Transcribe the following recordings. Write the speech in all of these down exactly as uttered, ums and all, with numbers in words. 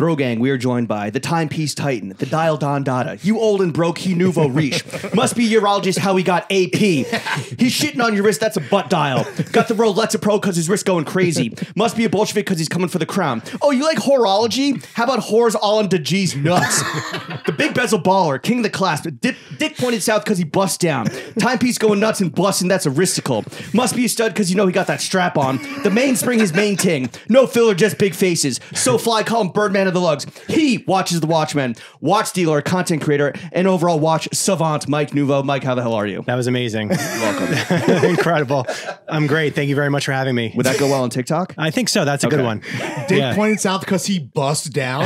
Throw Gang, we are joined by the timepiece titan, the dial don dada. You old and broke, he nouveau riche. Must be urologist how he got A P. He's shitting on your wrist, that's a butt dial. Got the Rolex Pro because his wrist going crazy. Must be a Bolshevik because he's coming for the crown. Oh, you like horology? How about whores all in DeG's nuts? The big bezel baller, king of the clasp. Dick, dick pointed south because he busts down. Timepiece going nuts and busting, that's a wristicle. Must be a stud because you know he got that strap on. The mainspring is main ting. No filler, just big faces. So fly, call him Birdman of the lugs. He watches the Watchmen, watch dealer, content creator, and overall watch savant, Mike Nuovo. Mike, how the hell are you? That was amazing. Welcome. Incredible. I'm great. Thank you very much for having me. Would that go well on TikTok? I think so. That's a okay. good one. Dick yeah. pointed south because he busts down.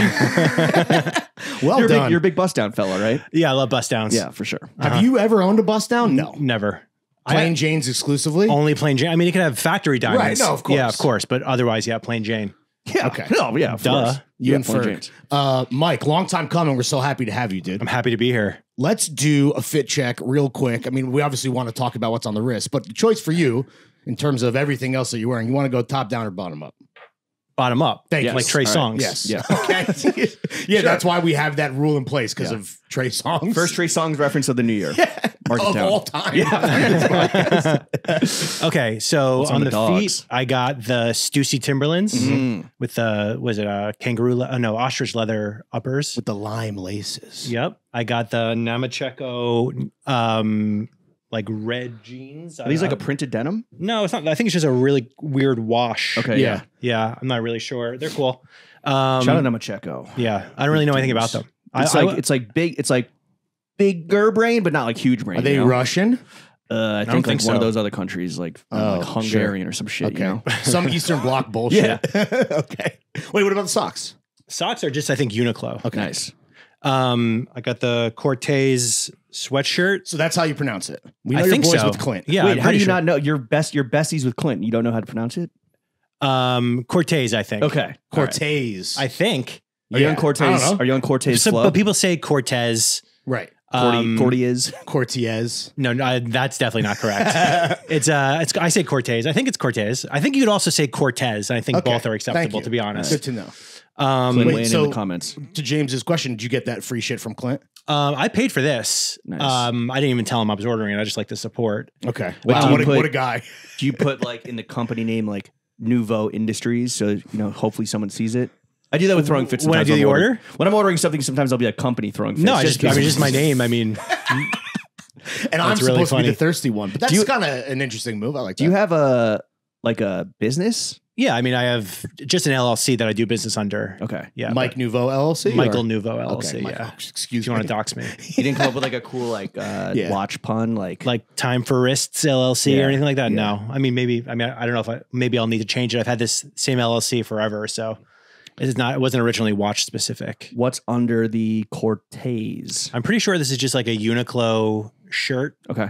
Well you're done. Big, you're a big bust down fella, right? Yeah, I love bust downs. Yeah, for sure. Uh-huh. Have you ever owned a bust down? No, never. Plain I, Janes exclusively? Only plain Jane. I mean, it could have factory diamonds. Right, no, of course. Yeah, of course. But otherwise, yeah, plain Jane. Yeah. Okay. No, yeah, of Duh. course. You and uh, Mike, long time coming. We're so happy to have you, dude. I'm happy to be here. Let's do a fit check real quick. I mean, we obviously want to talk about what's on the wrist, but the choice for you in terms of everything else that you're wearing, you want to go top down or bottom up? Bottom up. Thank yes. you. Like Trey right. Songz. Yes. Yeah. Okay. Yeah, sure. That's why we have that rule in place, because yeah. of Trey Songz. First Trey Songz reference of the new year. Yeah. Mark of down. all time. Yeah. Okay, so What's on, on the, the feet, I got the Stussy Timberlands mm. with the, was it a kangaroo, le oh, no, ostrich leather uppers. With the lime laces. Yep. I got the Namacheko, um, like red jeans. Are these uh, like a printed denim? No, it's not. I think it's just a really weird wash. Okay. Yeah. Yeah. yeah I'm not really sure. They're cool. Um, Shout out Namacheko. Yeah. I don't really know anything about them. It's I, like, I, it's like big. It's like bigger brain, but not like huge brain. Are they you know? Russian? Uh, I, I think like think one so. of those other countries, like, oh, like Hungarian sure. or some shit. Okay. You know? Some Eastern Bloc bullshit. Yeah. Okay. Wait, what about the socks? Socks are just, I think, Uniqlo. Okay. Nice. Um, I got the Cortez sweatshirt. So that's how you pronounce it. We know I your think boys so. with Clint. Yeah. Wait, how do you sure. not know your best? Your besties with Clint. You don't know how to pronounce it. Um, Cortez, I think. Okay. Cortez. Right. I think. Are yeah. you on Cortez? Are you on Cortez? So, but people say Cortez. Right. Um, Cortez. Cortez. No, no, I, that's definitely not correct. It's uh, it's I say Cortez. I think it's Cortez. I think you could also say Cortez. And I think okay. both are acceptable, to be honest. Good to know. Um, Clint, wait, so in the comments. To James's question, did you get that free shit from Clint? Um, I paid for this. Nice. Um, I didn't even tell him I was ordering it. I just like to support. Okay. Wow. What, put, what a guy. Do you put like in the company name, like Nouveau Industries? So, you know, hopefully someone sees it. I do that with Throwing Fits. When I do the order? order, when I'm ordering something, sometimes I'll be like company Throwing Fits. No, I just, just I mean, just my name. I mean, and I'm really supposed funny. to be the thirsty one, but that's kind of an interesting move. I like. Do that. you have a like a business? Yeah, I mean, I have just an L L C that I do business under. Okay, yeah, Mike Nouveau L L C, Michael Nouveau L L C. Okay, Mike, yeah, excuse me. You want to dox me? You didn't come up with like a cool like uh, yeah. watch pun, like like Time for Wrists L L C yeah. or anything like that. Yeah. No, I mean maybe. I mean, I don't know if I maybe I'll need to change it. I've had this same L L C forever, so. It is not. It wasn't originally watch specific. What's under the Cortez? I'm pretty sure this is just like a Uniqlo shirt. Okay.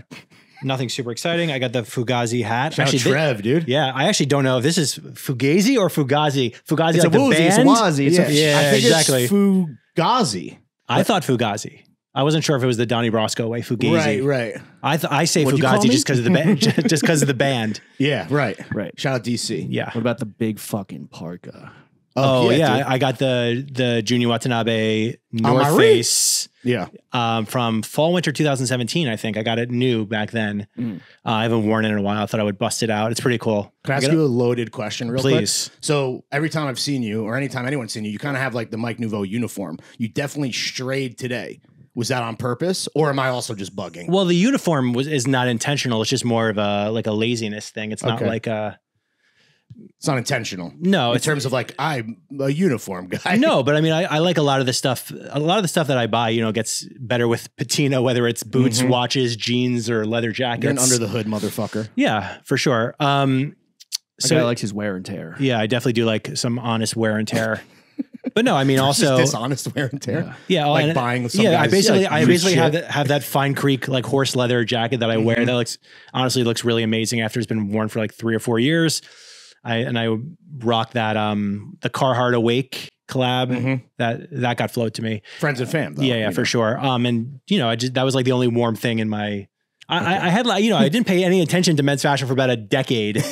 Nothing super exciting. I got the Fugazi hat. Shout actually, Trev, dude. Yeah, I actually don't know if this is Fugazi or Fugazi. Fugazi, it's like a woozy, the band. It's Wazi. It's yeah, a, yeah I think exactly. It's Fugazi. I what? thought Fugazi. I wasn't sure if it was the Donnie Brasco way. Fugazi. Right, right. I th I say What'd Fugazi just because of the band. Just because of the band. Yeah, right, right. Shout out D C. Yeah. What about the big fucking parka? Oh, oh yeah, yeah I got the the Junior Watanabe North Amari. Face yeah. um, from fall winter two thousand seventeen, I think. I got it new back then. Mm. Uh, I haven't worn it in a while. I thought I would bust it out. It's pretty cool. Can I ask you a loaded question real quick? Please. So every time I've seen you or anytime anyone's seen you, you kind of have like the Mike Nuovo uniform. You definitely strayed today. Was that on purpose, or am I also just bugging? Well, the uniform was is not intentional. It's just more of a like a laziness thing. It's not okay. like a... It's not intentional. No. In it's, terms of like, I'm a uniform guy. No, but I mean, I, I like a lot of the stuff. A lot of the stuff that I buy, you know, gets better with patina, whether it's boots, mm-hmm. watches, jeans, or leather jackets. You're an under the hood motherfucker. Yeah, for sure. Um, so I like his wear and tear. Yeah, I definitely do like some honest wear and tear. But no, I mean, also dishonest wear and tear. Yeah, yeah like and, buying. Some yeah, I basically, like, I basically have that, have that Fine Creek like horse leather jacket that I mm-hmm. wear that looks honestly looks really amazing after it's been worn for like three or four years. I, and I rock that, um, the Carhartt Awake collab mm-hmm. that, that got flowed to me. Friends and fam. Though, yeah, yeah, for know. sure. Um, and you know, I just, that was like the only warm thing in my, I, okay. I, I had like, you know, I didn't pay any attention to men's fashion for about a decade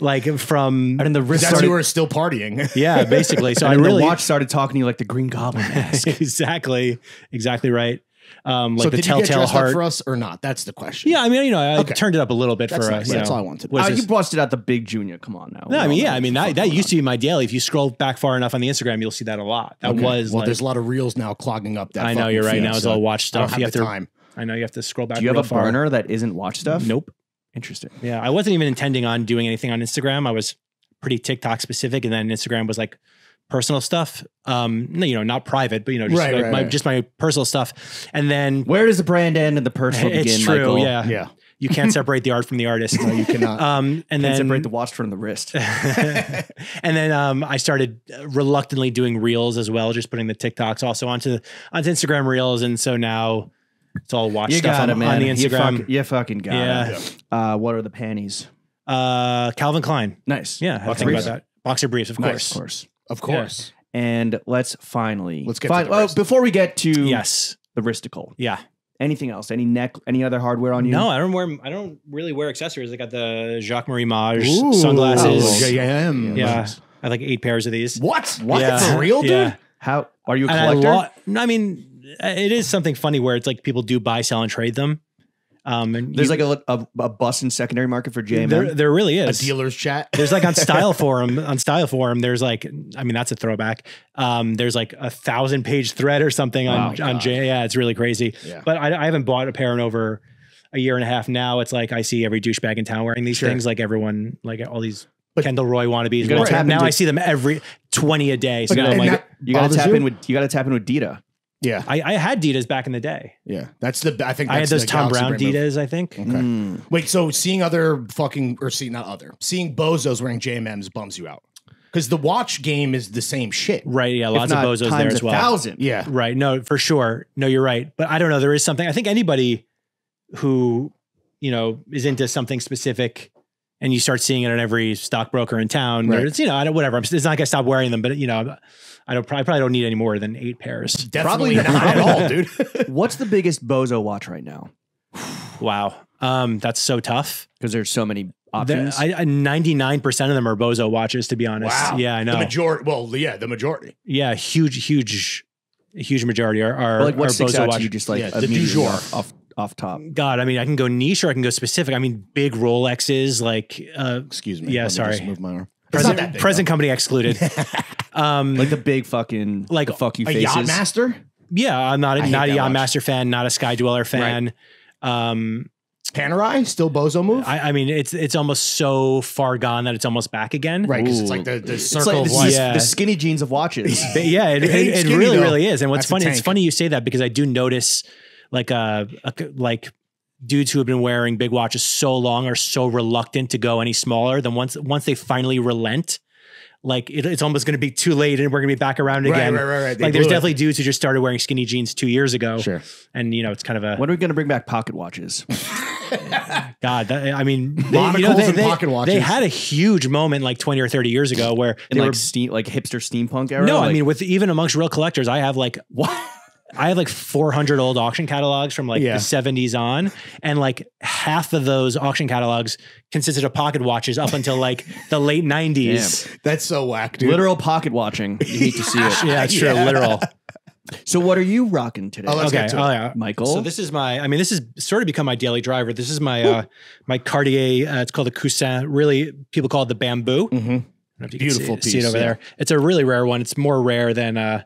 like from and the wrist. That's started, who are still partying. Yeah, basically. So and I really the watch started talking to you like the Green Goblin mask. Exactly, exactly right. Um, like so the did telltale you get dressed heart up for us or not? That's the question. Yeah, I mean, you know, I okay. turned it up a little bit that's for us. Nice. That's all I wanted. Uh, you busted out the big Junior. Come on now. No, I mean, yeah, I mean that, that used to be my daily. If you scroll back far enough on the Instagram, you'll see that a lot. That okay. was well. Like, there's a lot of reels now clogging up. That I know you're right. Now it's all watch stuff. I don't have you have the to. Time. I know you have to scroll back. Do you have a far. burner that isn't watch stuff? Nope. Interesting. Yeah, I wasn't even intending on doing anything on Instagram. I was pretty TikTok specific, and then Instagram was like personal stuff. Um, no, you know, not private, but you know, just right, like right, my right. just my personal stuff. And then where does the brand end and the personal it's begin? It's true. Michael? Yeah, yeah. You can't separate the art from the artist. No, you cannot. Um, and you then separate the watch from the wrist. And then um, I started reluctantly doing reels as well, just putting the TikToks also onto onto Instagram reels, and so now it's all watch you stuff got on, it, man. on the Instagram. You, fuck, you fucking got yeah. it. Yeah. Uh, what are the panties? Uh, Calvin Klein. Nice. Yeah, I think about that. Boxer briefs, of nice. course, of course. Of course. Yeah. And let's finally let's get fin to oh, before we get to yes. the wristicle. Yeah. Anything else? Any neck, any other hardware on you? No, I don't wear I don't really wear accessories. I got the Jacques Marie Maj Ooh. sunglasses. Oh. J M. Yeah. Nice. I have like eight pairs of these. What? What? Yeah. That's real, dude? Yeah. How are you a collector? I, I mean, it is something funny where it's like people do buy, sell, and trade them. Um, and there's you, like a, a, a bust in secondary market for J M. There, there really is. A dealer's chat. There's like on Style Forum, on Style Forum, there's like, I mean, that's a throwback. Um, there's like a thousand page thread or something on, oh on J M. Yeah, it's really crazy. Yeah. But I, I haven't bought a pair in over a year and a half now. It's like, I see every douchebag in town wearing these sure. things. Like everyone, like all these but Kendall Roy wannabes. Right. Now I see them every twenty a day. So now I'm like, that, you gotta tap in with, you gotta tap in with Dita. Yeah, I, I had Ditas back in the day. Yeah, that's the I think that's I had those Tom Brown Ditas. I think. Okay. Mm. Wait, so seeing other fucking or see not other seeing bozos wearing J M Ms bums you out because the watch game is the same shit, right? Yeah, lots of bozos there as well. Thousand, yeah, right. No, for sure. No, you're right. But I don't know. There is something. I think anybody who you know is into something specific. And you start seeing it on every stockbroker in town. Right. It's, you know, I don't, whatever. I'm, it's not going to stop wearing them, but you know, I don't. I probably don't need any more than eight pairs. Definitely probably not at all, dude. What's the biggest bozo watch right now? Wow, um, that's so tough because there's so many options. ninety-nine percent of them are bozo watches, to be honest. Wow. Yeah, I know. The majority. Well, yeah, the majority. Yeah, huge, huge, huge majority are are, well, like, what are sticks bozo out watch. To you just like yeah, the du jour. Off Off top. God, I mean, I can go niche or I can go specific. I mean, big Rolexes, like... Uh, excuse me. Yeah, let sorry. Me just move my arm. Present, big, present company excluded. um, like the big fucking... Like the fuck you a faces. Yacht Master? Yeah, I'm not, not a Yacht Master fan, not a Sky Dweller fan. Right. Um, Panerai? Still bozo move? I, I mean, it's it's almost so far gone that it's almost back again. Right, because it's like the, the circle like of watches. Yeah. The skinny jeans of watches. Yeah, it, it, it, skinny, it really, though. really is. And what's That's funny, it's funny you say that because I do notice... Like uh, like dudes who have been wearing big watches so long are so reluctant to go any smaller. Then once once they finally relent, like it, it's almost going to be too late, and we're going to be back around again. Right, right, right. right. Like there's it. definitely dudes who just started wearing skinny jeans two years ago. Sure. And you know it's kind of a. When are we going to bring back pocket watches? God, that, I mean, they, you know, they, and they, pocket watches. They had a huge moment like twenty or thirty years ago where in they like were, steam, like hipster steampunk era. No, like, I mean, with even amongst real collectors, I have like what. I have like four hundred old auction catalogs from like yeah. the seventies on, and like half of those auction catalogs consisted of pocket watches up until like the late nineties. Damn. That's so whack, dude. Literal pocket watching. You hate to see it. Yeah, it's true. Yeah. Literal. So what are you rocking today? Oh, let's okay. get to oh, yeah. Michael. So this is my, I mean, this has sort of become my daily driver. This is my, uh, my Cartier, uh, it's called the Coussin. Really, people call it the Bamboo. Mm-hmm. Beautiful piece. See it over yeah. there. It's a really rare one. It's more rare than, uh,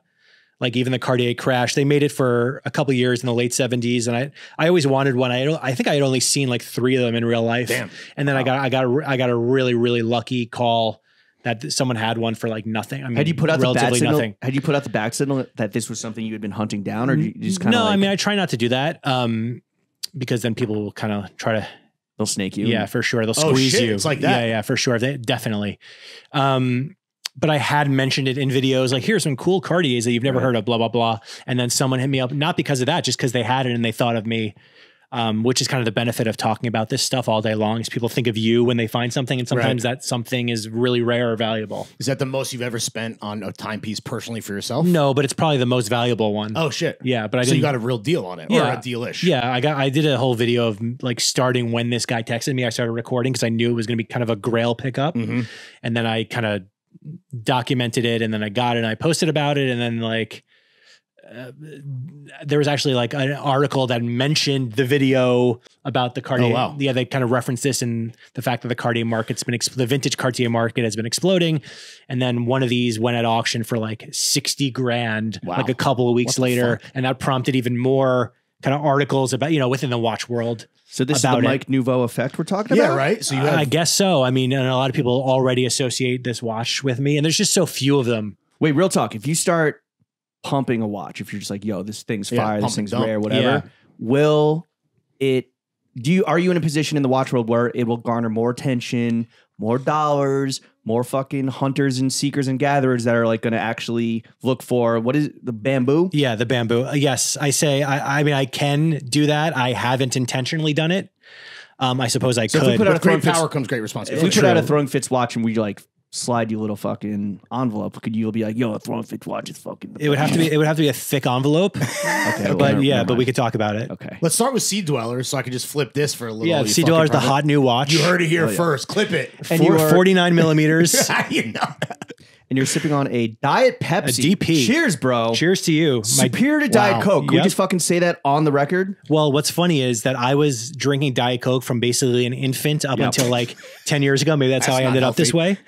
like even the Cartier Crash, they made it for a couple of years in the late seventies, and I I always wanted one. I I think I had only seen like three of them in real life. Damn. And then wow. I got I got a, I got a really really lucky call that someone had one for like nothing. I mean, had you put out relatively the bat nothing? Signal, had you put out the back signal that this was something you had been hunting down, or did you just kind of no? Like, I mean, I try not to do that um, because then people will kind of try to they'll snake you. Yeah, for sure. They'll oh, squeeze shit. you. It's like that. Yeah, yeah, for sure. They, definitely. Um, But I had mentioned it in videos, like here's some cool Cartiers that you've never right. heard of, blah, blah, blah. And then someone hit me up, not because of that, just because they had it and they thought of me. um, which is kind of the benefit of talking about this stuff all day long, is people think of you when they find something, and sometimes right. that something is really rare or valuable. Is that the most you've ever spent on a timepiece personally for yourself? No, but it's probably the most valuable one. Oh shit. Yeah. But I so you got a real deal on it, yeah, or a deal-ish. Yeah. I got, I did a whole video of like starting when this guy texted me, I started recording because I knew it was going to be kind of a Grail pickup. Mm-hmm. And then I kind of documented it, and then I got it and I posted about it. And then like, Uh, there was actually like an article that mentioned the video about the Cartier. Oh, wow. Yeah, they kind of referenced this and the fact that the Cartier market's been, the vintage Cartier market has been exploding. And then one of these went at auction for like sixty grand, wow, like a couple of weeks later. Fuck? And that prompted even more kind of articles about, you know, within the watch world. So this is the Mike Nuovo effect we're talking about? Yeah, right? So you have I guess so. I mean, and a lot of people already associate this watch with me, and there's just so few of them. Wait, real talk. If you start pumping a watch, if you're just like, yo, this thing's yeah, fire, this thing's dump. rare, whatever, yeah. will it, do you, are you in a position in the watch world where it will garner more attention, more dollars, more fucking hunters and seekers and gatherers that are like going to actually look for, what is it, the bamboo? Yeah, the bamboo. Yes, I say, I, I mean, I can do that. I haven't intentionally done it. Um, I suppose I so could. If we put out a throwing fits, power comes great responsibility. If we put out a Throwing Fits watch and we like slide you a little fucking envelope, could you be like, yo, a Throwing Fits watch is fucking it would have to be it would have to be a thick envelope. Okay, well, but yeah, but we could talk about it. Okay, let's start with Sea Dwellers, so I could just flip this for a little. Yeah, Sea Dwellers, the hot new watch. You heard it here oh, yeah. first. Clip it. And Four, are, forty-nine millimeters. You know. And you're sipping on a Diet Pepsi. A D P. Cheers, bro. Cheers to you. Superior to wow. Diet Coke. Can yep. we just fucking say that on the record? Well, what's funny is that I was drinking Diet Coke from basically an infant up yep. until like ten years ago. Maybe that's, that's how I ended healthy. up this way.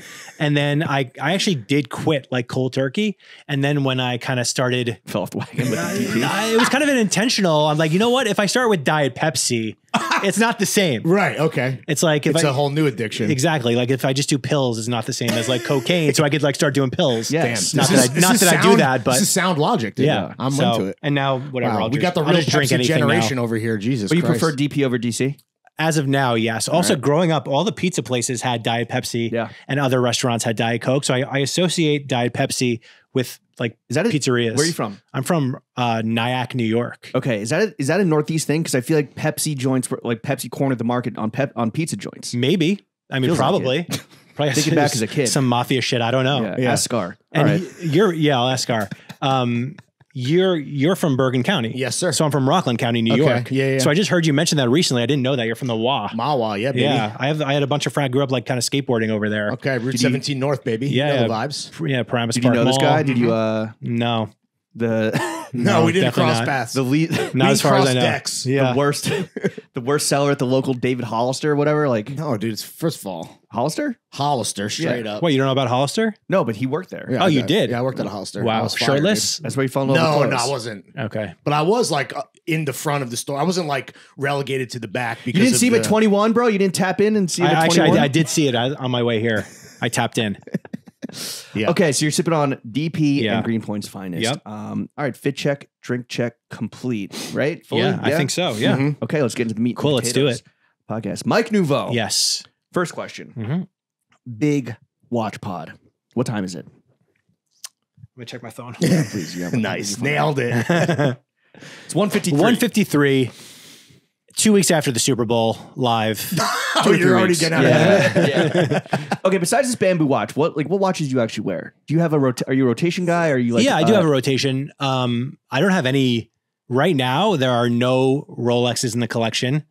And then I, I actually did quit like cold turkey. And then when I kind of started... Fell off the wagon with the D P. I, it was kind of an intentional. I'm like, you know what? If I start with Diet Pepsi... It's not the same. Right. Okay. It's like, if it's I, a whole new addiction. Exactly. Like if I just do pills, it's not the same as like cocaine. So I could like start doing pills. Yes. Damn. Not this that, is, I, not that sound, I do that, but. This is sound logic, dude. Yeah. I'm so, into it. And now whatever. Wow, we just, got the real Pepsi generation now. over here. Jesus But you Christ. prefer D P over D C? As of now, yes. Also, right. growing up, all the pizza places had Diet Pepsi yeah. and other restaurants had Diet Coke. So I, I associate Diet Pepsi with like is that a, pizzerias. Where are you from? I'm from uh, Nyack, New York. Okay. Is that a, is that a Northeast thing? Because I feel like Pepsi joints were like Pepsi cornered the market on pep on pizza joints. Maybe. I mean, Feels probably. Like it. Probably thinking back as a kid. Some mafia shit. I don't know. Yeah. yeah. Ask Scar. And all right. you're, yeah, I'll ask Scar. Um, You're you're from Bergen County. Yes, sir. So I'm from Rockland County, New okay. York. Yeah, yeah. So I just heard you mention that recently. I didn't know that. You're from the Wah. My Wah, yeah, baby. Yeah. I have I had a bunch of friends grew up like kind of skateboarding over there. Okay, Route Did seventeen you, North, baby. Yeah. You know the vibes. Yeah, Paramus Did Park you know Mall. this guy? Did you uh No. The no, no, we didn't cross not. paths. The lead, not as far as I know. Decks. Yeah. The worst the worst seller at the local David Hollister or whatever. Like no, dude, it's first of all. Hollister? Hollister, straight yeah. up. Wait, you don't know about Hollister? No, but he worked there. Yeah, oh, you did? Yeah, I worked at a Hollister. Wow, shirtless? That's where you fell in love with clothes. No, no, I wasn't. Okay. But I was like uh, in the front of the store. I wasn't like relegated to the back because You didn't see him at twenty-one, bro? You didn't tap in and see him at twenty-one? Actually, I, I did see it I, on my way here. I tapped in. yeah. Okay, so you're sipping on D P yeah. and Greenpoint's finest. Yep. Um, all right, fit check, drink check, complete, right? Fully? Yeah, yeah, I think so, yeah. Mm-hmm. Okay, let's get into the meat. Cool, let's do it. Podcast. Mike Nuovo. Yes. First question, mm-hmm. big watch pod. What time is it? Let me check my phone. Yeah, please, yeah, nice. Nailed it. It's one fifty-three. one fifty-three. Two weeks after the Super Bowl live. Oh, you're already weeks. getting out yeah. of that. Yeah. Okay. Besides this bamboo watch, what, like what watches do you actually wear? Do you have a rota are you a rotation guy? Or are you like, yeah, I do uh, have a rotation. Um, I don't have any right now. There are no Rolexes in the collection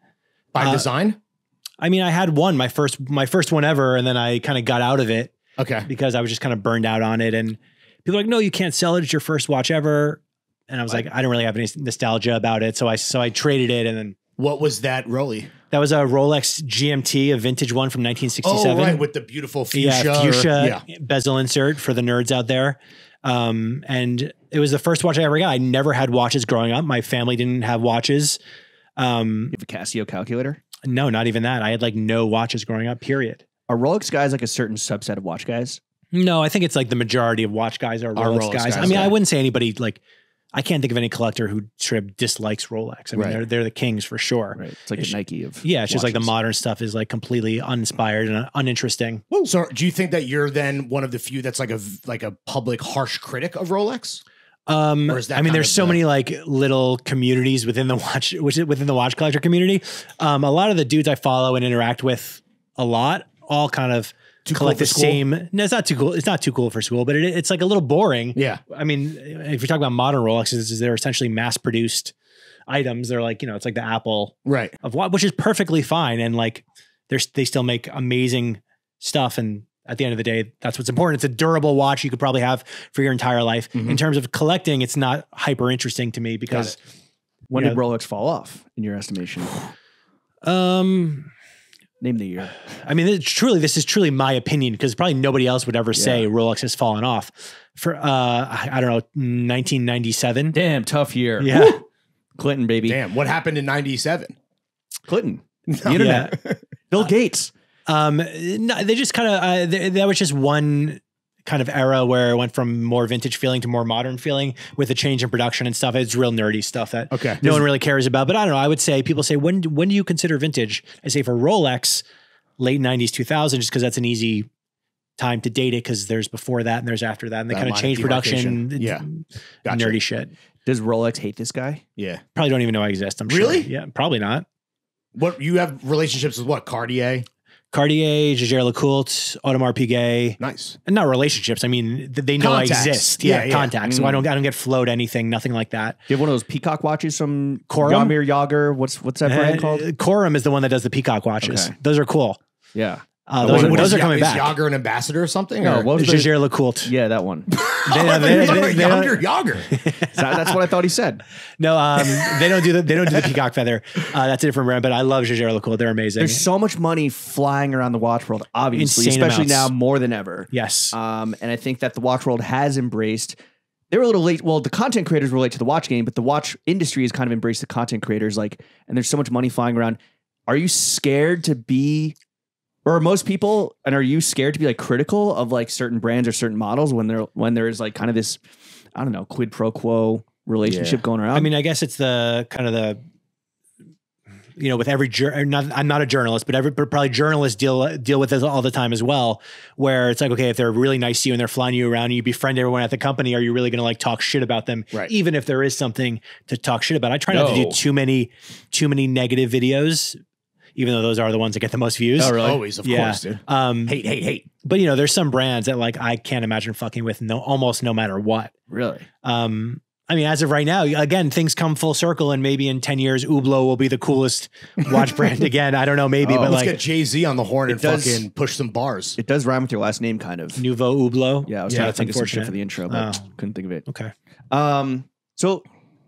by uh, design. I mean, I had one, my first, my first one ever. And then I kind of got out of it okay. because I was just kind of burned out on it. And people are like, no, you can't sell it. It's your first watch ever. And I was like, like I don't really have any nostalgia about it. So I, so I traded it. And then what was that Rolly? That was a Rolex G M T, a vintage one from nineteen sixty-seven. Oh, right. With the beautiful fuchsia, yeah, fuchsia or, yeah. bezel insert for the nerds out there. Um, and it was the first watch I ever got. I never had watches growing up. My family didn't have watches. Um, you have a Casio calculator? No, not even that. I had like no watches growing up, period. Are Rolex guys like a certain subset of watch guys? No, I think it's like the majority of watch guys are Rolex, Rolex guys. guys. I mean, yeah. I wouldn't say anybody like, I can't think of any collector who trib dislikes Rolex. I mean, right. they're, they're the kings for sure. Right. It's like it's a Nike of Yeah, it's watches. just like the modern stuff is like completely uninspired and uninteresting. Whoa. So do you think that you're then one of the few that's like a, like a public harsh critic of Rolex? Um, or is that I mean, there's so the... many like little communities within the watch, which is within the watch collector community. Um, a lot of the dudes I follow and interact with a lot, all kind of too collect cool the school? same. No, it's not too cool. It's not too cool for school, but it, it's like a little boring. Yeah. I mean, if you're talking about modern Rolexes, they're essentially mass produced items. They're like, you know, it's like the Apple right. of what, which is perfectly fine. And like, there's, they still make amazing stuff. And at the end of the day, that's what's important. It's a durable watch you could probably have for your entire life. Mm-hmm. In terms of collecting, it's not hyper interesting to me because when did know, Rolex fall off in your estimation? Um, Name the year. I mean, it's truly, this is truly my opinion because probably nobody else would ever yeah. say Rolex has fallen off. For, uh, I, I don't know, nineteen ninety-seven. Damn, tough year. Yeah. Woo! Clinton, baby. Damn, what happened in ninety-seven? Clinton. The internet. Yeah. Bill Gates. Um, no, they just kind of, uh, that was just one kind of era where it went from more vintage feeling to more modern feeling with a change in production and stuff. It's real nerdy stuff that okay. no one really cares about. But I don't know. I would say people say, when, when do you consider vintage? I say for Rolex, late nineties, two thousand, just because that's an easy time to date it because there's before that and there's after that. And they kind of change production. Yeah. Gotcha. Nerdy shit. Does Rolex hate this guy? Yeah. Probably don't even know I exist. I'm really? Sure. Yeah, probably not. What you have relationships with what? Cartier? Cartier, Jaeger-LeCoultre, Audemars Piguet. Nice. And not relationships. I mean, they know contacts. I exist. Yeah, yeah, yeah. contacts. Mm. So I don't, I don't get flowed anything, nothing like that. You have one of those peacock watches from Corum? Yamir Yager. What's, what's that brand uh, called? Corum is the one that does the peacock watches. Okay. Those are cool. Yeah. Uh, those one, are, those are coming is back. Is Yager an ambassador or something? No, what was Jaeger-LeCoultre. Yeah, that one. they, oh, they, they, they, Yamir they Yager. that, that's what I thought he said. No, um, they don't do the they don't do the peacock feather. Uh, that's a different brand. But I love Jaeger-LeCoultre. They're amazing. There's so much money flying around the watch world, obviously, Insane especially amounts. now more than ever. Yes. Um, and I think that the watch world has embraced. They were a little late. Well, the content creators relate to the watch game, but the watch industry has kind of embraced the content creators. Like, and there's so much money flying around. Are you scared to be? Or are most people, and are you scared to be like critical of like certain brands or certain models when there when there is like kind of this, I don't know, quid pro quo relationship yeah. going around? I mean, I guess it's the kind of the, you know, with every jur- not, I'm not a journalist, but every but probably journalists deal deal with this all the time as well, where it's like, okay, if they're really nice to you and they're flying you around, and you befriend everyone at the company, are you really going to like talk shit about them, right? Even if there is something to talk shit about? I try no. not to do too many too many negative videos. Even though those are the ones that get the most views. Oh, really? Always, of yeah. course, dude. Um, hate, hate, hate. But, you know, there's some brands that, like, I can't imagine fucking with no, almost no matter what. Really? Um, I mean, as of right now, again, things come full circle, and maybe in ten years, Hublot will be the coolest watch brand again. I don't know, maybe, oh, but, let's like... Let's get Jay-Z on the horn and does, fucking push some bars. It does rhyme with your last name, kind of. Nouveau Hublot? Yeah, I was yeah, trying to think of some shit for the intro, but oh. couldn't think of it. Okay. Um, so...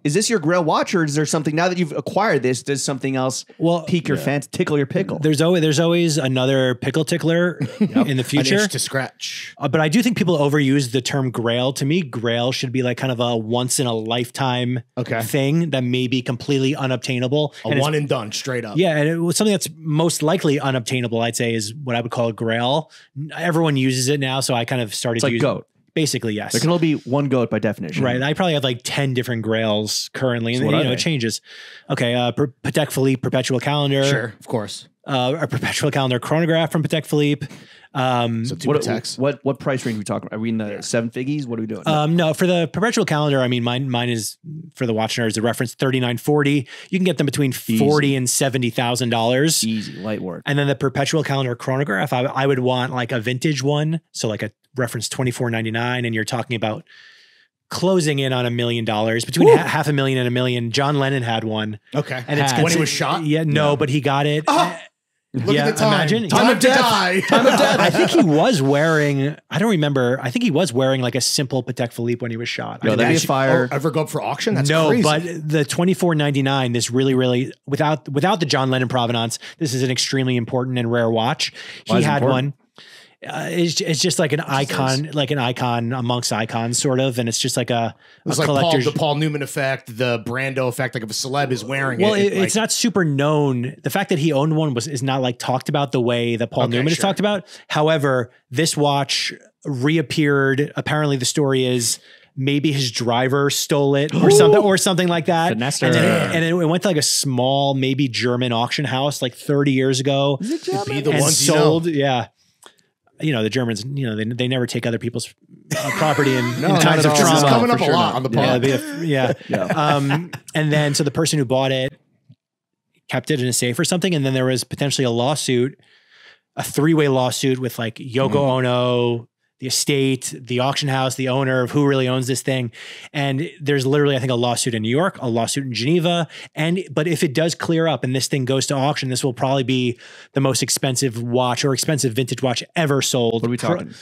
Is this your Grail watch, or is there something now that you've acquired this? Does something else well, pique your yeah. fancy, tickle your pickle? There's always there's always another pickle tickler yep. in the future. An itch to scratch. Uh, but I do think people overuse the term Grail. To me, Grail should be like kind of a once in a lifetime okay. thing that may be completely unobtainable. A and one and done, straight up. Yeah, and it was something that's most likely unobtainable. I'd say is what I would call a Grail. Everyone uses it now, so I kind of started. It's like using goat. Basically, yes. There can only be one goat by definition. Right. I probably have like ten different grails currently. And, you know, it changes. Okay. Uh, Patek Philippe Perpetual Calendar. Sure. Of course. Uh, a Perpetual Calendar chronograph from Patek Philippe. Um, so two what, Pateks. What, what price range are we talking about? Are we in the yeah. seven figgies? What are we doing? Um, no, for the Perpetual Calendar, I mean, mine mine is, for the watch nerds, the reference thirty-nine forty. You can get them between Easy. forty and seventy thousand dollars. Easy, light work. And then the Perpetual Calendar chronograph, I, I would want like a vintage one. So like a reference twenty-four ninety-nine, and you're talking about closing in on a million dollars between ha half a million and a million. John Lennon had one. Okay. And it's when he was shot. Yeah, no, yeah. but he got it. Oh, look yeah, at the time. Imagine. Time, time of death. Die. Time of death. I think he was wearing, I don't remember. I think he was wearing like a simple Patek Philippe when he was shot. No, I mean, that'd be a fire. Oh, ever go up for auction? That's no, crazy. But the twenty-four ninety-nine, this really, really without, without the John Lennon provenance, this is an extremely important and rare watch. Why he had important? one. Uh, it's, it's just like an icon, like an icon amongst icons, sort of, and it's just like a, it's a like Paul, the Paul Newman effect, the Brando effect. Like if a celeb is wearing well, it, it it's like, not super known. The fact that he owned one was is not like talked about the way that Paul okay, Newman sure. is talked about. However, this watch reappeared. Apparently, the story is maybe his driver stole it or Ooh. something, or something like that. And then, and it went to like a small, maybe German auction house like thirty years ago. Is it German? Be the and ones sold, you know. yeah. you know, the Germans, you know, they, they never take other people's uh, property in, no, in times of trauma. It's coming up a sure lot not. on the pod. Yeah. yeah. yeah. Um, and then, so the person who bought it kept it in a safe or something. And then there was potentially a lawsuit, a three-way lawsuit with like Yoko mm. Ono, the estate, the auction house, the owner of who really owns this thing. And there's literally, I think, a lawsuit in New York, a lawsuit in Geneva. And, but if it does clear up and this thing goes to auction, this will probably be the most expensive watch or expensive vintage watch ever sold. What are we talking?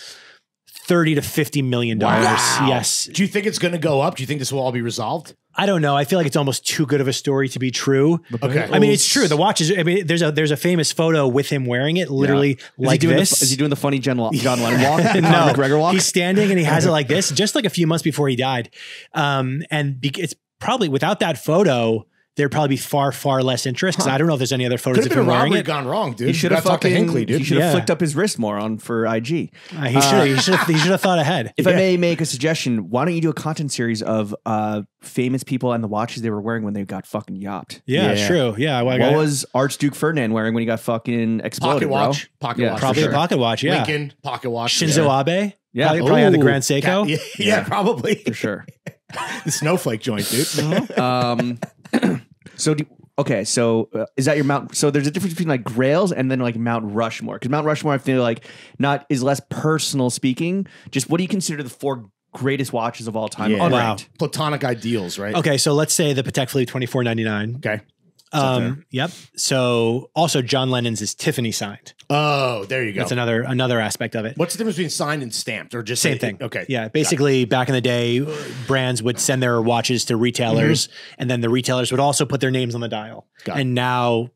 thirty to fifty million dollars. Wow. Yes. Do you think it's going to go up? Do you think this will all be resolved? I don't know. I feel like it's almost too good of a story to be true. Okay. I mean, it's true. The watch is, I mean, there's a, there's a famous photo with him wearing it literally yeah. like is doing this. The, is he doing the funny John, John Lennon walk? No. McGregor walk? He's standing and he has it like this, just like a few months before he died. Um, and be, it's probably without that photo, there'd probably be far, far less interest. Huh. I don't know if there's any other photos of him wearing it. Gone wrong, dude. He should have fucking Hinkley, dude. He should have yeah. flicked up his wrist more on for I G. Uh, he uh, should have. He should have thought ahead. If yeah. I may make a suggestion, why don't you do a content series of uh, famous people and the watches they were wearing when they got fucking yopped? Yeah, yeah. true. Yeah. Well, what was Archduke Ferdinand wearing when he got fucking exploded? Pocket watch. Bro? Pocket yeah, watch. Probably sure. a pocket watch. Yeah. Lincoln pocket watch. Shinzo yeah. Abe. Yeah. Probably, probably had the Grand Seiko. Yeah, yeah, yeah. Probably for sure. The snowflake joint, dude. Uh-huh. Um. So, do, okay, so uh, is that your Mount... So there's a difference between like Grails and then like Mount Rushmore. Because Mount Rushmore, I feel like not is less personal speaking. Just what do you consider the four greatest watches of all time? Yeah. Oh, wow. Right. Platonic ideals, right? Okay, so let's say the Patek Philippe twenty-four ninety-nine. Okay. Um, yep. So also John Lennon's is Tiffany signed. Oh, there you go. That's another, another aspect of it. What's the difference between signed and stamped or just same like, thing? Okay. Yeah. Basically back in the day, brands would send their watches to retailers mm-hmm. and then the retailers would also put their names on the dial. Got and it. Now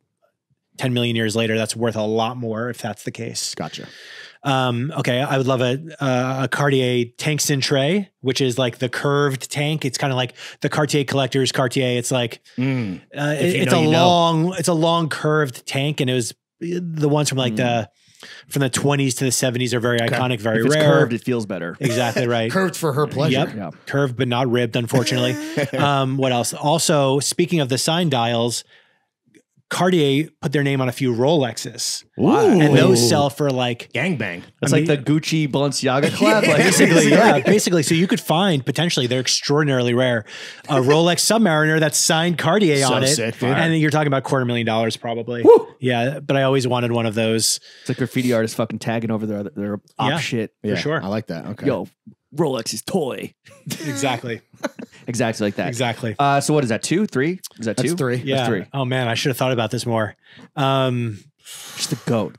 ten million years later, that's worth a lot more if that's the case. Gotcha. Um, okay. I would love a, uh, a Cartier tank Cintré, which is like the curved tank. It's kind of like the Cartier collector's Cartier. It's like, mm. uh, it, it's know, a long, know. it's a long curved tank. And it was the ones from like mm. the, from the twenties to the seventies are very okay. iconic, very if it's rare. Curved, it feels better. Exactly right. Curved for her pleasure. Yep. Yeah. Curved, but not ribbed, unfortunately. um, what else? Also, speaking of the sign dials, Cartier put their name on a few Rolexes. Wow. And those sell for like gangbang. It's I mean, like the Gucci Balenciaga collab. Like basically, yeah, basically. So you could find potentially they're extraordinarily rare. A Rolex Submariner that's signed Cartier so on it, sick, and you're talking about quarter million dollars probably. Woo. Yeah, but I always wanted one of those. It's like graffiti artists fucking tagging over their their op yeah, shit. For yeah, sure, I like that. Okay, yo, Rolex's toy. Exactly. Exactly like that. Exactly. Uh, so what is that? Two, three? Is that two? That's three. Yeah. That's three. Oh man, I should have thought about this more. Um, just a goat.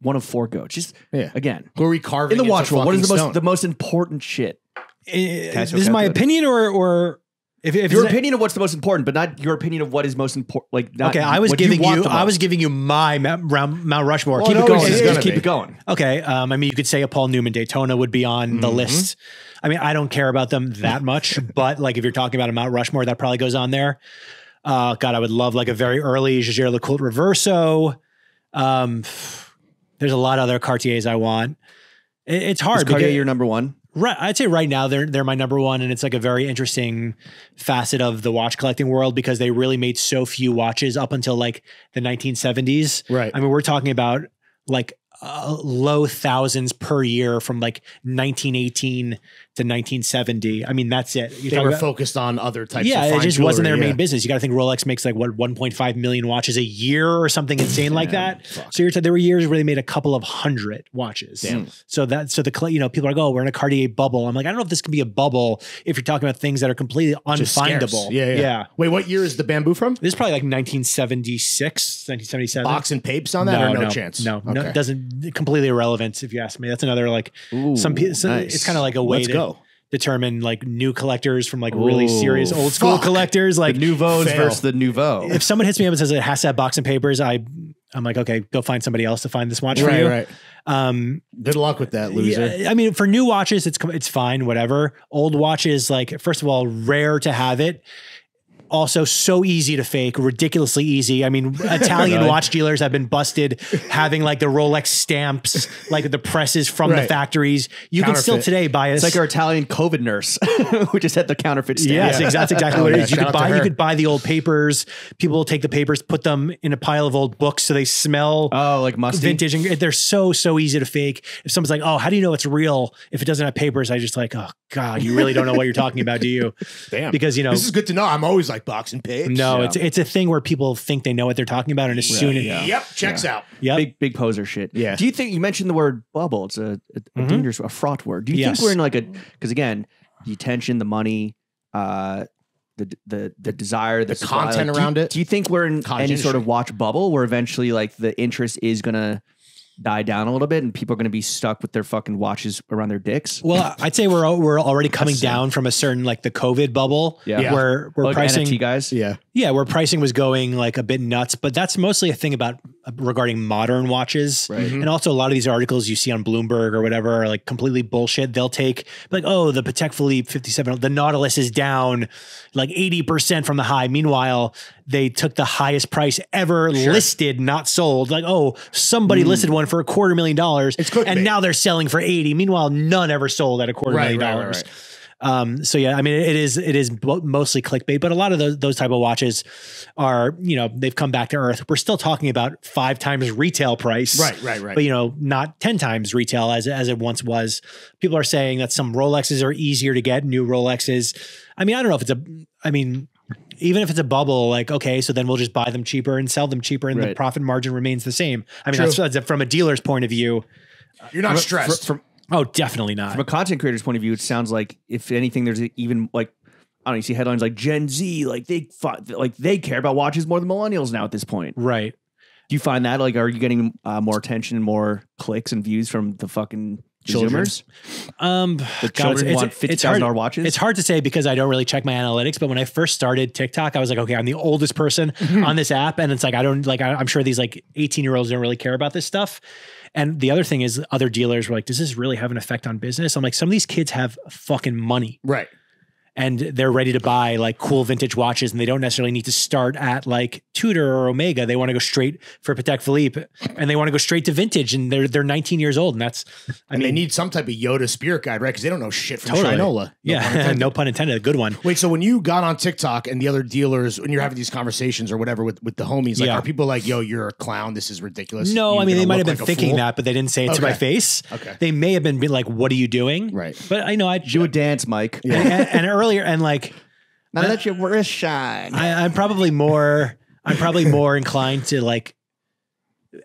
One of four goats. Just yeah. Again, who are we carving in the watch world? What is the most the most important shit? It, this is my opinion, or or if, if your opinion of what's the most important, but not your opinion of what is most important. Like not okay, I was giving you, you I was giving you my Mount Rushmore. Well, keep no, it going. It's, it's just keep be. it going. Okay. Um, I mean, you could say a Paul Newman Daytona would be on mm-hmm. the list. I mean, I don't care about them that much, but like if you're talking about a Mount Rushmore, that probably goes on there. Uh, God, I would love like a very early Jaeger-LeCoultre Reverso. Um, there's a lot of other Cartiers I want. It, it's hard. Is Cartier your number one? Right, I'd say right now they're they're my number one, and it's like a very interesting facet of the watch collecting world because they really made so few watches up until like the nineteen seventies. Right. I mean, we're talking about like Uh, low thousands per year from like nineteen eighteen to nineteen seventy. I mean, that's it. You're they were about, focused on other types yeah, of fine it just jewelry, wasn't their yeah. main business. You got to think Rolex makes like what one point five million watches a year or something insane like that. Fuck. So you're there were years where they made a couple of hundred watches. Damn. So that so the you know people are like, oh, we're in a Cartier bubble. I'm like, I don't know if this can be a bubble if you're talking about things that are completely unfindable. Yeah, yeah, yeah. Wait, what year is the bamboo from? This is probably like nineteen seventy-six, nineteen seventy-seven. Box and papes on that no, or no, no chance? No, okay. no, it doesn't. Completely irrelevant if you ask me. That's another like Ooh, some some nice. It's kind of like a way Let's to go. determine like new collectors from like Ooh, really serious old school fuck. collectors like the Nouveaux versus the Nouveau. If someone hits me up and says it has to have box and papers, I I'm like, okay, go find somebody else to find this watch right, for you. Right. Um, Good luck with that, loser. Yeah, I mean, for new watches, it's it's fine, whatever. Old watches, like first of all, rare to have it. Also so easy to fake, ridiculously easy. I mean, Italian right. watch dealers have been busted having like the Rolex stamps, like the presses from right. the factories. You can still today buy a... It's like our Italian COVID nurse who just had the counterfeit stamp. Yes, yeah. That's exactly oh, what it yeah. is. You could, buy, you could buy the old papers. People will take the papers, put them in a pile of old books so they smell oh, like musty. Vintage. And they're so, so easy to fake. If someone's like, oh, how do you know it's real if it doesn't have papers? I just like, oh God, you really don't know what you're talking about, do you? Damn. Because, you know... This is good to know. I'm always like... boxing page. No, yeah. it's it's a thing where people think they know what they're talking about, and as soon as yeah. yep, checks yeah. out. Yep. Big big poser shit. Yeah. Do you think you mentioned the word bubble? It's a, a mm-hmm. dangerous, a fraught word. Do you yes. think we're in like a because again, the attention, the money, uh, the the the desire, the, the content like, around do you, it. Do you think we're in Content any industry. sort of watch bubble where eventually like the interest is gonna die down a little bit, and people are going to be stuck with their fucking watches around their dicks? Well, I'd say we're we're already coming down from a certain like the COVID bubble, yeah. yeah. where we're like pricing N F T guys, yeah, yeah, where pricing was going like a bit nuts. But that's mostly a thing about uh, regarding modern watches, right. mm-hmm. and also a lot of these articles you see on Bloomberg or whatever are like completely bullshit. They'll take like, oh, the Patek Philippe fifty-seven, the Nautilus is down like eighty percent from the high. Meanwhile, they took the highest price ever sure. listed, not sold. Like, oh, somebody mm. listed one for a quarter million dollars it's and now they're selling for eighty. Meanwhile, none ever sold at a quarter right, million right, dollars. Right, right. Um, so yeah, I mean, it is, it is mostly clickbait, but a lot of those, those type of watches are, you know, they've come back to earth. We're still talking about five times retail price, right? Right. Right. But you know, not ten times retail as, as it once was. People are saying that some Rolexes are easier to get, new Rolexes. I mean, I don't know if it's a, I mean, even if it's a bubble, like, okay, so then we'll just buy them cheaper and sell them cheaper and right. the profit margin remains the same. I mean, that's, that's from a dealer's point of view. You're not from, stressed. From, from, oh, definitely not. From a content creator's point of view, it sounds like, if anything, there's even like, I don't know, you see headlines like Gen Z, like they like they care about watches more than millennials now at this point. Right. Do you find that? Like, are you getting uh, more attention and more clicks and views from the fucking... Consumers? Um, the children God, it's, want fifty thousand dollar watches? It's hard to say because I don't really check my analytics, but when I first started TikTok, I was like, okay, I'm the oldest person on this app. And it's like, I don't like, I, I'm sure these like eighteen year olds don't really care about this stuff. And the other thing is other dealers were like, does this really have an effect on business? I'm like, some of these kids have fucking money. Right. And they're ready to buy like cool vintage watches, and they don't necessarily need to start at like Tudor or Omega. They want to go straight for Patek Philippe, and they want to go straight to vintage. And they're they're nineteen years old, and that's I and mean, they need some type of Yoda spirit guide, right? Because they don't know shit from totally. Shinola. No yeah, pun no pun intended. A good one. Wait, so when you got on TikTok and the other dealers, when you're having these conversations or whatever with with the homies, like yeah. are people like, "Yo, you're a clown. This is ridiculous." No, you're I mean they might have been like thinking that, but they didn't say it okay. to my face. Okay, they may have been like, "What are you doing?" Right. But I know I do a dance, Mike, yeah. and, and, and early. And like, now that your wrist shine, I, I'm probably more, I'm probably more inclined to like,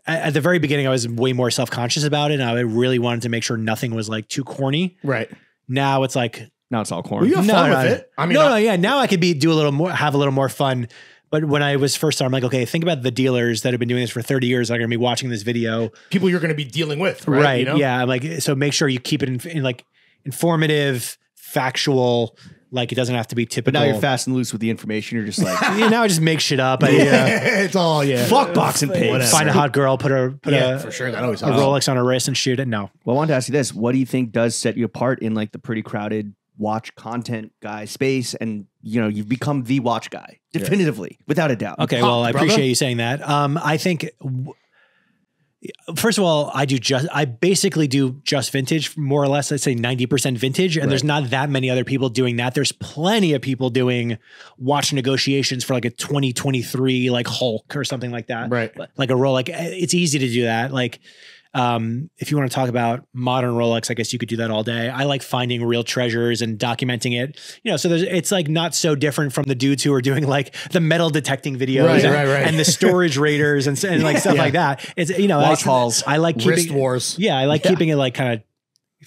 at, at the very beginning, I was way more self-conscious about it. And I really wanted to make sure nothing was like too corny. Right. Now it's like, now it's all corny. Well, you have no, fun with it. I mean, no, no, yeah. Now I could be, do a little more, have a little more fun. But when I was first started, I'm like, okay, think about the dealers that have been doing this for thirty years that are going to be watching this video. People you're going to be dealing with. Right. right you know? Yeah. I'm like, so make sure you keep it in, in like informative, factual, like it doesn't have to be typical. But now you're fast and loose with the information. You're just like, yeah, now I just make shit up. I, yeah, it's all yeah. Fuck boxing pigs. Find a hot girl, put her put yeah, a, for sure. That always a Rolex on her wrist and shoot it. No. Well, I wanted to ask you this: what do you think does set you apart in like the pretty crowded watch content guy space? And you know, you've become the watch guy definitively, yeah. without a doubt. Okay, Pop, well, I brother. appreciate you saying that. Um, I think. First of all, I do just, I basically do just vintage, more or less, I'd say ninety percent vintage. And right. there's not that many other people doing that. There's plenty of people doing watch negotiations for like a twenty twenty-three, like Hulk or something like that. Right. Like a Rolex. It's easy to do that. Like, um, if you want to talk about modern Rolex, I guess you could do that all day. I like finding real treasures and documenting it, you know, so there's, it's like not so different from the dudes who are doing like the metal detecting videos right, and, right, right. and the storage raiders and, and like yeah, stuff yeah. like that. It's, you know, watch I, hauls, I like keeping, wrist wars. Yeah. I like yeah. keeping it like kind of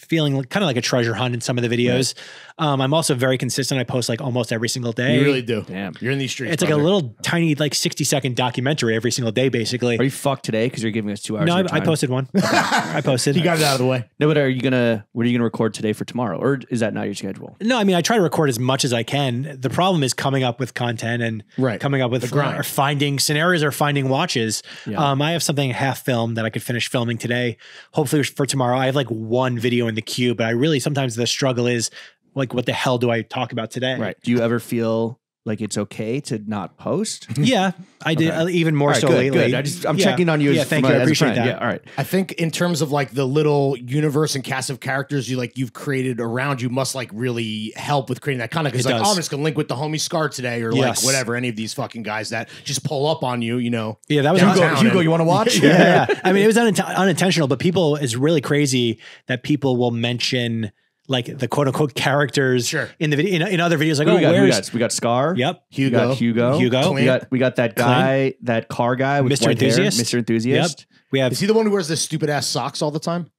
feeling like, kind of like a treasure hunt in some of the videos. Right. Um, I'm also very consistent. I post like almost every single day. You really do. Damn. You're in these streets. It's brother. like a little tiny, like sixty second documentary every single day, basically. Are you fucked today? Cause you're giving us two hours. No, I, I posted one. Okay. I posted. You got it out of the way. No, but are you going to, what are you going to record today for tomorrow? Or is that not your schedule? No, I mean, I try to record as much as I can. The problem is coming up with content and right. coming up with the grind. Or finding scenarios or finding watches. Yeah. Um, I have something half filmed that I could finish filming today. Hopefully for tomorrow, I have like one video in the queue, but I really, sometimes the struggle is like, what the hell do I talk about today? Right. Do you ever feel Like, it's okay to not post? Yeah, I did. Okay. Even more right, so good, lately. Good. I just, I'm yeah. checking on you. Yeah, as thank my, you. I appreciate that. Yeah, all right. I think in terms of like the little universe and cast of characters you like you've created around you must like really help with creating that kind of, because like, does. oh, I'm just gonna link with the homie Scar today or yes. like whatever, any of these fucking guys that just pull up on you, you know? Yeah, that was Hugo. Hugo, you want to watch? yeah. yeah, yeah. I mean, it was unint unintentional, but people, it's really crazy that people will mention like the quote unquote characters sure. in the video in, in other videos. Like, oh, we got, where's we got, we got Scar. Yep. Hugo. We got Hugo. Hugo. We got we got that guy, Clint. that car guy with Mister Enthusiast. Hair. Mister Enthusiast. Yep. We have. Is he the one who wears the stupid ass socks all the time?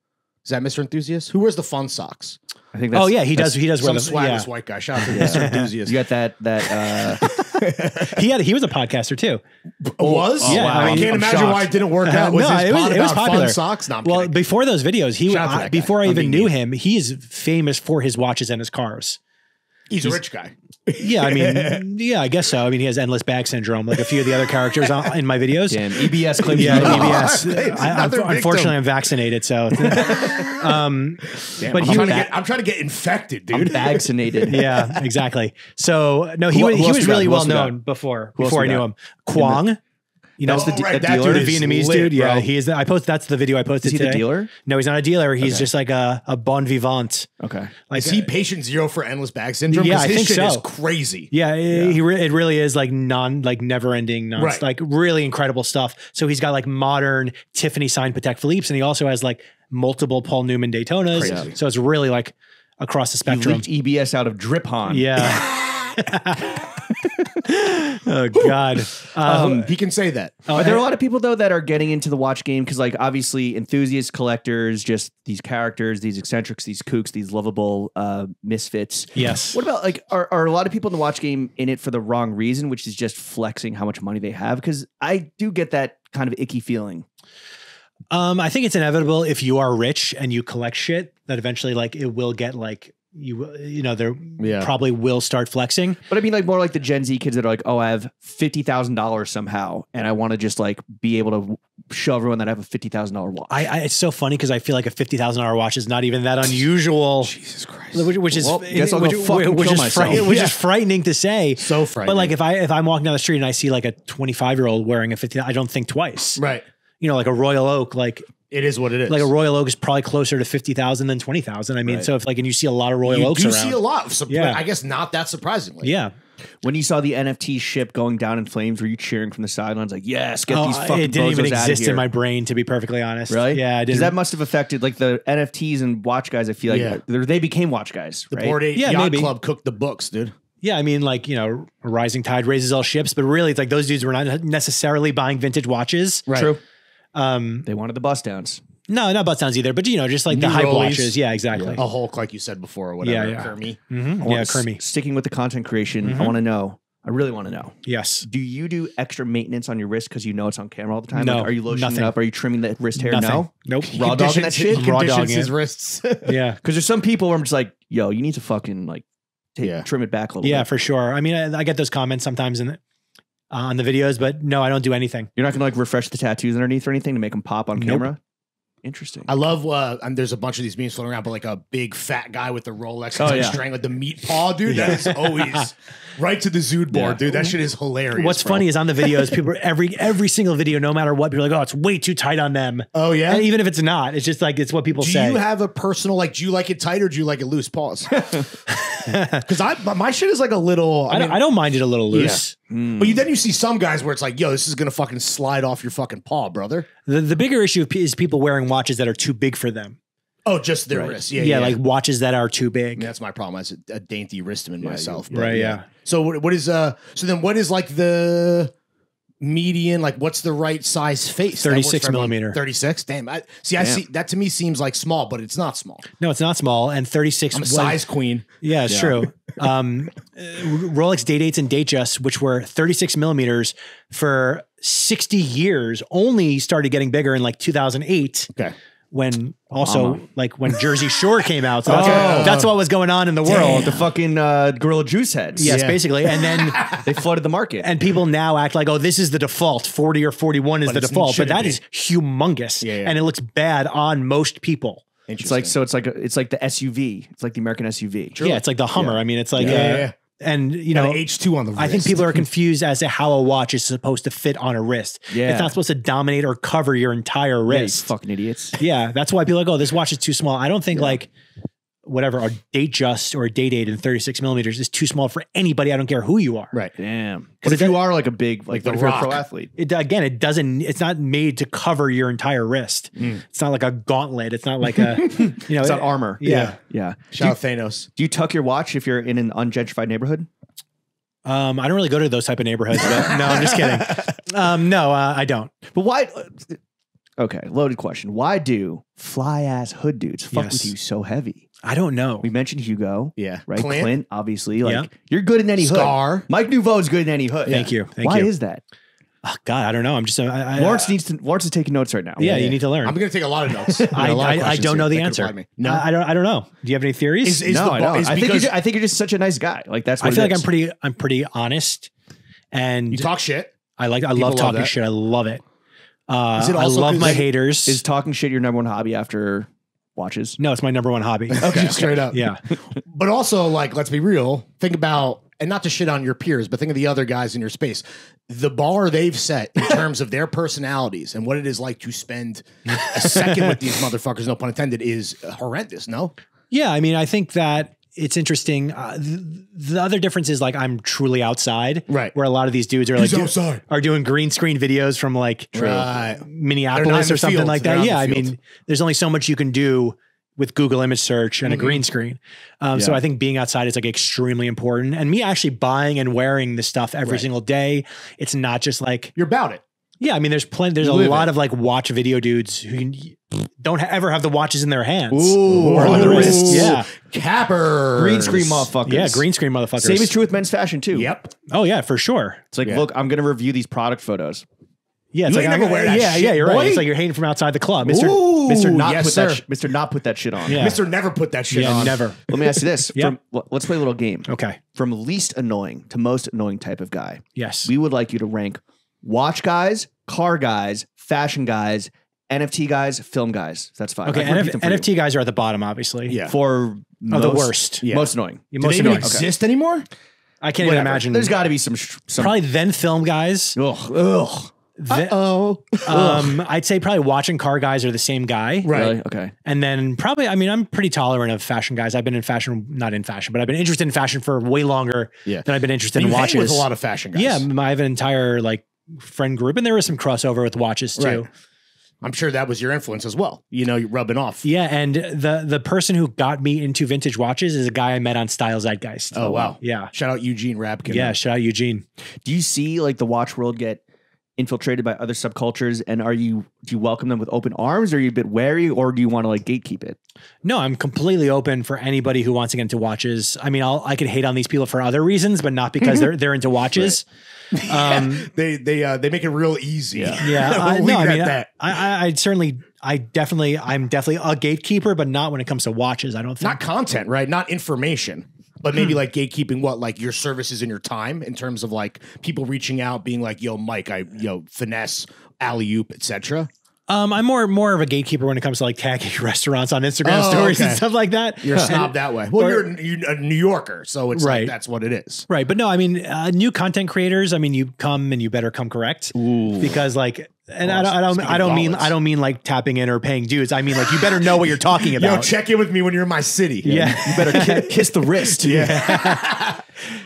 Is that Mister Enthusiast? Who wears the fun socks? I think. That's, oh yeah, he does. He does wear the swaggish yeah. white guy. Shout out to Mister Enthusiast. You got that that. Uh, he had he was a podcaster too. Was? Yeah. Oh, wow. I, mean, I can't I'm imagine shocked. why it didn't work out. Uh, was no, it was, it was popular. Socks? No, well, kidding. Before those videos, he I, before I even I mean, knew him, he is famous for his watches and his cars. He's, he's a rich guy. Yeah, I mean, yeah, I guess so. I mean, he has endless bag syndrome, like a few of the other characters on, in my videos. Damn, E B S claims. Yeah, no, E B S. I, unfortunately, victim. I'm vaccinated, so. um, Damn, but I'm, he trying to get, I'm trying to get infected, dude. I'm vaccinated. Yeah, exactly. So no, he who, was, who he was really well known before who before I knew him. Kwong. You know, that's the, right, the, that dealer, the Vietnamese lit, dude. Yeah, bro. he is. The, I post. That's the video I posted. Is he today. the dealer? No, he's not a dealer. He's okay. just like a, a bon vivant. Okay. Like, is he patient zero for endless bag syndrome? Yeah, I his think shit so. Is crazy. Yeah, it, yeah. Re it really is like non, like never ending, non, right. like really incredible stuff. So he's got like modern Tiffany signed Patek Philippe's, and he also has like multiple Paul Newman Daytonas. Crazy. So it's really like across the spectrum. He leaked E B S out of Driphon. Yeah. Oh God, um, um, he can say that. Are there a lot of people though that are getting into the watch game? Because like obviously enthusiast collectors, just these characters, these eccentrics, these kooks, these lovable uh, misfits. Yes. What about like are are a lot of people in the watch game in it for the wrong reason, which is just flexing how much money they have? Because I do get that kind of icky feeling. Um, I think it's inevitable if you are rich and you collect shit that eventually like it will get like. You you know they yeah. probably will start flexing, but I mean like more like the Gen Z kids that are like, oh, I have fifty thousand dollars somehow, and I want to just like be able to show everyone that I have a fifty thousand dollar watch. I, I it's so funny because I feel like a fifty thousand dollar watch is not even that unusual. Jesus Christ, which, which is well, guess I'll which, go fucking which, kill which, myself. Is, which yeah. is frightening to say. So frightening. But like if I if I'm walking down the street and I see like a twenty five year old wearing a fifty, I don't think twice. Right. You know, like a Royal Oak, like. It is what it is. Like a Royal Oak is probably closer to fifty thousand than twenty thousand. I mean, right. so if like, and you see a lot of Royal you Oaks do around. You see a lot. Of, yeah. I guess not that surprisingly. Yeah. When you saw the N F T ship going down in flames, were you cheering from the sidelines? Like, yes, get oh, these fucking bozos out of here. It didn't even exist in my brain, to be perfectly honest. Really? Yeah, it didn't. Because that must have affected, like, the N F Ts and watch guys, I feel like, yeah. they became watch guys, right? The Board eight yeah, Yacht maybe. Club cooked the books, dude. Yeah, I mean, like, you know, a rising tide raises all ships, but really, it's like those dudes were not necessarily buying vintage watches. Right. True. Um, they wanted the bust downs. No, not bust downs either, but you know, just like New the hype rollies, watches. Yeah, exactly. Yeah. A Hulk, like you said before, or whatever. Yeah, yeah. Kermy. Mm-hmm. Yeah, Kermy. Sticking with the content creation, mm-hmm. I want to know. I really want to know. Yes. Do you do extra maintenance on your wrist because you know it's on camera all the time? No. Like, are you lotioning nothing. it up? Are you trimming the wrist hair? Nothing. No. Nope. Raw dogging that shit. Raw dogging his wrists. Yeah. Because there's some people where I'm just like, yo, you need to fucking like take, yeah. trim it back a little. Yeah, bit. for sure. I mean, I, I get those comments sometimes in. Uh, on the videos, but no, I don't do anything. You're not going to like refresh the tattoos underneath or anything to make them pop on nope. camera? Interesting. I love, uh, and there's a bunch of these memes floating around, but like a big fat guy with the Rolex oh, yeah. strang with the meat paw, dude, yeah. that is always right to the Zood board, yeah. dude. That shit is hilarious. What's bro. funny is on the videos, people, every every single video, no matter what, people are like, oh, it's way too tight on them. Oh, yeah? And even if it's not, it's just like, it's what people do say. Do you have a personal, like, do you like it tight or do you like it loose? Pause. Because I my shit is like a little. I, I, mean, don't, I don't mind it a little loose. Yeah. Mm. But you, then you see some guys where it's like, yo, this is going to fucking slide off your fucking paw, brother. The, the bigger issue is people wearing watches that are too big for them. Oh, just their right. wrists. Yeah, yeah, yeah, like watches that are too big. I mean, that's my problem. As a, a dainty wristman yeah, myself. You, right, yeah. yeah. So what, what is, uh? so then what is like the median, like what's the right size face? thirty-six millimeter. thirty-six? Damn. I, see, Damn. I see, that to me seems like small, but it's not small. No, it's not small. And thirty-six. I'm a size one, queen. Yeah, it's yeah. true. um, Rolex Date eights and Date Justs, which were thirty-six millimeters for sixty years, only started getting bigger in like two thousand eight. Okay. When also Mama. like when Jersey Shore came out, so that's, oh. that's what was going on in the world. Damn. The fucking uh, Gorilla Juice heads, yes, yeah. basically. And then they flooded the market, and people now act like, oh, this is the default. Forty or forty-one is but the default, but that be. is humongous, yeah, yeah. and it looks bad on most people. It's like so. It's like a, it's like the S U V. It's like the American S U V. True. Yeah, it's like the Hummer. Yeah. I mean, it's like yeah. Uh, yeah, yeah, yeah. And, you know, H two on the wrist. I think people are confused as to how a watch is supposed to fit on a wrist. Yeah. It's not supposed to dominate or cover your entire wrist. Yeah, fucking idiots. Yeah. That's why people are like, oh, this watch is too small. I don't think yeah. like whatever, a Datejust or a Datedate in thirty-six millimeters is too small for anybody. I don't care who you are. Right. Damn. But if you are like a big, like, like if you're a pro athlete. It, again, it doesn't, it's not made to cover your entire wrist. Mm. It's not like a gauntlet. It's not like a, you know. It's not armor. Yeah. Yeah. yeah. Shout out Thanos. Do you tuck your watch if you're in an ungentrified neighborhood? Um, I don't really go to those type of neighborhoods. But, no, I'm just kidding. Um, no, uh, I don't. But why? Okay. Loaded question. Why do fly ass hood dudes fuck yes. with you so heavy? I don't know. We mentioned Hugo. Yeah. Right? Clint, Clint obviously. Like, yeah. You're good in any Scar. hood. Mike Nuovo is good in any hood. Thank yeah. you. Thank Why you. is that? Oh, God, I don't know. I'm just... I, I, Lawrence, uh, needs to, Lawrence is taking notes right now. Yeah, yeah. You need to learn. I'm going to take a lot of notes. I, lot of I, I don't know the answer. No, I, I don't I don't know. Do you have any theories? Is, is no, the, I don't. I think, you're just, I think you're just such a nice guy. Like, that's what I feel like. I'm pretty, I'm pretty honest. And you talk shit. I like. I People love talking love shit. I love it. Uh, is it also I love my haters. Is talking shit your number one hobby after... watches? No, it's my number one hobby. Okay, okay. Straight up. Yeah. But also, like, let's be real. Think about, and not to shit on your peers, but think of the other guys in your space. The bar they've set in terms of their personalities and what it is like to spend a second with these motherfuckers, no pun intended, is horrendous, no? Yeah, I mean, I think that it's interesting. Uh, the, the other difference is, like, I'm truly outside, right? Where a lot of these dudes are He's like do, are doing green screen videos from like right. Minneapolis or something field. like that. Yeah, I field. mean, there's only so much you can do with Google image search and mm-hmm. a green screen. Um, yeah. So I think being outside is like extremely important. And me actually buying and wearing this stuff every right. single day, it's not just like you're about it. Yeah, I mean, there's plenty. There's Live a lot it. of like watch video dudes who don't ha ever have the watches in their hands Ooh, or on their wrists. Yeah, cappers, green screen motherfuckers. Yeah, green screen motherfuckers. Same is true with men's fashion too. Yep. Oh yeah, for sure. It's like, yeah. look, I'm gonna review these product photos. Yeah, it's you like ain't never wear that. Yeah, shit, yeah, you're right. Boy. It's like you're hating from outside the club, Mister Ooh, Mister Not yes, put sir. that. Mister Not put that shit on. Yeah. Mister Never put that shit yeah, on. Never. Let me ask you this. yeah. From, let's play a little game. Okay. From least annoying to most annoying type of guy. Yes. We would like you to rank. Watch guys, car guys, fashion guys, N F T guys, film guys. That's fine. Okay, N F T guys are at the bottom, obviously. Yeah. For most, oh, the worst. Yeah. Most annoying. Yeah, most Do they annoying. even exist okay. anymore? I can't Whatever. even imagine. There's got to be some, some... Probably then film guys. Ugh. Ugh. Uh-oh. Um, I'd say probably watching car guys are the same guy. Right. Really? Okay. And then probably, I mean, I'm pretty tolerant of fashion guys. I've been in fashion, not in fashion, but I've been interested in fashion for way longer yeah. than I've been interested you in watches. With a lot of fashion guys. Yeah. I have an entire, like, friend group, and there was some crossover with watches too. Right. I'm sure that was your influence as well. You know, you're rubbing off. Yeah, and the the person who got me into vintage watches is a guy I met on Style Zeitgeist. Oh wow, yeah. Shout out Eugene Rabkin. Yeah, shout out Eugene. Do you see like the watch world get infiltrated by other subcultures, and are you do you welcome them with open arms, or are you a bit wary, or do you want to like gatekeep it? No, I'm completely open for anybody who wants to get into watches. I mean, I'll I could hate on these people for other reasons, but not because they're they're into watches. Right. Um, yeah, they they uh, they make it real easy. Yeah, yeah. we'll I, no, I mean, that. I, I I certainly I definitely I'm definitely a gatekeeper, but not when it comes to watches. I don't think. Not content, right? Not information. But maybe like gatekeeping what, like your services and your time in terms of like people reaching out, being like, yo, Mike, I, yo, finesse, alley-oop, et cetera. Um, I'm more more of a gatekeeper when it comes to like tagging restaurants on Instagram oh, stories okay. and stuff like that. You're a snob that way. Well, or, you're a New Yorker, so it's right. like, that's what it is. Right. But no, I mean, uh, new content creators, I mean, you come and you better come correct. Ooh. Because like, and well, I don't, I don't, I don't mean, I don't mean like tapping in or paying dues. I mean, like, you better know what you're talking about. Yo, check in with me when you're in my city. Yeah. yeah. You better ki kiss the wrist. Yeah.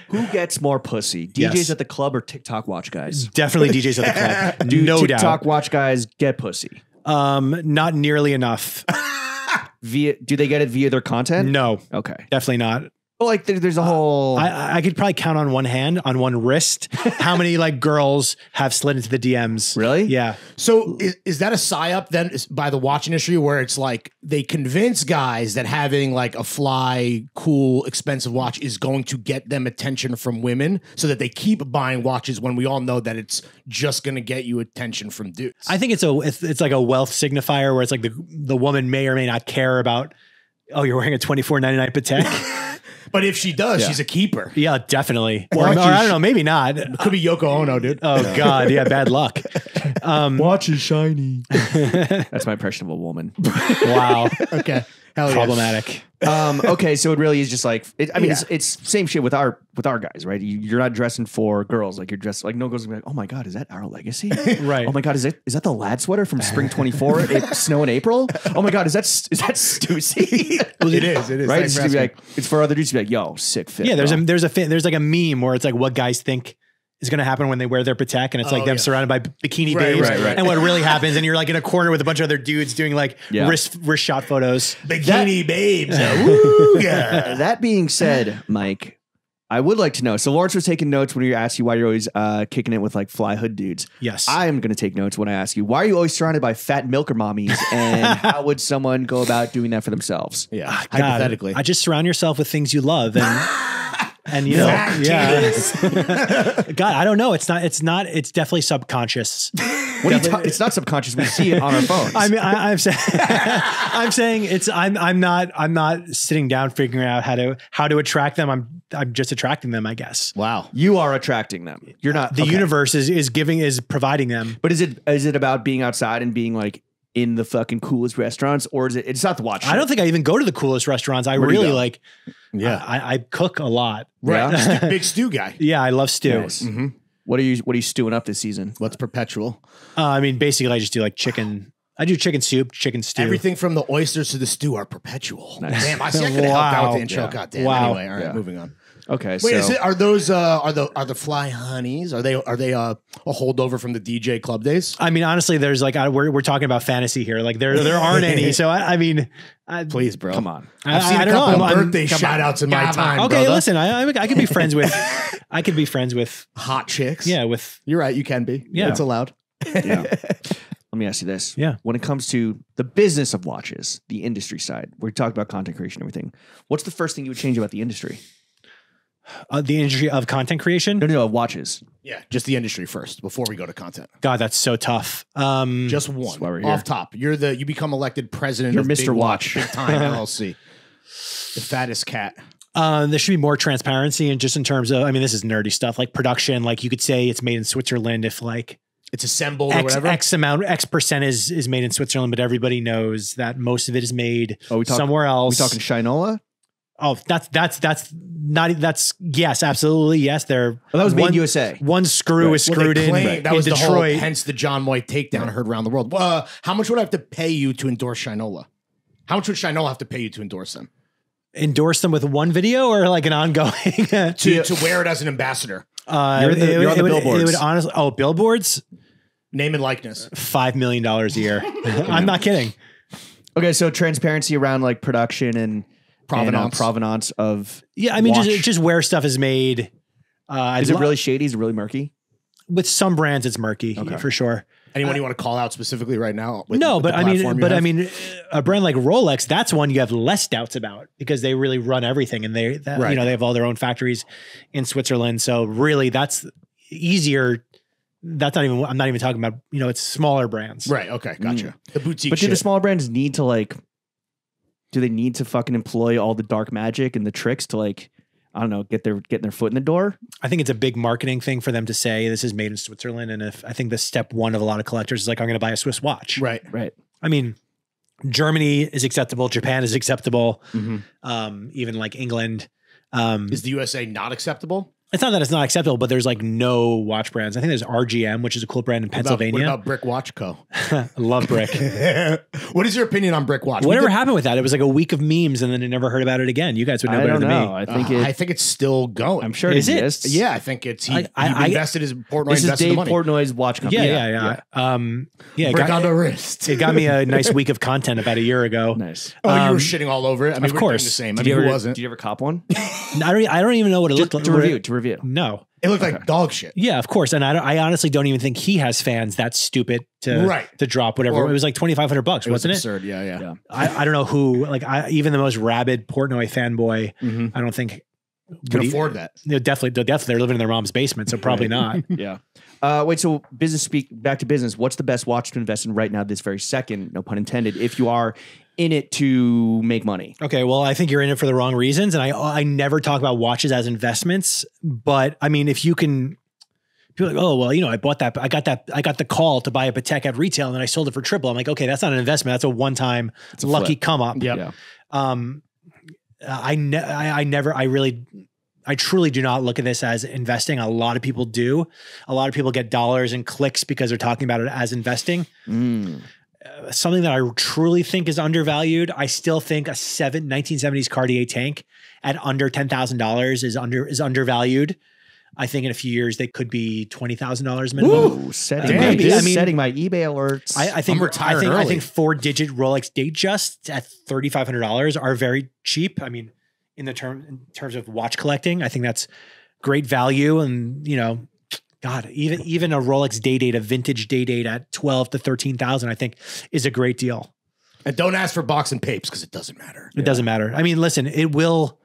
Who gets more pussy? D Js yes. at the club or TikTok watch guys? Definitely D Js at the club. Do no TikTok doubt. watch guys get pussy? Um, not nearly enough. via do they get it via their content? No. Okay. Definitely not. Well, like there, there's a whole. Uh, I, I could probably count on one hand, on one wrist, how many like girls have slid into the D Ms. Really? Yeah. So is, is that a psyop then by the watch industry where it's like they convince guys that having like a fly, cool, expensive watch is going to get them attention from women so that they keep buying watches when we all know that it's just going to get you attention from dudes? I think it's a it's, it's like a wealth signifier where it's like the, the woman may or may not care about, oh, you're wearing a twenty-four ninety-nine Patek. But if she does, yeah. she's a keeper. Yeah, definitely. Or, or I don't know, maybe not. It could be Yoko Ono, dude. Oh, God. Yeah, bad luck. Um, watch is shiny. That's my impression of a woman. Wow. Okay. Hell problematic. Yeah. um, okay, so it really is just like it, I mean, yeah. it's, it's same shit with our with our guys, right? You, you're not dressing for girls, like you're dressed like no girls gonna be like, oh my god, is that our legacy? Right. Oh my god, is it is that the lad sweater from spring twenty-four? It snow in April. Oh my god, is that is that Stussy? Well, it is. It is. Right. It's, be like, it's for other dudes to be like, yo, sick fit. Yeah. There's bro. a there's a there's like a meme where it's like what guys think is going to happen when they wear their Patek, and it's oh, like them yeah. surrounded by bikini right, babes. Right, right. And what really happens, and you're like in a corner with a bunch of other dudes doing like yeah. wrist wrist shot photos. Bikini that, babes. Woo, yeah. That being said, Mike, I would like to know. So Lawrence was taking notes when you asked you why you're always uh, kicking it with like fly hood dudes. Yes. I am going to take notes when I ask you, why are you always surrounded by fat milker mommies? And how would someone go about doing that for themselves? Yeah. Uh, hypothetically. God, I just surround yourself with things you love. And... And you know, Fact yeah, God, I don't know. It's not, it's not, it's definitely subconscious. What definitely. Are you ta- it's not subconscious. We see it on our phones. I mean, I, I'm saying, I'm saying it's, I'm, I'm not, I'm not sitting down figuring out how to, how to attract them. I'm, I'm just attracting them, I guess. Wow. You are attracting them. You're not, the okay. universe is, is giving, is providing them. But is it, is it about being outside and being like, in the fucking coolest restaurants, or is it? It's not the watch. I don't think I even go to the coolest restaurants. I Where really like. Yeah, I, I cook a lot. Right, yeah. Big stew guy. Yeah, I love stew. Nice. Mm-hmm. What are you? What are you stewing up this season? What's perpetual? Uh, I mean, basically, I just do like chicken. I do chicken soup, chicken stew. Everything from the oysters to the stew are perpetual. Nice. Damn, I see. I could wow. help out with the intro. Yeah. Goddamn. Wow. Anyway, all right, yeah. moving on. Okay. Wait, so is it, are those uh, are the are the fly honeys? Are they are they uh, a holdover from the D J club days? I mean, honestly, there's like I, we're we're talking about fantasy here. Like there there aren't any. So I, I mean, I, please, bro, come on. I've I, seen I a couple know, of birthday shout outs in my yeah, time. Okay, brother. Listen, I I could be friends with I could be friends with hot chicks. Yeah, with you're right. You can be. Yeah, it's allowed. Yeah. Let me ask you this. Yeah. When it comes to the business of watches, the industry side, we talked about content creation and everything. What's the first thing you would change about the industry? Uh, the industry of content creation? No, no, no, watches. Yeah, just the industry first before we go to content. God, that's so tough. Um, just one why we're here. Off top. You're the you become elected president. You're of Mister Big Watch, Watch Big Time L L C, the fattest cat. Uh, there should be more transparency, and just in terms of, I mean, this is nerdy stuff like production. Like you could say it's made in Switzerland if like it's assembled X, or whatever. X amount, X percent is is made in Switzerland, but everybody knows that most of it is made oh, we talk, somewhere else. We talking Shinola? Oh, that's, that's, that's not, that's yes, absolutely. Yes. They're well, that was made in U S A. One screw right. is screwed well, claim, in. That in was Detroit. The whole, hence the John White takedown right. heard around the world. Uh, how much would I have to pay you to endorse Shinola? How much would Shinola have to pay you to endorse them? Endorse them with one video or like an ongoing to, to wear it as an ambassador. Uh, you're, the, it, you're on the it billboards. Would, it would honestly, oh, billboards. Name and likeness. five million dollars a year. I'm not kidding. Okay. So transparency around like production and, Provenance. And, uh, provenance of yeah, I mean, watch. just just where stuff is made. Uh, is it really shady? Is it really murky? With some brands, it's murky okay. for sure. Anyone uh, you want to call out specifically right now? With, no, with but I mean, but have? I mean, a brand like Rolex, that's one you have less doubts about because they really run everything, and they that, right. you know they have all their own factories in Switzerland. So really, that's easier. That's not even. I'm not even talking about you know it's smaller brands, right? Okay, gotcha. Mm. The boutique, but shit. Do the smaller brands need to like? Do they need to fucking employ all the dark magic and the tricks to like, I don't know, get their getting their foot in the door? I think it's a big marketing thing for them to say this is made in Switzerland. And if I think the step one of a lot of collectors is like, I'm going to buy a Swiss watch. Right, right. I mean, Germany is acceptable. Japan is acceptable. Mm-hmm. Um, even like England. Um, is the U S A not acceptable? It's not that it's not acceptable, but there's like no watch brands. I think there's R G M, which is a cool brand in what Pennsylvania. About, what about Brick Watch Co? I love Brick. What is your opinion on Brick Watch? Whatever happened with that? It was like a week of memes and then I never heard about it again. You guys would know I better than know. me. I think, uh, it, I think it's still going. I'm sure it, it exists. Is. Yeah, I think it's, he, I, I, he invested I, his Portnoy This is Dave money. Portnoy's watch company. Yeah, yeah, yeah. yeah. Um, yeah Brick got, on the wrist. It got me a nice week of content about a year ago. Nice. Oh, um, you were shitting all over it? I mean, of we course. Doing the same. I mean, who wasn't? Did you ever cop one? I don't, I don't even know what it looked like. To review, to review. No. It looked okay. like dog shit. Yeah, of course. And I, don't, I honestly don't even think he has fans that stupid to, right. to drop whatever. Or it was like twenty-five hundred bucks, it wasn't was absurd. it? Yeah, yeah. yeah. I, I don't know who, like I, even the most rabid Portnoy fanboy, mm-hmm. I don't think. Can afford he, that. You know, definitely, definitely. They're living in their mom's basement, so probably right. not. yeah. Uh, wait, so business speak, back to business. What's the best watch to invest in right now this very second? No pun intended. If you are in it to make money. Okay. Well, I think you're in it for the wrong reasons. And I, I never talk about watches as investments, but I mean, if you can People are like, oh, well, you know, I bought that. I got that. I got the call to buy a Patek at retail and then I sold it for triple. I'm like, okay, that's not an investment. That's a one-time lucky flip. come up. Yep. Yeah. Um, I, ne I, I never, I really, I truly do not look at this as investing. A lot of people do. A lot of people get dollars and clicks because they're talking about it as investing. Mm. Uh, something that I truly think is undervalued. I still think a seven, nineteen seventies Cartier tank at under ten thousand dollars is under, is undervalued. I think in a few years they could be twenty thousand dollars minimum. Ooh, setting, uh, maybe. This I mean, setting my eBay alerts. I, I think I'm retired I think, early. I think four-digit Rolex Datejusts at thirty five hundred dollars are very cheap. I mean, in the term in terms of watch collecting, I think that's great value. And you know, God, even even a Rolex Daydate, a vintage Daydate at twelve to thirteen thousand, I think, is a great deal. And don't ask for box and papes because it doesn't matter. It yeah. doesn't matter. I mean, listen, it will.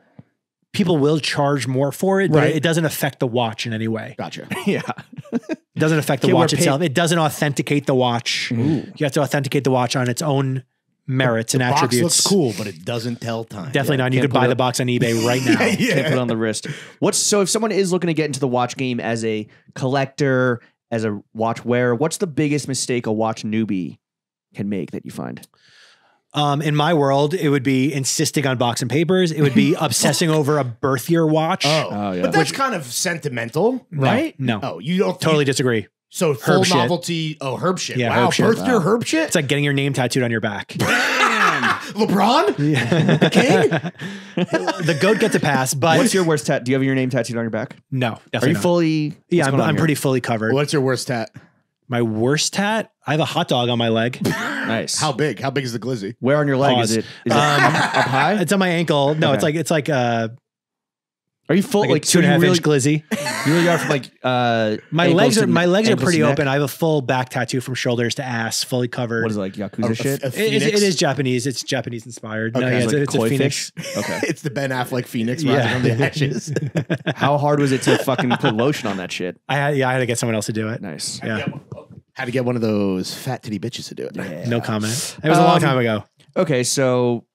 People will charge more for it, but right. it doesn't affect the watch in any way. Gotcha. Yeah. It doesn't affect the Can't watch itself. It doesn't authenticate the watch. Ooh. You have to authenticate the watch on its own merits the, the and box attributes. Looks cool, but it doesn't tell time. Definitely yeah. not. You Can't could buy up. the box on eBay right now. yeah, yeah. Can't put it on the wrist. What's so if someone is looking to get into the watch game as a collector, as a watch wearer, what's the biggest mistake a watch newbie can make that you find? Um, in my world, it would be insisting on box and papers. It would be obsessing over a birth year watch. Oh, oh yeah. But that's kind of sentimental, right? No, no. Oh, you don't totally you, disagree. So full herb novelty. Shit. Oh, herb shit. Yeah, wow, herb shit. birth wow. year herb shit. It's like getting your name tattooed on your back. LeBron, yeah. the king, the goat gets a pass. But what's your worst tat? Do you have your name tattooed on your back? No, definitely. Are you not. fully? Yeah, I'm, I'm pretty fully covered. What's your worst tat? My worst tat? I have a hot dog on my leg. Nice. How big? How big is the glizzy? Where on your leg Pause. is it? Is um, it up high? It's on my ankle. No, okay. it's like it's like uh Are you full like, like two and a half really, inch glizzy? You really are from like uh my legs are my legs are pretty open. I have a full back tattoo from shoulders to ass, fully covered. What is it, like Yakuza a, shit? A, a it, it is Japanese, it's Japanese inspired. Okay. No, yeah, it's, like it's a phoenix. Fish? Okay. It's the Ben Affleck Phoenix yeah. rising on the ashes. How hard was it to fucking put lotion on that shit? I had yeah, I had to get someone else to do it. Nice. Yeah. Had to get one of those fat titty bitches to do it. Yeah. No comment. It was um, a long time ago. Okay, so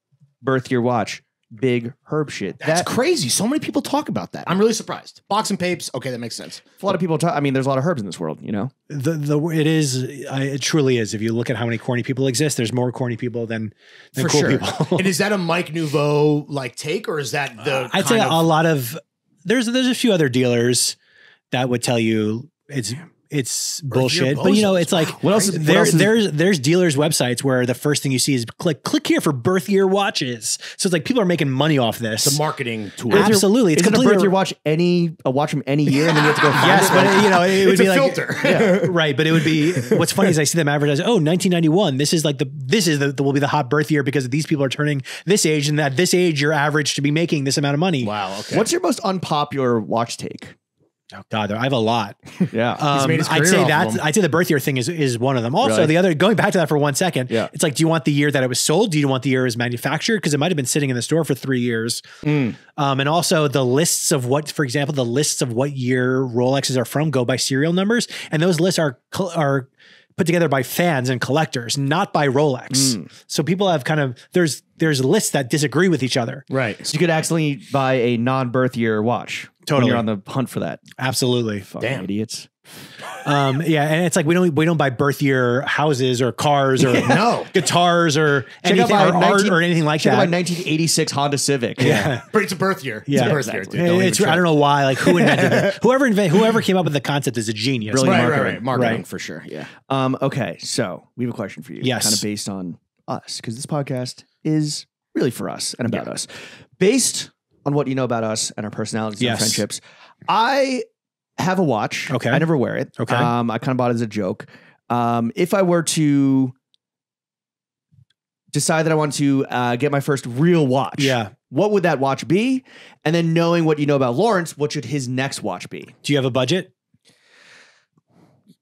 birth year watch, big herb shit. That's that, crazy. So many people talk about that. I'm really surprised. Box and papes. Okay, that makes sense. A lot of people talk. I mean, there's a lot of herbs in this world. You know, the the it is. I, it truly is. If you look at how many corny people exist, there's more corny people than than For cool sure. people. And is that a Mike Nuovo like take, or is that the? Uh, I'd say of a lot of there's there's a few other dealers that would tell you it's. It's bullshit, but you know, it's like, what else? There, what else is there's, there's dealers websites where the first thing you see is click, click here for birth year watches. So it's like, people are making money off this. It's a marketing tool. Absolutely. It's completely birth year watch any, a watch from any year and then you have to go find yes, it. Yes, but you know, it would be like, filter. Yeah, right. But it would be, what's funny is I see them advertise, oh, nineteen ninety-one. This is like the, this is the, the, will be the hot birth year because these people are turning this age and at this age, you're average to be making this amount of money. Wow. Okay. What's your most unpopular watch take? Oh God, I have a lot. Yeah, um, I'd say that. I'd say the birth year thing is is one of them. Also, really? the other going back to that for one second. Yeah, it's like, do you want the year that it was sold? Do you want the year it was manufactured? Because it might have been sitting in the store for three years. Mm. Um, and also the lists of what, for example, the lists of what year Rolexes are from go by serial numbers, and those lists are are put together by fans and collectors, not by Rolex. Mm. So people have kind of there's there's lists that disagree with each other. Right. So you could accidentally buy a non-birth year watch. Totally. When you're on the hunt for that. Absolutely. Fucking Damn. idiots. Um, yeah, and it's like we don't we don't buy birth year houses or cars or yeah. no guitars or check anything or art or anything like check that. Check out my nineteen eighty-six Honda Civic. Yeah, yeah. But it's a birth year. Yeah, it's a birth exactly. year. Dude. Don't it's, I don't know why. Like who invented it? Whoever invent, whoever came up with the concept is a genius. Brilliant right, marketing, right, right. marketing right. for sure. Yeah. Um, okay, so we have a question for you. Yes, kind of based on us because this podcast is really for us and about yeah. us, based on what you know about us and our personalities yes. and friendships. I have a watch. Okay. I never wear it. Okay. Um, I kind of bought it as a joke. Um, if I were to decide that I want to uh, get my first real watch, yeah, what would that watch be? And then knowing what you know about Lawrence, what should his next watch be? Do you have a budget?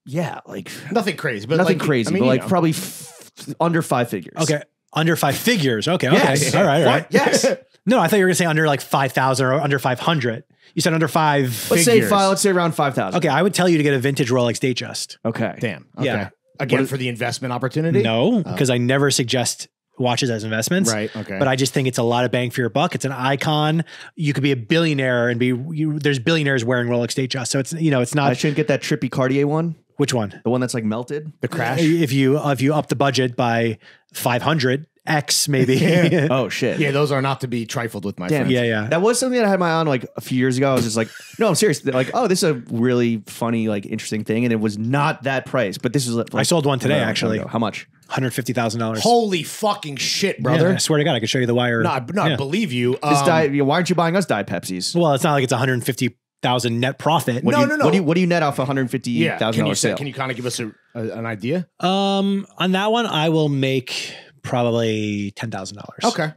Yeah, like nothing crazy, but nothing like, crazy, I mean, but like know. probably f under five figures. Okay, under five figures. Okay, yes. okay, all right, all right, yes. No, I thought you were going to say under like five thousand or under five hundred. You said under five Let's figures. say five, let's say around five thousand. Okay, I would tell you to get a vintage Rolex Datejust. Okay. Damn. Okay. Yeah. Again, what, for the investment opportunity? No, because oh. I never suggest watches as investments. Right. Okay. But I just think it's a lot of bang for your buck. It's an icon. You could be a billionaire and be, you, there's billionaires wearing Rolex Datejust. So it's, you know, it's not. I shouldn't get that trippy Cartier one. Which one? The one that's like melted? The Crash? If you, if you up the budget by five hundred X maybe. Yeah. Oh shit. Yeah. Those are not to be trifled with, my Damn. friend. Yeah. Yeah. That was something that I had my eye on like a few years ago. I was just like, no, I'm serious. Like, oh, this is a really funny, like interesting thing. And it was not that price, but this was like, I sold one today, oh, actually. How much? one hundred fifty thousand dollars. Holy fucking shit, brother. Yeah, I swear to God, I could show you the wire. No, I, no, yeah. I believe you. Um, this diet, why aren't you buying us Diet Pepsis? Well, it's not like it's one hundred fifty thousand net profit. What no, you, no, no. What do you, what do you net off one hundred fifty thousand dollars yeah. sale? Say, can you kind of give us a, a, an idea? Um, on that one, I will make... probably ten thousand dollars. Okay,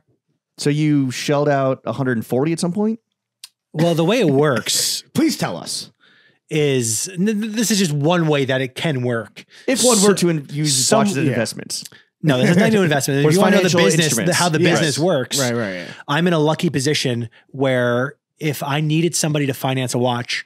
so you shelled out one hundred and forty at some point. Well, the way it works, please tell us, is this is just one way that it can work. If one so, were to in, use some, watches as yeah. investments, no, this is not new investment. If you want to know the business, the, how the yes. business works, right, right, right. I'm in a lucky position where if I needed somebody to finance a watch,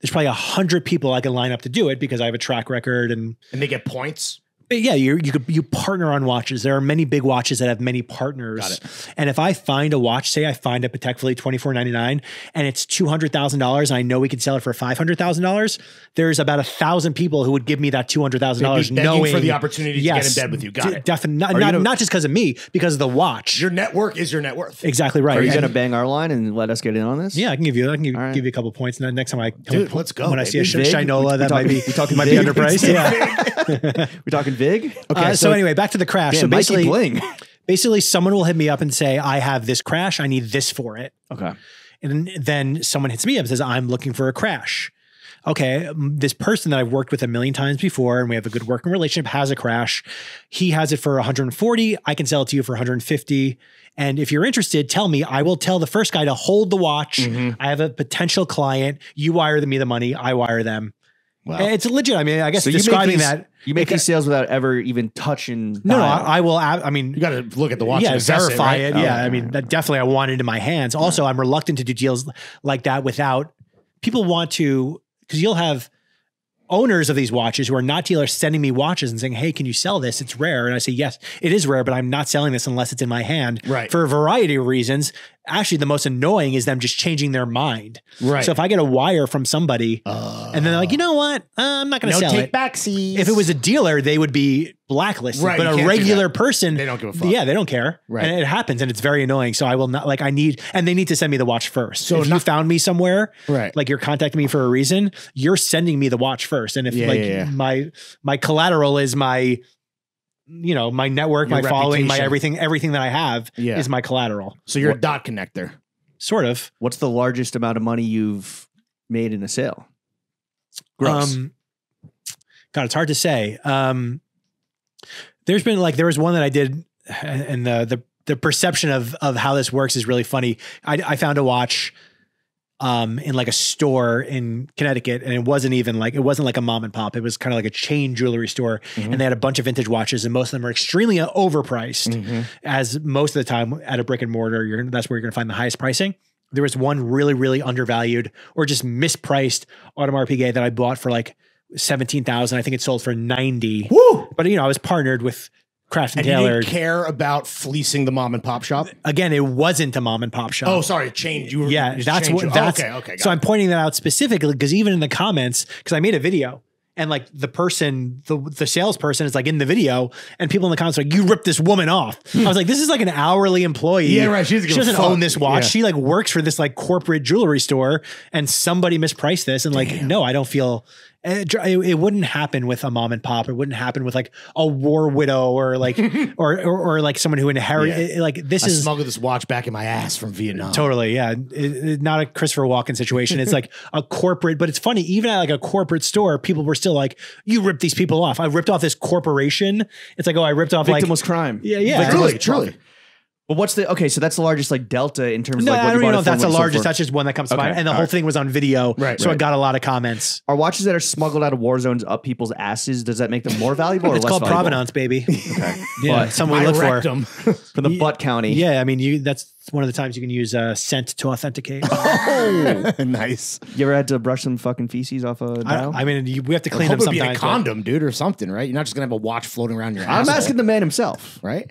there's probably a hundred people I can line up to do it because I have a track record and and they get points. But yeah, you you could you partner on watches. There are many big watches that have many partners. Got it. And if I find a watch, say I find a Patek Philippe twenty-four ninety-nine, and it's two hundred thousand dollars, and I know we can sell it for five hundred thousand dollars. There's about a thousand people who would give me that two hundred thousand dollars, knowing for the opportunity to yes, get in bed with you. Got it. Definitely not not, not just because of me, because of the watch. Your network is your net worth. Exactly right. Are you going to bang our line and let us get in on this? Yeah, I can give you. I can give, right. give you a couple points. And then next time I come, dude, let's go. When baby. I see a big, Shinola, that talking, might be we talking might be underpriced. Yeah, we're talking. Big. Okay. Uh, so, so anyway, back to the crash. Man, so basically, bling. basically someone will hit me up and say, I have this crash. I need this for it. Okay. And then someone hits me up and says, I'm looking for a crash. Okay. This person that I've worked with a million times before, and we have a good working relationship, has a crash. He has it for one hundred forty. I can sell it to you for one hundred fifty. And if you're interested, tell me. I will tell the first guy to hold the watch. Mm-hmm. I have a potential client. You wire me the money. I wire them. Wow. It's legit. I mean, I guess so describing you these, that you make these sales without ever even touching. No, no I, I will. I mean, you got to look at the watch. Yeah, and verify it. Right? it. Yeah, oh, I mean, that definitely I want it in my hands. Also, right. I'm reluctant to do deals like that without people want to because you'll have owners of these watches who are not dealers sending me watches and saying, "Hey, can you sell this? It's rare." And I say, "Yes, it is rare, but I'm not selling this unless it's in my hand." Right. For a variety of reasons. Actually, the most annoying is them just changing their mind. Right. So if I get a wire from somebody uh, and they're like, you know what? Uh, I'm not going to no sell take it. Backsies. If it was a dealer, they would be blacklisted. Right, but a regular person, they don't give a fuck. Yeah, they don't care. Right. And it happens and it's very annoying. So I will not like I need and they need to send me the watch first. So if not, you found me somewhere, right. like you're contacting me for a reason, you're sending me the watch first. And if yeah, like yeah, yeah. my my collateral is my you know, my network, your my reputation. Following, my everything, everything that I have yeah. is my collateral. So you're what, a dot connector. Sort of. What's the largest amount of money you've made in a sale? Gross. Um, God, it's hard to say. Um, there's been like, there was one that I did and the, the, the perception of, of how this works is really funny. I, I found a watch um, in like a store in Connecticut. And it wasn't even like, it wasn't like a mom and pop. It was kind of like a chain jewelry store. Mm-hmm. And they had a bunch of vintage watches and most of them are extremely overpriced mm-hmm. as most of the time at a brick and mortar, you're, that's where you're going to find the highest pricing. There was one really, really undervalued or just mispriced Audemars Piguet that I bought for like seventeen thousand. I think it sold for ninety. Woo! But you know, I was partnered with Craft and, and Taylor. You didn't care about fleecing the mom and pop shop? Again, it wasn't a mom and pop shop. Oh, sorry. It changed. You were, yeah, that's what, that's, oh, okay, okay. So it. I'm pointing that out specifically because even in the comments, because I made a video and like the person, the, the salesperson is like in the video and people in the comments are like, you ripped this woman off. I was like, this is like an hourly employee. Yeah, right. She doesn't own this watch. Yeah. She like works for this like corporate jewelry store and somebody mispriced this. And like, damn. No, I don't feel... It, it wouldn't happen with a mom and pop. It wouldn't happen with like a war widow or like, or, or, or like someone who inherited yeah. like this I is smuggled this watch back in my ass from Vietnam. Totally. Yeah. It, it, not a Christopher Walken situation. It's like a corporate, but it's funny. Even at like a corporate store, people were still like, you ripped these people off. I ripped off this corporation. It's like, oh, I ripped off victimless like crime. Yeah. Yeah. Truly, truly. Well, what's the, okay, so that's the largest like delta in terms no, of like what I don't you even know if that's the largest, so that's just one that comes okay. to mind. And the all whole right. thing was on video, right, so right. I got a lot of comments. Are watches that are smuggled out of war zones up people's asses, does that make them more valuable or it's less valuable? It's called provenance, baby. Okay. Yeah, something we look for. Them. From the butt county. Yeah, I mean, you that's one of the times you can use uh, scent to authenticate. Oh, nice. You ever had to brush some fucking feces off a dial? I, I mean, you, we have to clean them sometimes. It would be a condom, dude, or something, right? You're not just going to have a watch floating around your ass. I'm asking the man himself, right?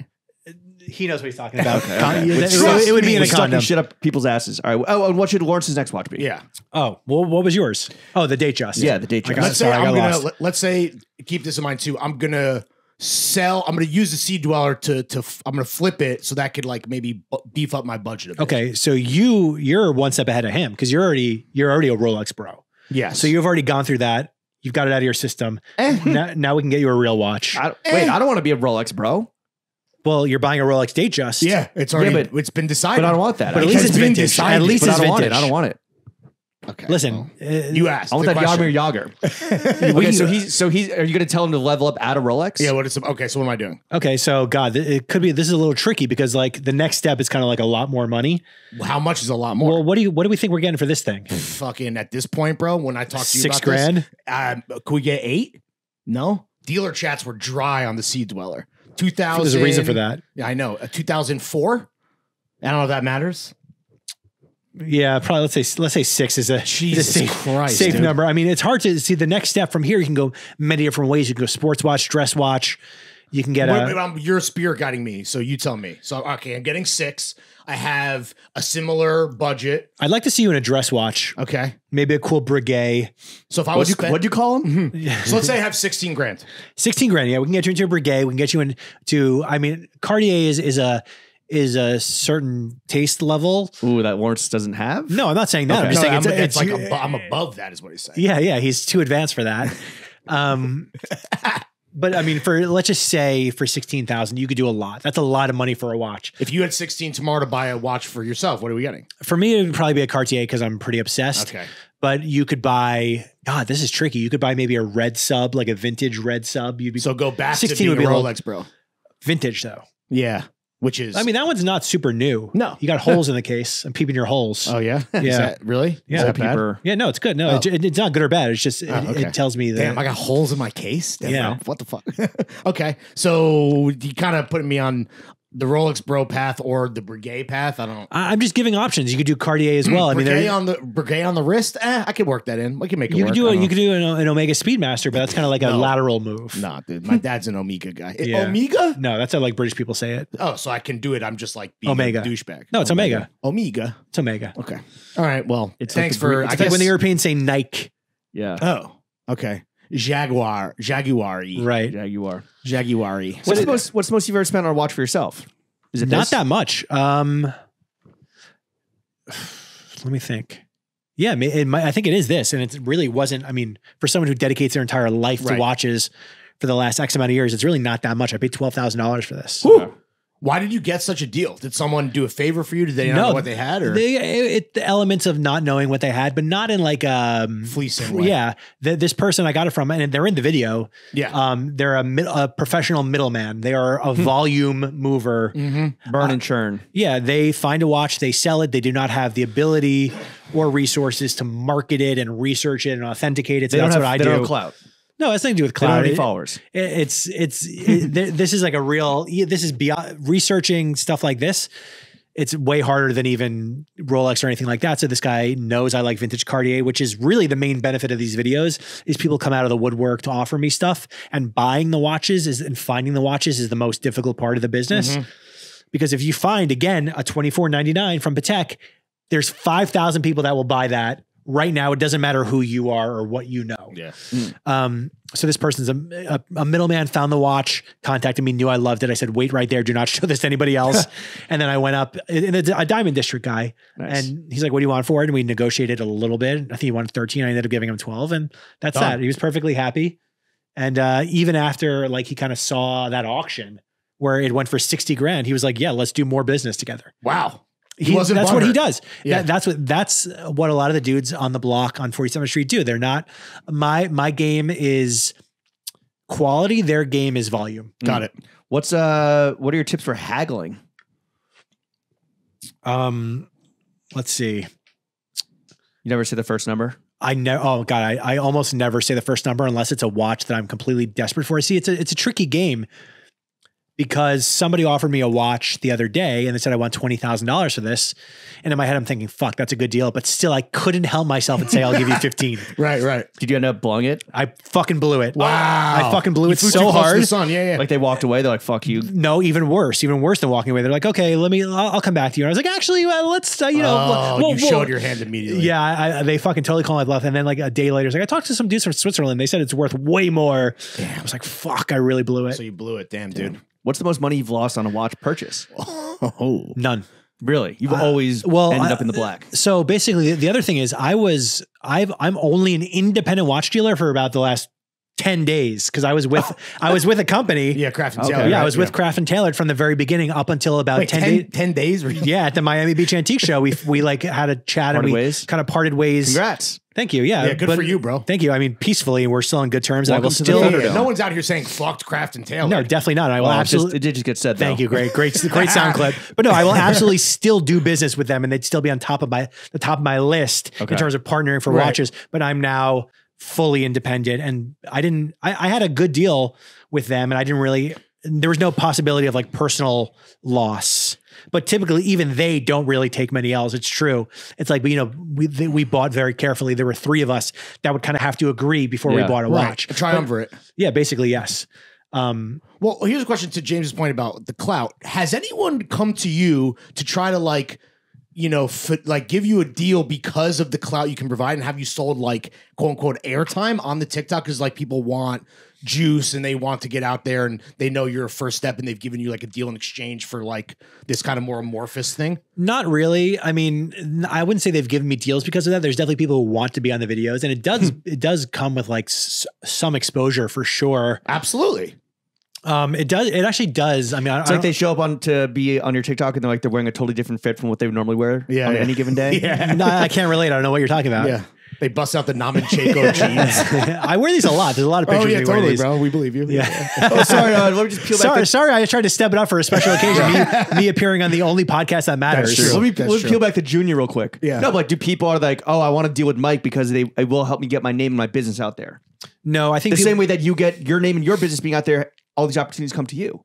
He knows what he's talking about. Okay, okay. It, it, it would be in a condom. Shit up people's asses. All right. Oh, and what should Lawrence's next watch be? Yeah. Oh, well, what was yours? Oh, the date just. Yeah, the date just. Let's say Sorry, I'm gonna. Let, let's say keep this in mind too. I'm gonna sell. I'm gonna use the Seed Dweller to to. I'm gonna flip it so that could like maybe beef up my budget a bit. Okay, so you you're one step ahead of him because you're already you're already a Rolex bro. Yeah. So you've already gone through that. You've got it out of your system. now, now we can get you a real watch. I, wait, I don't want to be a Rolex bro. Well, you're buying a Rolex Datejust. Yeah, it's already yeah, but, it's been decided. But I don't want that. But at least it's been vintage. Decided. At least but it's I don't vintage. Want it. I don't want it. Okay. Listen, well, uh, you asked. I want that Jaromir Jagr. Okay, so he's so he's. Are you going to tell him to level up out of Rolex? Yeah. What is okay? So what am I doing? Okay, so God, it could be. This is a little tricky because like the next step is kind of like a lot more money. How much is a lot more? Well, what do you what do we think we're getting for this thing? Fucking at this point, bro. When I talk to you six about grand, this, um, could we get eight? No. Dealer chats were dry on the Sea Dweller. two thousand There's a reason for that. Yeah, I know. Uh, two thousand four. I don't know if that matters. Yeah, probably. Let's say let's say six is a Jesus is a safe, Christ, safe number. I mean, it's hard to see the next step from here. You can go many different ways. You can go sports watch, dress watch. You can get wait, a. I'm, you're spirit guiding me, so you tell me. So okay, I'm getting six. I have a similar budget. I'd like to see you in a dress watch. Okay, maybe a cool Breguet. So if I was, what do you call them? Mm-hmm. So let's say I have sixteen grand. Sixteen grand. Yeah, we can get you into a Breguet. We can get you into. I mean, Cartier is is a. is a certain taste level. Ooh, that Lawrence doesn't have? No, I'm not saying that. Okay. I'm just no, saying I'm, it's, it's, it's like ab I'm above that is what he's saying. Yeah, yeah. He's too advanced for that. um, but I mean, for let's just say for sixteen thousand, you could do a lot. That's a lot of money for a watch. If you had sixteen tomorrow to buy a watch for yourself, what are we getting? For me, it would probably be a Cartier because I'm pretty obsessed. Okay. But you could buy, God, this is tricky. You could buy maybe a red sub, like a vintage red sub. You'd be So go back to being would be a Rolex, bro. Vintage though. Yeah. Which is, I mean, that one's not super new. No, you got holes in the case. I'm peeping your holes. Oh yeah, yeah. Is that, really? Yeah, is that bad? Yeah, no, it's good. No, oh. it, it, it's not good or bad. It's just it, oh, okay. it tells me that. Damn, I got holes in my case. Damn, yeah, bro. What the fuck? Okay, so you kind of putting me on the Rolex bro path or the Breguet path. I don't. I, I'm just giving options. You could do Cartier as well. I mean, Breguet on the Breguet on the wrist. Eh, I could work that in. We can make it you work. Could do a, you could do an, an Omega Speedmaster, but that's kind of like no. a lateral move. Nah, dude, my dad's an Omega guy. Yeah. Omega? No, that's how like British people say it. Oh, so I can do it. I'm just like being Omega a douchebag. No, it's Omega. Omega. It's Omega. Okay. All right. Well, it's thanks like the, for. It's I like guess when the Europeans say Nike. Yeah. Oh. Okay. Jaguar, Jaguari, right? Jaguar, Jaguari. What's the most? What's the most you've ever spent on a watch for yourself? Is it not this? That much? Um, let me think. Yeah, it might, I think it is this, and it really wasn't. I mean, for someone who dedicates their entire life right. to watches for the last X amount of years, it's really not that much. I paid twelve thousand dollars for this. Okay. Why did you get such a deal? Did someone do a favor for you? Did they not no, know what they had? Or they, it, the elements of not knowing what they had, but not in like um, fleecing. Yeah, the, this person I got it from, and they're in the video. Yeah, um, they're a, mid, a professional middleman. They are a volume mover, mm-hmm. burn uh, and churn. Yeah, they find a watch, they sell it. They do not have the ability or resources to market it and research it and authenticate it. So they that's don't have, what I they do. Don't have clout. No, it's nothing to do with cloud it, followers. It, it's it's it, th this is like a real. This is beyond researching stuff like this. It's way harder than even Rolex or anything like that. So this guy knows I like vintage Cartier, which is really the main benefit of these videos. Is people come out of the woodwork to offer me stuff, and buying the watches is and finding the watches is the most difficult part of the business. Mm-hmm. Because if you find again a twenty-four ninety-nine from Patek, there's five thousand people that will buy that. Right now, it doesn't matter who you are or what you know. Yeah. Mm. Um, so this person's a, a, a middleman, found the watch, contacted me, knew I loved it. I said, wait right there. Do not show this to anybody else. And then I went up, and it's a Diamond District guy. Nice. And he's like, what do you want for it? And we negotiated a little bit. I think he wanted thirteen. I ended up giving him twelve. And that's Done. that. He was perfectly happy. And uh, even after like he kind of saw that auction where it went for sixty grand, he was like, yeah, let's do more business together. Wow. He, he wasn't that's buttered. What he does. Yeah. That, that's what that's what a lot of the dudes on the block on forty-seventh street do. They're not my my game is quality. Their game is volume. Got mm. it. What's uh? What are your tips for haggling? Um, let's see. You never say the first number. I know. Oh God, I I almost never say the first number unless it's a watch that I'm completely desperate for. See, it's a it's a tricky game. because somebody offered me a watch the other day and they said, I want twenty thousand dollars for this. And in my head, I'm thinking, fuck, that's a good deal. But still, I couldn't help myself and say, I'll give you fifteen. Right, right. Did you end up blowing it? I fucking blew it. Wow. I fucking blew it so hard. Yeah, yeah. Like they walked away. They're like, fuck you. No, even worse. Even worse than walking away. They're like, okay, let me, I'll, I'll come back to you. And I was like, actually, well, let's, uh, you know. Oh, we'll, you we'll, showed your hand immediately. Yeah, I, I, they fucking totally called my bluff. And then like a day later, it's like, I talked to some dudes from Switzerland. They said it's worth way more. Damn. I was like, fuck, I really blew it. So you blew it. Damn, dude. Damn. What's the most money you've lost on a watch purchase? Oh. None. Really? You've uh, always well, ended I, up in the black. So basically, the other thing is I was, I've, I'm only an independent watch dealer for about the last ten days. Cause I was with, I was with a company. Yeah. Craft and Taylor. Okay. Yeah. Right? I was with yeah. Craft and Taylor from the very beginning up until about Wait, ten days. ten days. Yeah. At the Miami Beach Antique Show, we, we like had a chat parted and we ways. kind of parted ways. Congrats. Thank you. Yeah. Yeah, good but, for you, bro. Thank you. I mean, peacefully, we're still on good terms. Welcome I will still. Yeah, yeah. No one's out here saying fucked Craft and Taylor. No, definitely not. I will well, absolutely. It did just get said. Though. Thank you. Great, great, great sound clip. But no, I will absolutely still do business with them, and they'd still be on top of my the top of my list okay. in terms of partnering for right. watches. But I'm now fully independent, and I didn't. I, I had a good deal with them, and I didn't really. There was no possibility of like personal loss. But typically, even they don't really take many L's. It's true. It's like, you know, we they, we bought very carefully. There were three of us that would kind of have to agree before yeah, we bought a right. watch. A triumvirate. But, yeah, basically, yes. Um, well, here's a question to James's point about the clout. Has anyone come to you to try to like, you know, fit, like give you a deal because of the clout you can provide, and have you sold like quote unquote airtime on the TikTok? Because like people want juice and they want to get out there and they know you're a first step and they've given you like a deal in exchange for like this kind of more amorphous thing? Not really. I mean, I wouldn't say they've given me deals because of that. There's definitely people who want to be on the videos, and it does, it does come with like s some exposure for sure. Absolutely. Um, it does. It actually does. I mean, I, it's I like they show up on to be on your TikTok and they're like, they're wearing a totally different fit from what they would normally wear yeah, on yeah. any given day. Yeah. No, I can't relate. I don't know what you're talking about. Yeah. They bust out the Namacheko jeans. I wear these a lot. There's a lot of pictures. Oh yeah, we totally, bro. We believe you. Yeah. Oh, sorry. Uh, let me just peel back. Sorry, the sorry. I tried to step it up for a special occasion. me, me appearing on the only podcast that matters. That's true. Let me, That's let me true. peel back the Junior real quick. Yeah. No, but like, do people are like, oh, I want to deal with Mike because they it will help me get my name and my business out there. No, I think the people, same way that you get your name and your business being out there, all these opportunities come to you.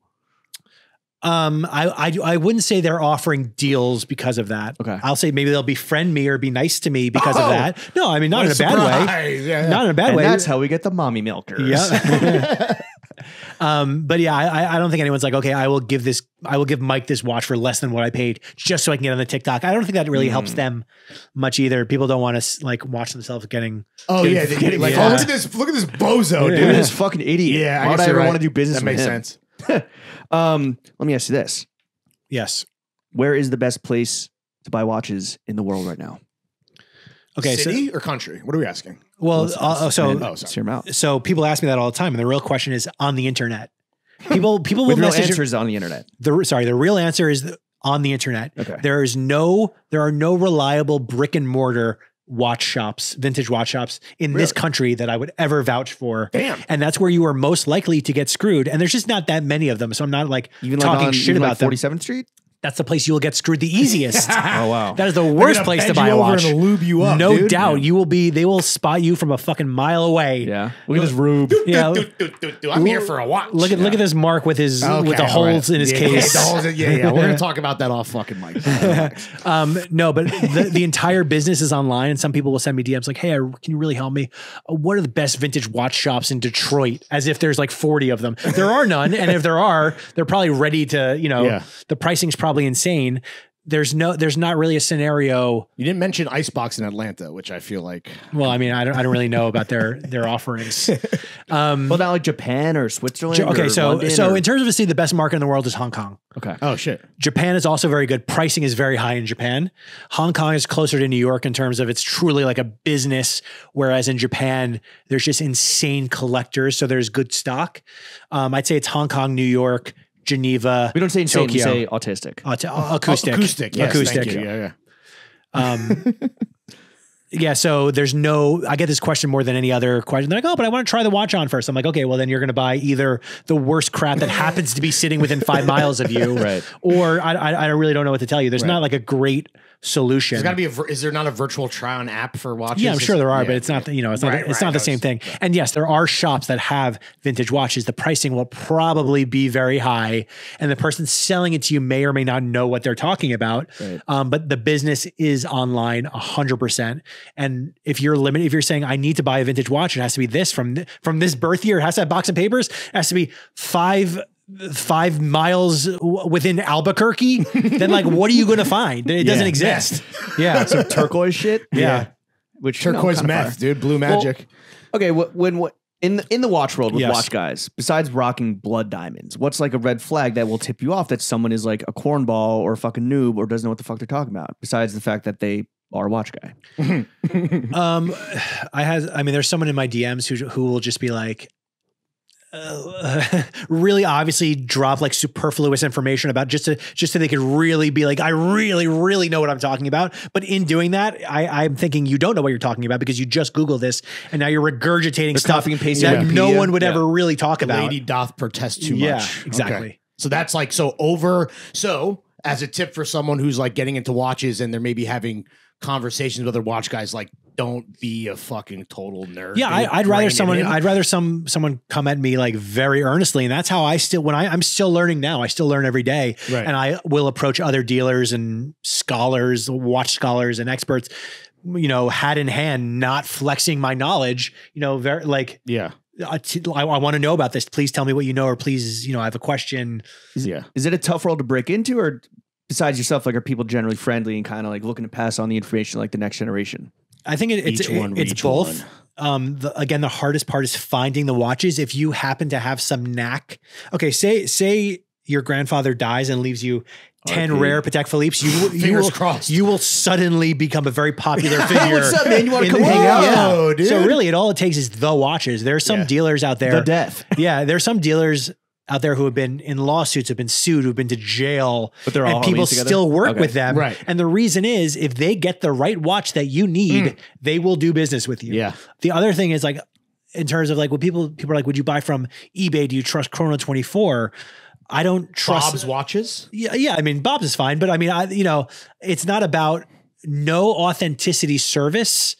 Um, I, I, I wouldn't say they're offering deals because of that. Okay. I'll say maybe they'll befriend me or be nice to me because oh, of that. No, I mean, not in a surprise. bad way, yeah, yeah. not in a bad and way. That's how we get the mommy milkers. Yeah. um, but yeah, I, I don't think anyone's like, okay, I will give this, I will give Mike this watch for less than what I paid just so I can get on the TikTok. I don't think that really mm. helps them much either. People don't want to like watch themselves getting. Oh getting, yeah. They, getting, like, yeah. Oh, look at this, look at this bozo, dude. Yeah. Look at this fucking idiot. Yeah. I Why would I ever right. want to do business that with That makes him? sense. um, let me ask you this. Yes. Where is the best place to buy watches in the world right now? Okay. City so, or country? What are we asking? Well, uh, so, oh, sorry. so people ask me that all the time. And the real question is on the internet. People, people will message real answers your, on the internet. The, sorry. The real answer is the, on the internet. Okay. There is no, there are no reliable brick and mortar watch shops, vintage watch shops in really? this country that I would ever vouch for. Damn. And that's where you are most likely to get screwed. And there's just not that many of them. So I'm not like even talking like on, shit even about like forty-seventh them. Street? That's the place you will get screwed the easiest. Oh, wow. That is the worst place to buy a watch. They're gonna bend you over and lube you up, no dude. doubt. Yeah. You will be, they will spot you from a fucking mile away. Yeah. Look at this rube. Do, do, yeah. do, do, do, do. I'm Ooh. here for a watch. Look at, yeah. look at this Mark with his, okay, with the holes right. in his yeah, case. Yeah, the holes in, yeah, yeah. We're going to talk about that off fucking mic. um, no, but the, the entire business is online, and some people will send me D Ms like, hey, I, can you really help me? Uh, what are the best vintage watch shops in Detroit? As if there's like forty of them. There are none. And if there are, they're probably ready to, you know, yeah. the pricing's probably Probably insane. There's no, there's not really a scenario. You didn't mention Icebox in Atlanta, which I feel like. Well, I mean, I don't, I don't really know about their their offerings. Um, well, not like Japan or Switzerland. Okay, or so London so or in terms of a city, the best market in the world is Hong Kong. Okay. Oh shit. Japan is also very good. Pricing is very high in Japan. Hong Kong is closer to New York in terms of it's truly like a business, whereas in Japan there's just insane collectors, so there's good stock. Um, I'd say it's Hong Kong, New York, Geneva. We don't say insane, Tokyo. We say autistic. Aut acoustic. Acoustic, yes, acoustic. Thank you. Yeah, yeah. Um, yeah, so there's no, I get this question more than any other question. They're like, oh, but I want to try the watch on first. I'm like, okay, well then you're going to buy either the worst crap that happens to be sitting within five miles of you, right. or I, I, I really don't know what to tell you. There's right. not like a great solution. There's got to be a, is there not a virtual try-on app for watches? Yeah, I'm sure there are, yeah, but it's not, you know, it's not, right, it's right, not the same thing. Right. And yes, there are shops that have vintage watches. The pricing will probably be very high, and the person selling it to you may or may not know what they're talking about. Right. Um, but the business is online one hundred percent. And if you're limited, if you're saying I need to buy a vintage watch, it has to be this from th from this birth year. It has to have box of papers. It has to be five. five miles within Albuquerque, then like, what are you going to find? It yeah. doesn't exist. Yeah. Some turquoise shit. Yeah. yeah. Which turquoise meth, far. dude, blue magic. Well, okay. When, when in the, in the watch world with yes. watch guys, besides rocking blood diamonds, what's like a red flag that will tip you off that someone is like a cornball or a fucking noob or doesn't know what the fuck they're talking about, besides the fact that they are a watch guy? um, I has, I mean, there's someone in my D Ms who, who will just be like, Uh, really obviously drop like superfluous information about just to just so they could really be like, I really, really know what I'm talking about. But in doing that, I, I'm thinking you don't know what you're talking about because you just Googled this and now you're regurgitating the stuff and pasting that no one would yeah. ever really talk about. Lady doth protest too yeah, much. Exactly. Okay. So that's like, so over, so as a tip for someone who's like getting into watches and they're maybe having conversations with other watch guys, like, don't be a fucking total nerd. Yeah, I, I'd rather someone. I'd rather some someone come at me like very earnestly, and that's how I still. When I, I'm still learning now. I still learn every day, right. and I will approach other dealers and scholars, watch scholars, and experts. You know, hat in hand, not flexing my knowledge. You know, very like yeah. I, t I, I want to know about this. Please tell me what you know, or please, you know, I have a question. Is it, yeah, is it a tough world to break into, or besides yourself, like are people generally friendly and kind of like looking to pass on the information like the next generation? I think it, it's, one, it, it's both. Um, the, again, the hardest part is finding the watches. If you happen to have some knack, okay, say, say your grandfather dies and leaves you ten R P rare Patek Philippe's, you, you, you, will, crossed. you will suddenly become a very popular figure. What's up, man? You want to come hang out? Yeah. Dude. So really, it all it takes is the watches. There are some yeah. dealers out there. The death. Yeah, there are some dealers out there who have been in lawsuits, have been sued, who've been to jail, but they're all and people still work okay. with them. Right. And the reason is if they get the right watch that you need, mm. they will do business with you. Yeah. The other thing is like, in terms of like, when people, people are like, would you buy from eBay? Do you trust Chrono twenty-four? I don't trust Bob's watches. Yeah. Yeah. I mean, Bob's is fine, but I mean, I, you know, it's not about no authenticity service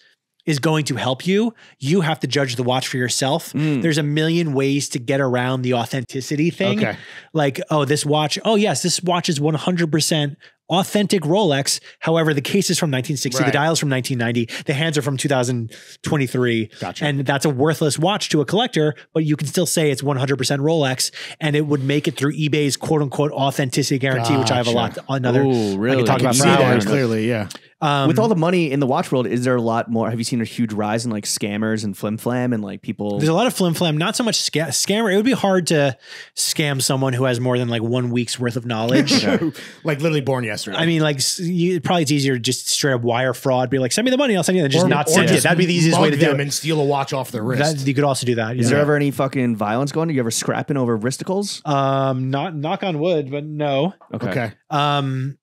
is going to help you. You have to judge the watch for yourself. Mm. There's a million ways to get around the authenticity thing. Okay. Like, oh, this watch. Oh yes, this watch is one hundred percent authentic Rolex. However, the case is from nineteen sixty, right. the dial's from nineteen ninety, the hands are from two thousand twenty-three. Gotcha. And that's a worthless watch to a collector, but you can still say it's one hundred percent Rolex and it would make it through eBay's quote unquote authenticity guarantee, gotcha. Which I have a lot another Ooh, really? I can talk I can about for hours. Clearly, yeah. Um, with all the money in the watch world, is there a lot more? Have you seen a huge rise in like scammers and flim-flam and like people? There's a lot of flim-flam, not so much sca scammer. It would be hard to scam someone who has more than like one week's worth of knowledge. Like literally born yesterday. I mean, like you, probably it's easier to just straight up wire fraud. Be like, send me the money, I'll send you. And just or, not or send just it. That'd be the easiest way to do it. And steal a watch off their wrist. That, you could also do that. Is yeah. there ever any fucking violence going? Are you ever scrapping over wristicles? Um, not knock on wood, but no. Okay. okay. Um.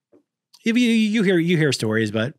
If you, you hear you hear stories, but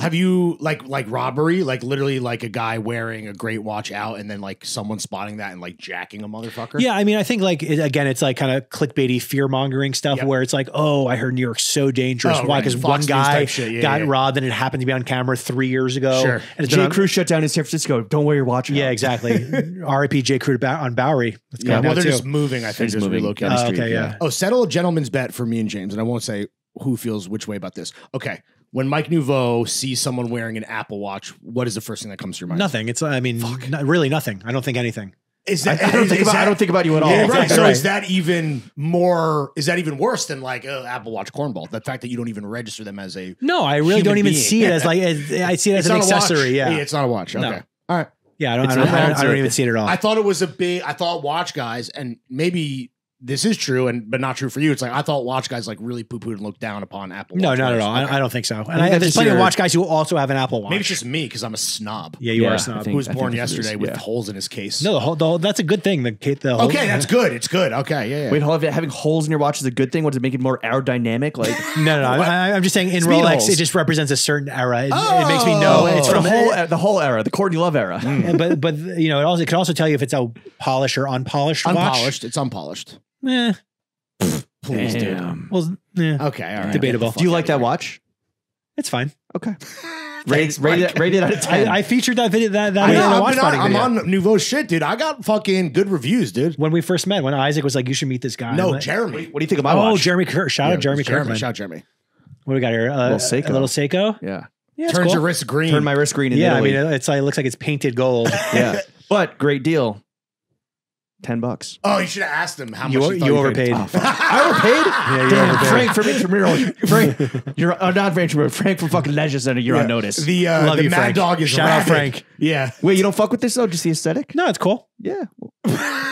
have you like like robbery, like literally like a guy wearing a great watch out and then like someone spotting that and like jacking a motherfucker? Yeah, I mean, I think like it, again, it's like kind of clickbaity, fear mongering stuff yep. where it's like, oh, I heard New York's so dangerous. Oh, Why? Because right. one guy yeah, got yeah. robbed and it happened to be on camera three years ago. Sure. And J. Crew shut down in San Francisco. Don't wear your watch. Yeah, out. exactly. R I P J. Crew on Bowery. That's yeah, well, they're too. just moving. I think they're moving. Relocating. Uh, okay, yeah. yeah. Oh, settle a gentleman's bet for me and James, and I won't say who feels which way about this. Okay. When Mike Nuovo sees someone wearing an Apple Watch, what is the first thing that comes to your mind? Nothing. It's, I mean, not, really nothing. I don't think anything. Is that, I, I, don't is, think is about, that I don't think about you at all. Yeah, right. Exactly. So right. is that even more, is that even worse than like uh, Apple Watch cornball? The fact that you don't even register them as a No, I really don't even being. see it as like, as, I see it as it's an accessory. Yeah. yeah. It's not a watch. Okay. No. All right. Yeah. I don't, I don't, I don't, I don't even see it at all. I thought it was a big, I thought watch guys and maybe this is true, and but not true for you. It's like I thought watch guys like really poo pooed and looked down upon Apple. No, watch not guys. at all. Okay. I, I don't think so. And I, there's plenty of watch guys who also have an Apple Watch. Maybe it's just me because I'm a snob. Yeah, you yeah, are a snob. Think, who was I born yesterday with yeah. holes in his case? No, the whole, the whole, that's a good thing. The, the whole, okay, that's good. It's good. Okay, yeah. yeah. Wait, hold, having holes in your watch is a good thing. What does it make it more aerodynamic? Like no, no, no I, I'm just saying in Speed Rolex, holes. It just represents a certain era. It, oh, it makes me know it's from the whole, the whole era, the Courtney Love era. Mm. But but you know, it also it can also tell you if it's a polished or unpolished. Unpolished. It's unpolished. Eh. Please, Damn. dude. Well, eh. Okay, all right. Debatable. Do you like that watch? It's fine. Okay. Rated, rated, rated out of ten. I, I featured that video. That, that I know, I mean, I, I'm video. on Nouveau shit, dude. I got fucking good reviews, dude. When we first met, when Isaac was like, you should meet this guy. No, like, Jeremy. What do you think of my watch? Oh, Jeremy Kirk. Shout yeah, out Jeremy Kirk. Shout out Jeremy. What do we got here? Uh, a little Seiko. A little Seiko? Yeah. Yeah, turns cool. your wrist green. Turn my wrist green in Yeah, Italy. I mean, it's like, it looks like it's painted gold. Yeah. But great deal. Ten bucks. Oh, you should have asked him how you, much you, you overpaid. Oh, I overpaid. Yeah, you overpaid. Frank from Intramural. Frank, you're uh, not Frank. Frank from fucking Leisure Center. You're yeah. on notice. The, uh, Love the you, Mad Frank. Dog is shout erratic. out Frank. Yeah. Wait, you don't fuck with this though? Just the aesthetic? No, it's cool. Yeah.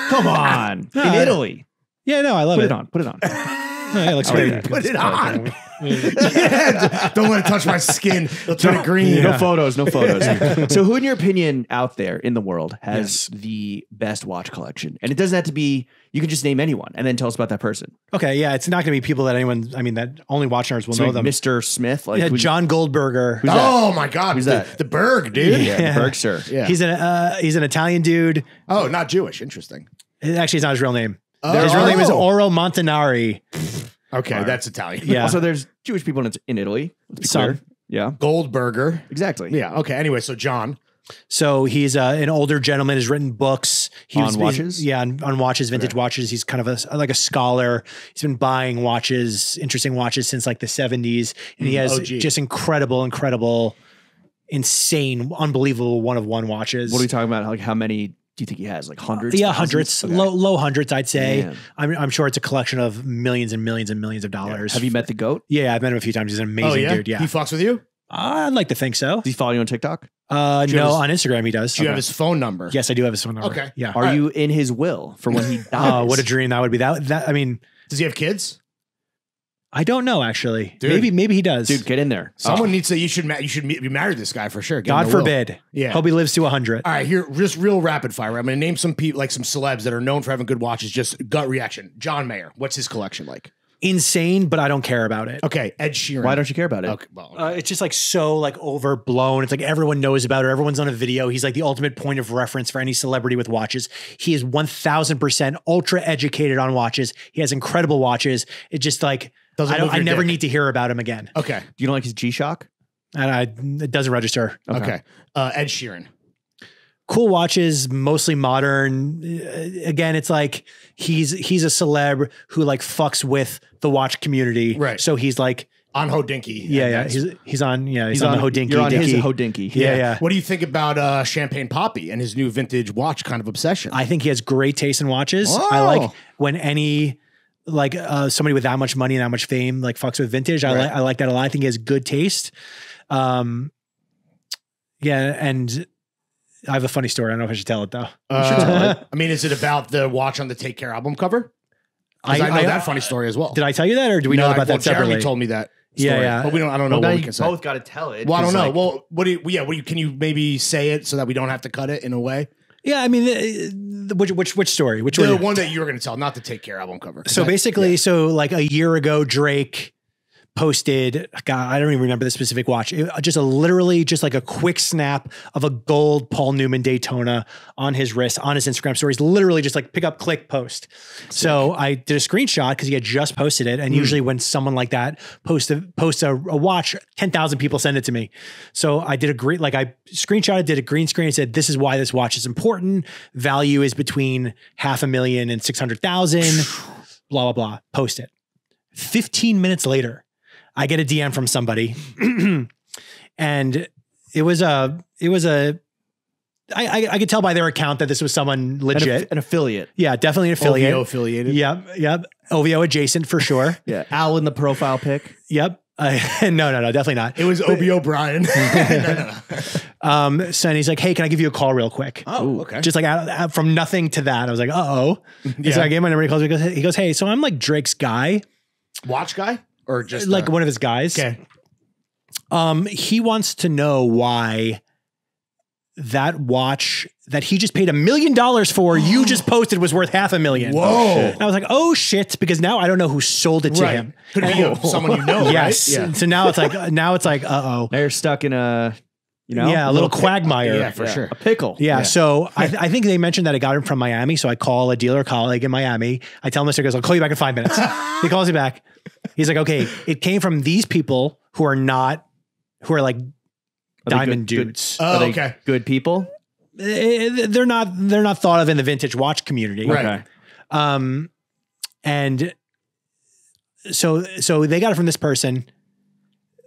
Come on. No, in I, Italy. Yeah, no, I love Put it. Put it on. Put it on. No, yeah, it looks pretty. Put it on. Yeah, don't let it touch my skin. It'll turn no, green. Yeah. No photos, no photos. So who in your opinion out there in the world has yes. the best watch collection? And it doesn't have to be, you can just name anyone and then tell us about that person. Okay, yeah, it's not going to be people that anyone, I mean, that only watchers will so know like them. Mister Smith? Like yeah, John Goldberger. Who's oh that? my God. Who's the, that? The Berg, dude. Yeah, yeah. The Berg, sir. Yeah. He's, an, uh, he's an Italian dude. Oh, not Jewish. Interesting. Actually, it's not his real name. Oh. His real name is Oro Montanari. Okay, Mark. that's Italian. Yeah. Also, there's Jewish people in, in Italy. Let's be Some. clear. Yeah. Goldberger. Exactly. Yeah. Okay. Anyway, so John. So he's uh, an older gentleman, has written books. He on was, watches? Yeah, on, on watches, vintage okay. watches. He's kind of a, like a scholar. He's been buying watches, interesting watches since like the seventies. And he has oh, just incredible, incredible, insane, unbelievable one-of-one watches. What are we talking about? Like how many... Do you think he has like hundreds? Uh, yeah, hundreds, okay. low, low hundreds, I'd say. I'm, I'm sure it's a collection of millions and millions and millions of dollars. Yeah. Have you met the GOAT? Yeah, I've met him a few times. He's an amazing oh, yeah? dude. Yeah, he fucks with you. I'd like to think so. Does he follow you on TikTok? Uh, no, his, on Instagram he does. Do you okay. have his phone number? Yes, I do have his phone number. Okay, yeah. Are right. you in his will for when he dies? Oh, uh, what a dream that would be. That that I mean, does he have kids? I don't know, actually. Dude. Maybe maybe he does. Dude, get in there. Someone oh. needs to, you should you should be married this guy for sure. Get God forbid. Will. Yeah. Hope he lives to one hundred. All right, here, just real rapid fire. Right? I'm going to name some people, like some celebs that are known for having good watches. Just gut reaction. John Mayer, what's his collection like? Insane, but I don't care about it. Okay, Ed Sheeran. Why don't you care about it? Okay, well, okay. Uh, it's just like so like overblown. It's like everyone knows about it. Everyone's on a video. He's like the ultimate point of reference for any celebrity with watches. He is one thousand percent ultra educated on watches. He has incredible watches. It just like... I, don't, I never dick. need to hear about him again. Okay. Do you don't like his G-Shock? And I, it doesn't register. Okay. okay. Uh, Ed Sheeran. Cool watches, mostly modern. Again, it's like he's he's a celeb who like fucks with the watch community. Right. So he's like on Hodinky. Yeah, yeah. He's he's on yeah, he's, he's on, on the Hodinky. You're on his Hodinky. Yeah. yeah, yeah. What do you think about uh Champagne Poppy and his new vintage watch kind of obsession? I think he has great taste in watches. Oh. I like when any like uh, somebody with that much money and that much fame, like fucks with vintage. I, right. li I like that a lot. I think he has good taste. Um, yeah. And I have a funny story. I don't know if I should tell it though. Uh, tell it. I mean, is it about the watch on the Take Care album cover? I, I know I, that funny story as well. Did I tell you that or do we no, know about I, well, that separately? Jeremy told me that. Story. Yeah, yeah. But we don't, I don't well, know. Now what you we can both got to tell it. Well, I don't know. Like, well, what do you, yeah. What do you, can you maybe say it so that we don't have to cut it in a way? Yeah, I mean, the, the, which which which story? Which the one? The one that you were going to tell, not the Take Care album cover. So that, basically, yeah. so like a year ago, Drake posted. God, I don't even remember the specific watch. It, just a literally, just like a quick snap of a gold Paul Newman Daytona on his wrist on his Instagram stories. Literally, just like pick up, click, post. So I did a screenshot because he had just posted it, and mm. usually when someone like that posts a, posts a, a watch, ten thousand people send it to me. So I did a green, like I screenshotted, did a green screen, and said, "This is why this watch is important. Value is between half a million and six hundred thousand. Blah blah blah." Post it. Fifteen minutes later. I get a D M from somebody and it was a, it was a, I, I, I could tell by their account that this was someone legit. An, an affiliate. Yeah, definitely an affiliate. O V O affiliated. Yep. Yep. O V O adjacent for sure. Yeah. Al in the profile pic. Yep. Uh, no, no, no, definitely not. It was O B O'Brien. no, no, no. Um, so and he's like, hey, can I give you a call real quick? Oh, okay. Just like out, out, from nothing to that. I was like, uh-oh. Yeah. So I gave my number, he calls me, he goes, hey, he goes, hey, so I'm like Drake's guy. Watch guy? Or just like a, one of his guys. Okay. Um, he wants to know why that watch that he just paid a million dollars for, you just posted was worth half a million. Whoa. And I was like, oh shit. Because now I don't know who sold it to right. him. Could be oh. someone you know. Yes. Right? Yeah. So now it's like, now it's like, uh-oh. Now you're stuck in a, you know, yeah, a little, little quagmire. Yeah, for yeah. sure. A pickle. Yeah. yeah. So I, th I think they mentioned that I got him from Miami. So I call a dealer colleague in Miami. I tell him this, he goes, I'll call you back in five minutes. He calls me back. He's like, okay, it came from these people who are not who are like are diamond good, dudes. Good, oh, are okay. Good people. They're not. They're not thought of in the vintage watch community. Right. Okay. Um, and so so they got it from this person.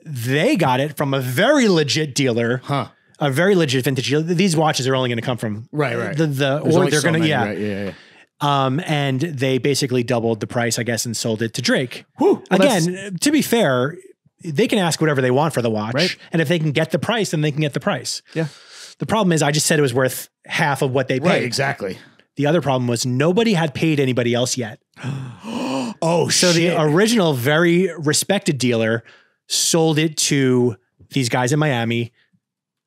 They got it from a very legit dealer. Huh. A very legit vintage dealer. These watches are only going to come from right. Right. The, the or they're so going to yeah. Right, yeah. Yeah. Um, and they basically doubled the price, I guess, and sold it to Drake. Whew, well, again, to be fair, they can ask whatever they want for the watch. Right? And if they can get the price, then they can get the price. Yeah. The problem is I just said it was worth half of what they paid. Right, exactly. The other problem was nobody had paid anybody else yet. Oh, so shit. The original very respected dealer sold it to these guys in Miami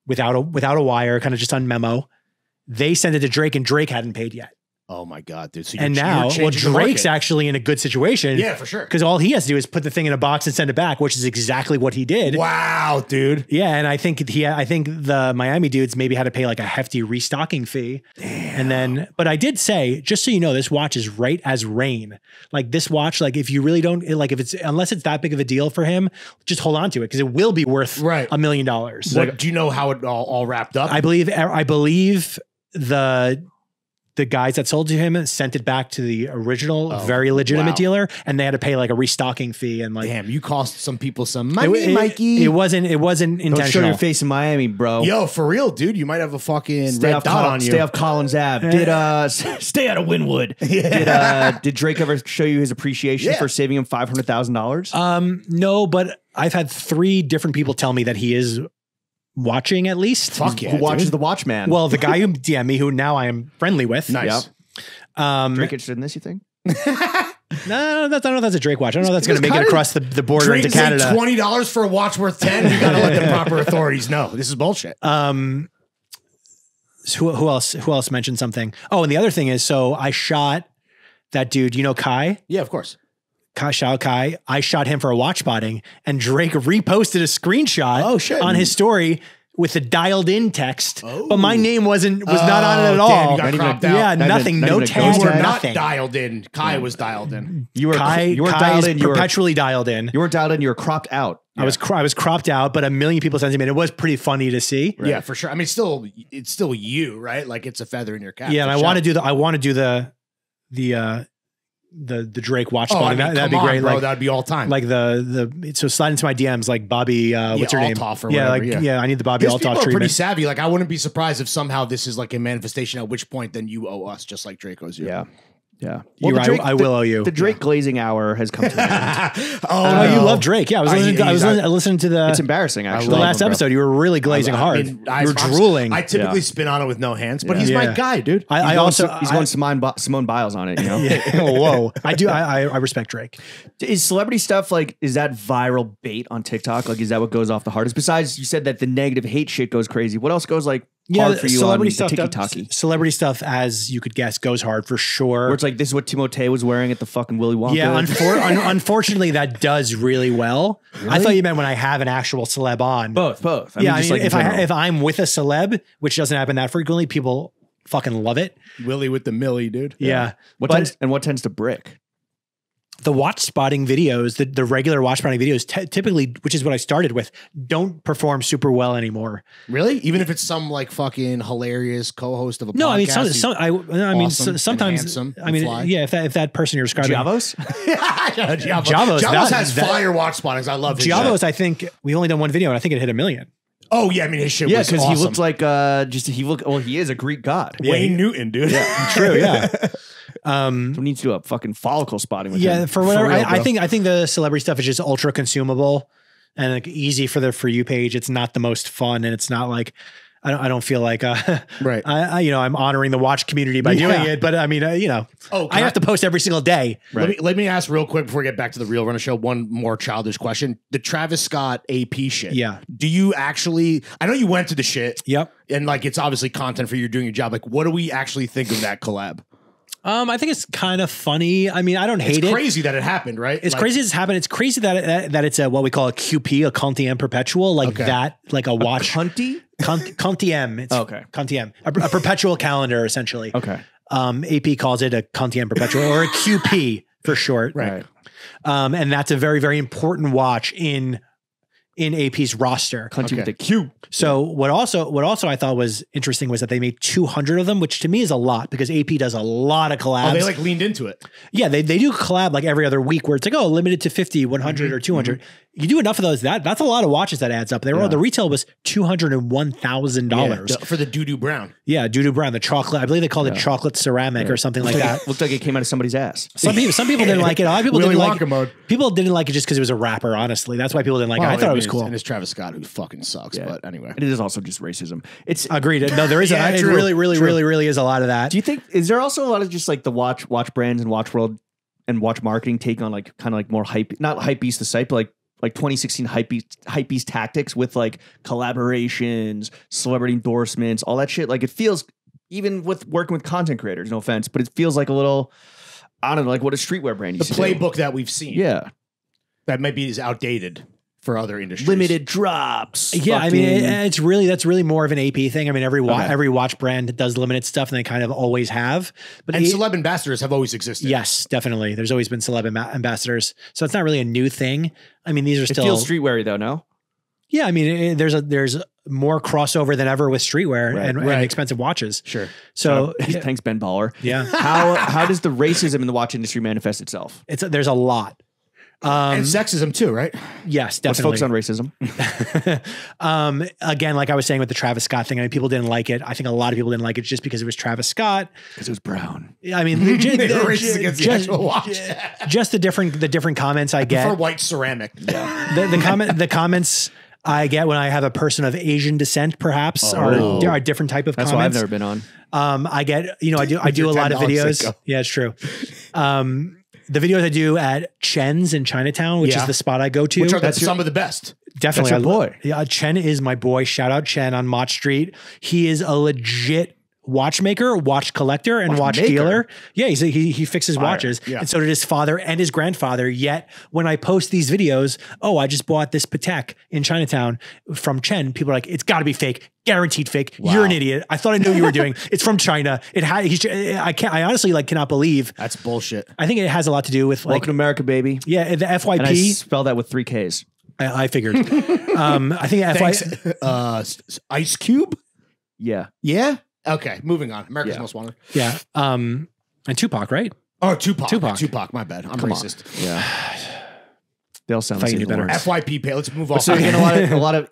without a, without a wire, kind of just on memo. They sent it to Drake and Drake hadn't paid yet. Oh my God, dude. So you're, and now, well, Drake's actually in a good situation. Yeah, for sure. Because all he has to do is put the thing in a box and send it back, which is exactly what he did. Wow, dude. Yeah, and I think he, I think the Miami dudes maybe had to pay like a hefty restocking fee. Damn. And then, but I did say, just so you know, this watch is right as rain. Like this watch, like if you really don't, like if it's, unless it's that big of a deal for him, just hold on to it because it will be worth right. a million dollars. Like, do you know how it all, all wrapped up? I believe, I believe the... the guys that sold to him sent it back to the original, oh, very legitimate wow. dealer, and they had to pay like a restocking fee. And like, damn, you cost some people some money, it, it, Mikey. It wasn't. It wasn't intentional. Don't show your face in Miami, bro. Yo, for real, dude. You might have a fucking stay red off dot Col on you. Stay off Collins Avenue. Did uh, stay out of Wynwood. Yeah. Did uh, did Drake ever show you his appreciation yeah. for saving him five hundred thousand dollars? Um, no, but I've had three different people tell me that he is watching at least. Fuck yeah, who watches dude. The Watchman? Well, the guy who D M'd me, who now I am friendly with. Nice. Yep. Um, Drake interested in this, you think? no, no, that's, I don't know if that's a Drake watch. I don't know if that's going to make it across the, the border Drake into Canada. Like twenty dollars for a watch worth ten. You got to let the proper authorities know. This is bullshit. Um, so who, who else? Who else mentioned something? Oh, and the other thing is, so I shot that dude. You know Kai? Yeah, of course. Kai Shao Kai, I shot him for a watch spotting, and Drake reposted a screenshot oh, shit. on his story with the dialed in text, oh. but my name wasn't was oh, not on it at all. Damn, you got yeah, out. nothing, not even, no tag. You were not dialed in. Kai yeah. was dialed in. You were Kai, you were Kai dialed in. Perpetually you were, dialed in. You were dialed in. You were cropped out. Yeah. I was I was cropped out, but a million people sent me. It was pretty funny to see. Right. Yeah, for sure. I mean, it's still it's still you, right? Like it's a feather in your cap. Yeah, and I want to do the I want to do the the. uh the the Drake watch oh, spotting. I mean, that, that'd be great. On, bro, like that'd be all time. Like the the so slide into my D Ms like Bobby uh what's yeah, her name? Altoff or yeah, whatever, like, yeah. yeah, I need the Bobby Altoff treatment. People are pretty savvy. Like I wouldn't be surprised if somehow this is like a manifestation, at which point then you owe us just like Drake owes you. Yeah. Yeah. Well, Drake, I, I will the, owe you. The Drake yeah. glazing hour has come to an end. oh, uh, no. You love Drake. Yeah. I was listening, I, I was I, listening to the. It's embarrassing, actually. The last him, episode, you were really glazing I, hard. I mean, I, you were I'm, drooling. I typically yeah. spin on it with no hands, but yeah. he's yeah. my guy, dude. I, I he's also. Going, he's I, going Simone, B Simone Biles on it, you know? yeah. oh, whoa. I do. I, I, I respect Drake. Is celebrity stuff like, is that viral bait on TikTok? Like, is that what goes off the hardest? Besides, you said that the negative hate shit goes crazy. What else goes like. Yeah, hard for you celebrity on stuff. Does, celebrity stuff, as you could guess, goes hard for sure. Where it's like, this is what Timothée was wearing at the fucking Willy Wonka. Yeah, unfor un unfortunately, that does really well. Really? I thought you meant when I have an actual celeb on. Both, both. I yeah, mean, I just mean, like if I if I'm with a celeb, which doesn't happen that frequently, people fucking love it. Willy with the Millie, dude. Yeah, yeah. What but, tends, and what tends to brick? The watch spotting videos, the, the regular watch spotting videos t typically, which is what I started with, don't perform super well anymore. Really? Even if it's some like fucking hilarious co-host of a no, podcast. No, I mean, some, some, I, I mean awesome so, sometimes, I mean, yeah, if that, if that person you're describing. Giavos? yeah, Giavos. Giavos, Giavos that, has that, fire watch spottings. I love it. Giavos, shit. I think we've only done one video and I think it hit a million. Oh yeah, I mean his shit yeah, was awesome. Yeah, because he looked like uh, just he looked. Well, he is a Greek god, yeah, Wayne he, Newton, dude. Yeah, true. Yeah, um, so we need to do a fucking follicle spotting. With yeah, him. for whatever. For real, I, I think I think the celebrity stuff is just ultra consumable and like easy for the for you page. It's not the most fun, and it's not like I don't I don't feel like uh, right. I, I you know I'm honoring the watch community by yeah. doing it, but I mean uh, you know oh, I have I, to post every single day. Right. Let me let me ask real quick before we get back to the Real Runner Show one more childish question: the Travis Scott A P shit. Yeah. Do you actually? I know you went to the shit. Yep. And like it's obviously content for you doing your job. Like, what do we actually think of that collab? Um, I think it's kind of funny. I mean, I don't hate it's it. It's crazy that it happened, right? It's like, crazy it's happened. It's crazy that it, that, that it's a what we call a Q P, a Contiem Perpetual, like okay. that, like a watch. A Conti? Cont, Contiem. It's oh, okay. Contiem. A, a perpetual calendar, essentially. Okay. Um, A P calls it a Contiem Perpetual or a Q P for short. Right. Um, and that's a very, very important watch in in A P's roster. Clinton okay. with the Q. So yeah. what also what also I thought was interesting was that they made two hundred of them, which to me is a lot because A P does a lot of collabs. Oh, they like leaned into it. Yeah, they, they do collab like every other week where it's like, oh, limited to fifty, one hundred, mm-hmm. or two hundred. Mm-hmm. You do enough of those, that that's a lot of watches that adds up. They were, yeah. The retail was two hundred one thousand dollars. Yeah, for the doo-doo brown. Yeah, doo-doo brown, the chocolate. I believe they called yeah. it chocolate ceramic yeah. or something like, like that. It looked like it came out of somebody's ass. Some people some people didn't like it. A lot of people really didn't like it. Mode. People didn't like it just because it was a wrapper, honestly. That's why people didn't like well, it. I thought it was cool. And it's Travis Scott who fucking sucks, yeah. but anyway. And it is also just racism. It's agreed. No, there is yeah, a, it really, really, true. really, really is a lot of that. Do you think, is there also a lot of just like the watch watch brands and watch world and watch marketing take on like kind of like more hype, not hype beast the site, but like like twenty sixteen hypebeast, hypebeast tactics with like collaborations, celebrity endorsements, all that shit. Like it feels, even with working with content creators, no offense, but it feels like a little, I don't know, like what a streetwear brand used to do. The playbook that we've seen. Yeah. That maybe is outdated for other industries. Limited drops. Yeah, I mean, it, it's really, that's really more of an A P thing. I mean, every watch, okay. every watch brand does limited stuff and they kind of always have. But and it, celeb ambassadors have always existed. Yes, definitely. There's always been celeb ambassadors. So it's not really a new thing. I mean, these are still- It feels streetwear-y though, no? Yeah, I mean, it, there's a there's more crossover than ever with streetwear right, and, right. and expensive watches. Sure. So, so yeah. thanks, Ben Baller. Yeah. How, how does the racism in the watch industry manifest itself? It's a, there's a lot. Um, and sexism too, right? Yes, definitely. Let's focus on racism. um, again, like I was saying with the Travis Scott thing, I mean, people didn't like it. I think a lot of people didn't like it just because it was Travis Scott. Because it was brown. I mean, legit, they were racist against the actual watch. Just the different, the different comments I, I get. Prefer white ceramic. Yeah. the, the comment, the comments I get when I have a person of Asian descent, perhaps, are oh. a different type of That's comments. That's why I've never been on. Um, I get, you know, I do, I do a lot of videos. Seiko. Yeah, it's true. Um, The videos I do at Chen's in Chinatown, which yeah. is the spot I go to. Which are That's the, your, some of the best. Definitely. That's your boy. Yeah, Chen is my boy. Shout out Chen on Mott Street. He is a legit watchmaker, watch collector, and watch, watch dealer. Yeah, he's a, he he fixes Fire. watches. Yeah. And so did his father and his grandfather. Yet when I post these videos, oh, I just bought this Patek in Chinatown from Chen. People are like, it's got to be fake. Guaranteed fake. Wow. You're an idiot. I thought I knew what you were doing. It's from China. It had. I can't. I honestly like cannot believe that's bullshit. I think it has a lot to do with like, welcome to America, baby. Yeah, the F Y P. And I spell that with three Ks. I, I figured. um, I think F Y P. Uh, Ice Cube. Yeah. Yeah. Okay, moving on. America's yeah. Most Wanted. Yeah, um, and Tupac, right? Oh, Tupac. Tupac. Tupac. My bad. I'm Come racist. On. Yeah. They all sound the same. F Y P pay. Let's move on. So again, a lot of. A lot of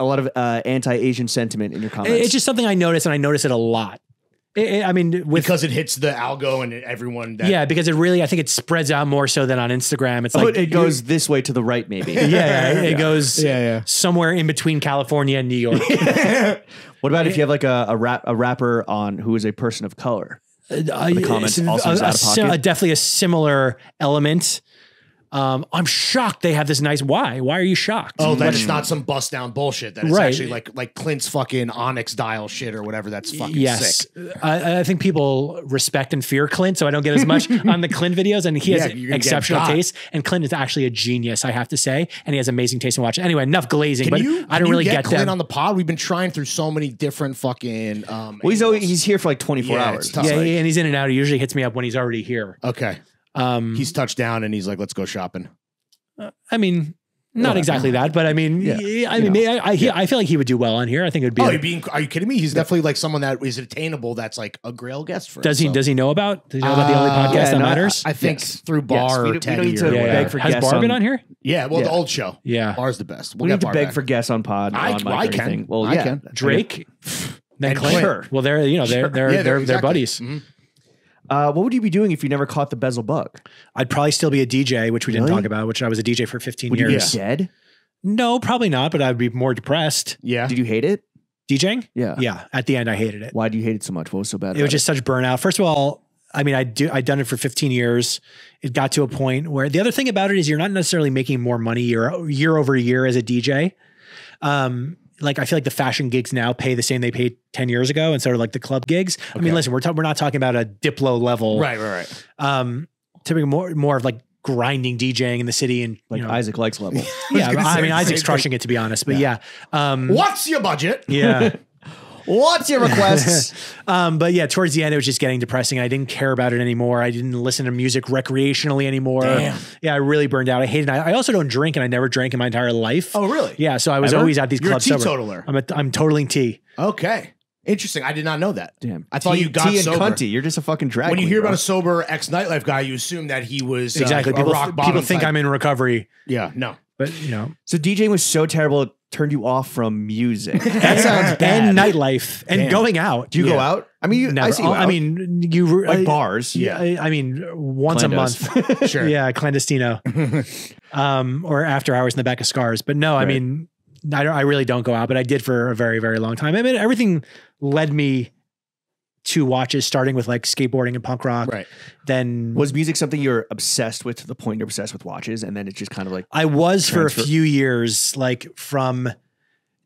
A lot of uh, anti-Asian sentiment in your comments. It's just something I notice, and I notice it a lot. It, it, I mean, with, because it hits the algo and everyone. That yeah, because it really, I think it spreads out more so than on Instagram. It's oh, like it goes this way to the right, maybe. yeah, yeah, it yeah. goes yeah, yeah. somewhere in between California and New York. What about if you have like a a, rap, a rapper on who is a person of color? Uh, the comments uh, also a, is out of pocket. A, definitely a similar element. Um, I'm shocked they have this nice. Why? Why are you shocked? Oh, that's mm. not some bust down bullshit. That is right. actually like like Clint's fucking Onyx dial shit or whatever. That's fucking yes. sick. I, I think people respect and fear Clint, so I don't get as much on the Clint videos. And he yeah, has exceptional taste. And Clint is actually a genius, I have to say. And he has amazing taste in watching. Anyway, enough glazing. Can but you, I don't really get, get Clint them. on the pod. We've been trying through so many different fucking. Um, well, he's always, he's here for like twenty-four yeah, hours. Yeah, like, and he's in and out. He usually hits me up when he's already here. Okay. Um, he's touched down and he's like, let's go shopping. Uh, I mean, not yeah. exactly that, but I mean, yeah. I mean, you know. I, I, yeah. I feel like he would do well on here. I think it would be, oh, like, being, are you kidding me? He's yeah. definitely like someone that is attainable. That's like a grail guest. For does him, he, so. does he know about, does he know uh, about the only podcast yeah, that no, matters? I, I think yes. through Bar yes. or Teddy. Yeah, yeah. Has Bar been on here? Yeah. Well, yeah. the old show. Yeah. Bar's the best. We'll we need to beg back. for guests on pod. I, on I can. Well, I yeah. can. Drake. Then Claire. Well, they're, you know, they're, they're, they're, they're buddies. Uh, what would you be doing if you never caught the bezel bug? I'd probably still be a D J, which we really? didn't talk about, which I was a D J for fifteen would years. Would you be dead? No, probably not, but I'd be more depressed. Yeah. Did you hate it? DJing? Yeah. Yeah. At the end, I hated it. Why do you hate it so much? What was so bad? It was just it? such burnout. First of all, I mean, I do, I'd done it for fifteen years. It got to a point where the other thing about it is you're not necessarily making more money year, year over year as a D J. Um, Like, I feel like the fashion gigs now pay the same they paid ten years ago, and sort of like the club gigs. Okay. I mean, listen, we're we're not talking about a Diplo level, right? Right, right. Um, typically more more of like grinding DJing in the city and like you know, Isaac Likes level. yeah, I, I mean Isaac's crushing it, to be honest, but yeah. yeah. Um, What's your budget? Yeah. What's your requests? um, but yeah, towards the end, it was just getting depressing. I didn't care about it anymore. I didn't listen to music recreationally anymore. Damn. Yeah, I really burned out. I hated it. I also don't drink, and I never drank in my entire life. Oh, really? Yeah, so I was Ever? always at these You're clubs. You're a teetotaler. I'm, a, I'm totaling tea. Okay. Interesting. I did not know that. Damn. I thought tea, you got tea and sober. Cunty. You're just a fucking drag. When you hear bro. about a sober ex-nightlife guy, you assume that he was uh, exactly. People, a rock bottom people think type. I'm in recovery. Yeah, no. But, you know. So DJing was so terrible, it turned you off from music. That sounds bad. And nightlife. And Damn. going out. Do you yeah. go out? I mean, you, Never. I see you out. I mean, you... Like uh, bars. Yeah. I, I mean, once Clandos. a month. Sure. Yeah, clandestino. um, or after hours in the back of Scars. But no, right. I mean... I don't, I really don't go out, but I did for a very, very long time. I mean, everything led me to watches, starting with like skateboarding and punk rock. Right. Then was music something you're obsessed with to the point you're obsessed with watches? And then it's just kind of like, I was for a few years, like from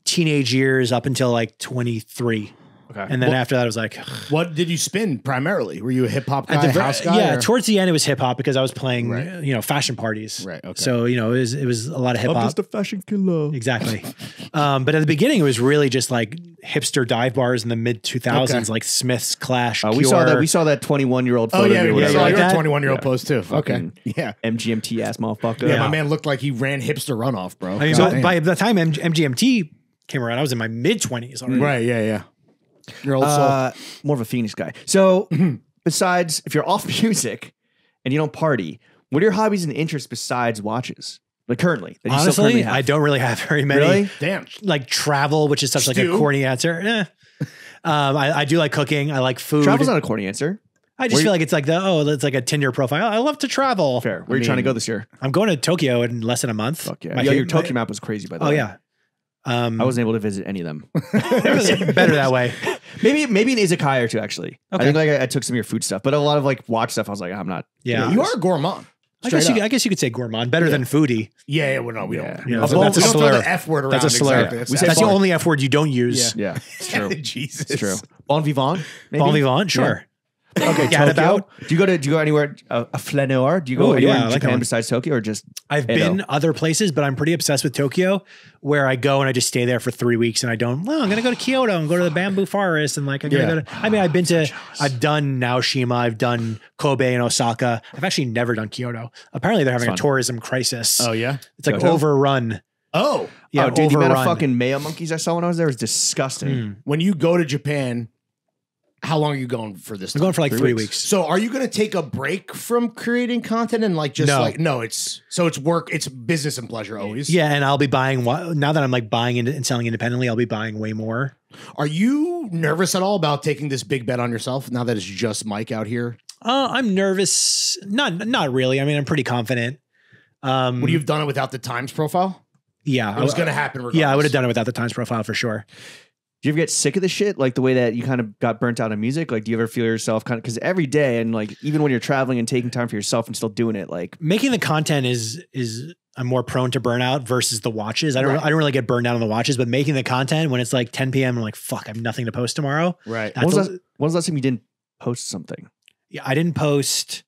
teenage years up until like twenty-three. Okay. And then well, after that, I was like, what did you spin primarily? Were you a hip hop guy, at the, house guy? Yeah. Or? Towards the end, it was hip hop because I was playing, right. you know, fashion parties. Right. Okay. So, you know, it was, it was a lot of hip hop. I'm just a fashion killer. Exactly. um, but at the beginning, it was really just like hipster dive bars in the mid two thousands, okay. like Smith's, Clash. Uh, we saw that. We saw that twenty-one year old photo. Oh, yeah. We saw your twenty-one year old post too. Okay. Yeah. M G M T ass motherfucker. Yeah. yeah. My man looked like he ran hipster runoff, bro. I mean, so by the time M G M T came around, I was in my mid twenties already. Right. Yeah. Yeah. You're old soul. Uh, more of a Phoenix guy. So mm-hmm. besides, if you're off music and you don't party, what are your hobbies and interests besides watches? Like currently, that you honestly, still currently have? I don't really have very many. Really? Damn. Like travel, which is such Stew? like a corny answer. Eh. Um, I, I do like cooking. I like food. Travel's not a corny answer. I just Where feel like it's like the, oh, it's like a Tinder profile. I love to travel. Fair. Where I are you mean, trying to go this year? I'm going to Tokyo in less than a month. Fuck yeah. My, Yo, your Tokyo my, map was crazy by the oh, way. Oh yeah. Um, I wasn't able to visit any of them. It was better that way. Maybe maybe an izakaya or two, actually. Okay. I think like I, I took some of your food stuff, but a lot of like watch stuff, I was like, I'm not. Yeah. You are a gourmand. I guess, you, I guess you could say gourmand. Better yeah. than foodie. Yeah, yeah, well, no, we yeah. don't. Yeah. So that's we a don't slur. Throw the F word around. That's a slur. Exactly. Yeah. That's, that's the only F word you don't use. Yeah, yeah. It's true. Jesus. It's true. Bon vivant? Maybe? Bon vivant, sure. Yeah. Okay, Tokyo. About. Do you go to do you go anywhere, uh, a flaneur? Do you go Ooh, anywhere yeah, in Japan like besides Tokyo or just? I've Edo? been other places, but I'm pretty obsessed with Tokyo, where I go and I just stay there for three weeks and I don't, well, I'm going to go to Kyoto and go to the bamboo forest. And like, I'm yeah. gonna go to, I mean, I've been to, I've done Naoshima, I've done Kobe and Osaka. I've actually never done Kyoto. Apparently they're having a tourism crisis. Oh yeah. It's like Kyoto? overrun. Oh yeah. Oh, dude, overrun. The amount of fucking Maya monkeys I saw when I was there was disgusting. Mm. When you go to Japan, how long are you going for this? I'm going for like three, three weeks. weeks. So are you going to take a break from creating content and like just no. like, no, it's, so it's work, it's business and pleasure always. Yeah. And I'll be buying, now that I'm like buying and selling independently, I'll be buying way more. Are you nervous at all about taking this big bet on yourself now that it's just Mike out here? Uh, I'm nervous. Not, not really. I mean, I'm pretty confident. Um, Would you have done it without the Times profile? Yeah. It was going to happen regardless. Yeah, I would have done it without the Times profile for sure. Do you ever get sick of the shit? Like the way that you kind of got burnt out of music? Like, do you ever feel yourself kind of, because every day and like, even when you're traveling and taking time for yourself and still doing it, like making the content is, is I'm more prone to burnout versus the watches. I don't, right. I don't really get burned out on the watches, but making the content when it's like ten P M, I'm like, fuck, I have nothing to post tomorrow. Right. When was, that, when was the last time you didn't post something? Yeah. I didn't post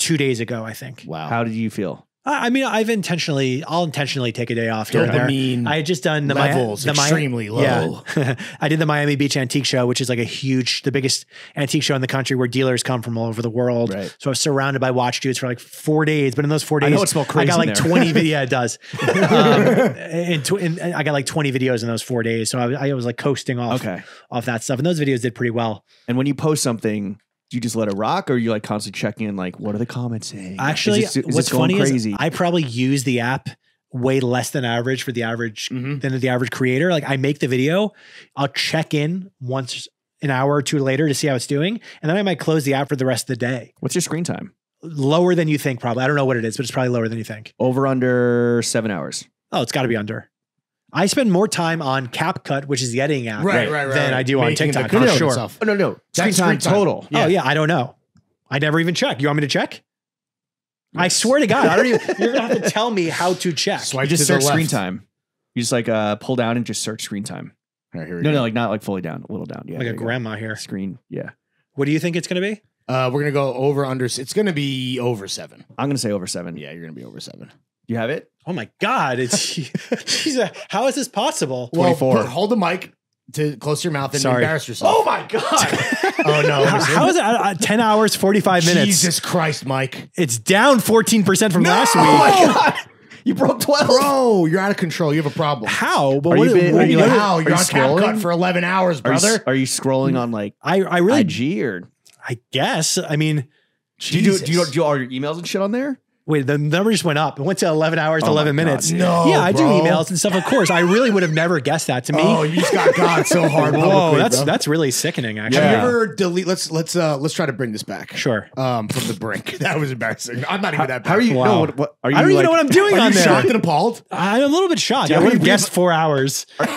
two days ago, I think. Wow. How did you feel? I mean, I've intentionally, I'll intentionally take a day off here. Dopamine I had just done the levels, Mi the extremely Mi low. Yeah. I did the Miami Beach Antique Show, which is like a huge, the biggest antique show in the country where dealers come from all over the world. Right. So I was surrounded by watch dudes for like four days, but in those four days, I, know it smelled crazy I got like twenty videos. Yeah, it does. um, and, and I got like twenty videos in those four days. So I, I was like coasting off, okay. off that stuff. And those videos did pretty well. And when you post something, do you just let it rock or are you like constantly checking in like, what are the comments saying? Actually, is this, is what's funny crazy? is I probably use the app way less than average for the average, mm-hmm. than the average creator. Like I make the video, I'll check in once an hour or two later to see how it's doing. And then I might close the app for the rest of the day. What's your screen time? Lower than you think probably. I don't know what it is, but it's probably lower than you think. Over under seven hours. Oh, it's gotta be under. I spend more time on CapCut, which is the editing app, right, right, right, than right. I do Making on TikTok. For sure. Itself. Oh, no, no. Screen time, time total. Yeah. Oh, yeah. I don't know. I never even check. You want me to check? Yes. I swear to God, I don't even. You're going to have to tell me how to check. Swipe you just search screen time. You just like uh, pull down and just search screen time. All right, here we no, go. no, like not like fully down, a little down. Yeah, like a grandma go. here. Screen. Yeah. What do you think it's going to be? Uh, we're going to go over, under. It's going to be over seven. I'm going to say over seven. Yeah, you're going to be over seven. You have it? Oh my God. It's, geez, how is this possible? Well, twenty-four. Hold the mic. to close your mouth and Sorry. embarrass yourself. Oh my God. Oh no. How, how is it? Uh, ten hours, forty-five minutes. Jesus Christ, Mike. It's down fourteen percent from no! last week. Oh my God. You broke twelve. Bro, you're out of control. You have a problem. How? But are what you been, what are you like, how? Are you're you on CapCut for eleven hours, brother. Are you, are you scrolling on like I, I really I G or? I guess. I mean, do you do, do you do all your emails and shit on there? Wait, the number just went up. It went to eleven hours, oh eleven minutes. God. No, yeah, I bro. do emails and stuff. Of course, I really would have never guessed that. To me, oh, you just got God so hard. Whoa, that's bro. that's really sickening. Actually, have yeah. you ever delete? Let's let's uh, let's try to bring this back. Sure. Um, from the brink, that was embarrassing. I'm not even that bad. How are you? Wow. No, what, what, are you I don't even like, know what I'm doing on there. Shocked and appalled. I'm a little bit shocked. Dude, I would have guessed four hours. What?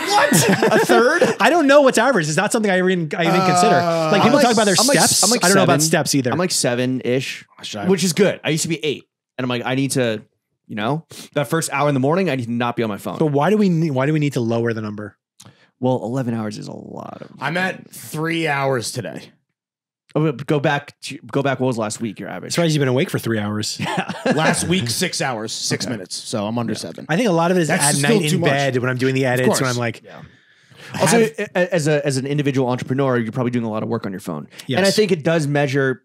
A third? I don't know what's average. It's not something I even I even uh, consider. Like people like, talk about their I'm steps. Like, like I don't seven. know about steps either. I'm like seven ish, which is good. I used to be eight. And I'm like, I need to, you know, that first hour in the morning, I need to not be on my phone. But why do we need, why do we need to lower the number? Well, eleven hours is a lot of. I'm at three hours today. Oh, go back, to, go back. What was last week? Your average? Surprised you've been awake for three hours. Yeah. Last week, six hours, six okay. minutes. So I'm under yeah. seven. I think a lot of it is That's at night in bed much. when I'm doing the edits. When I'm like, yeah. also have, as a as an individual entrepreneur, you're probably doing a lot of work on your phone. Yes. And I think it does measure.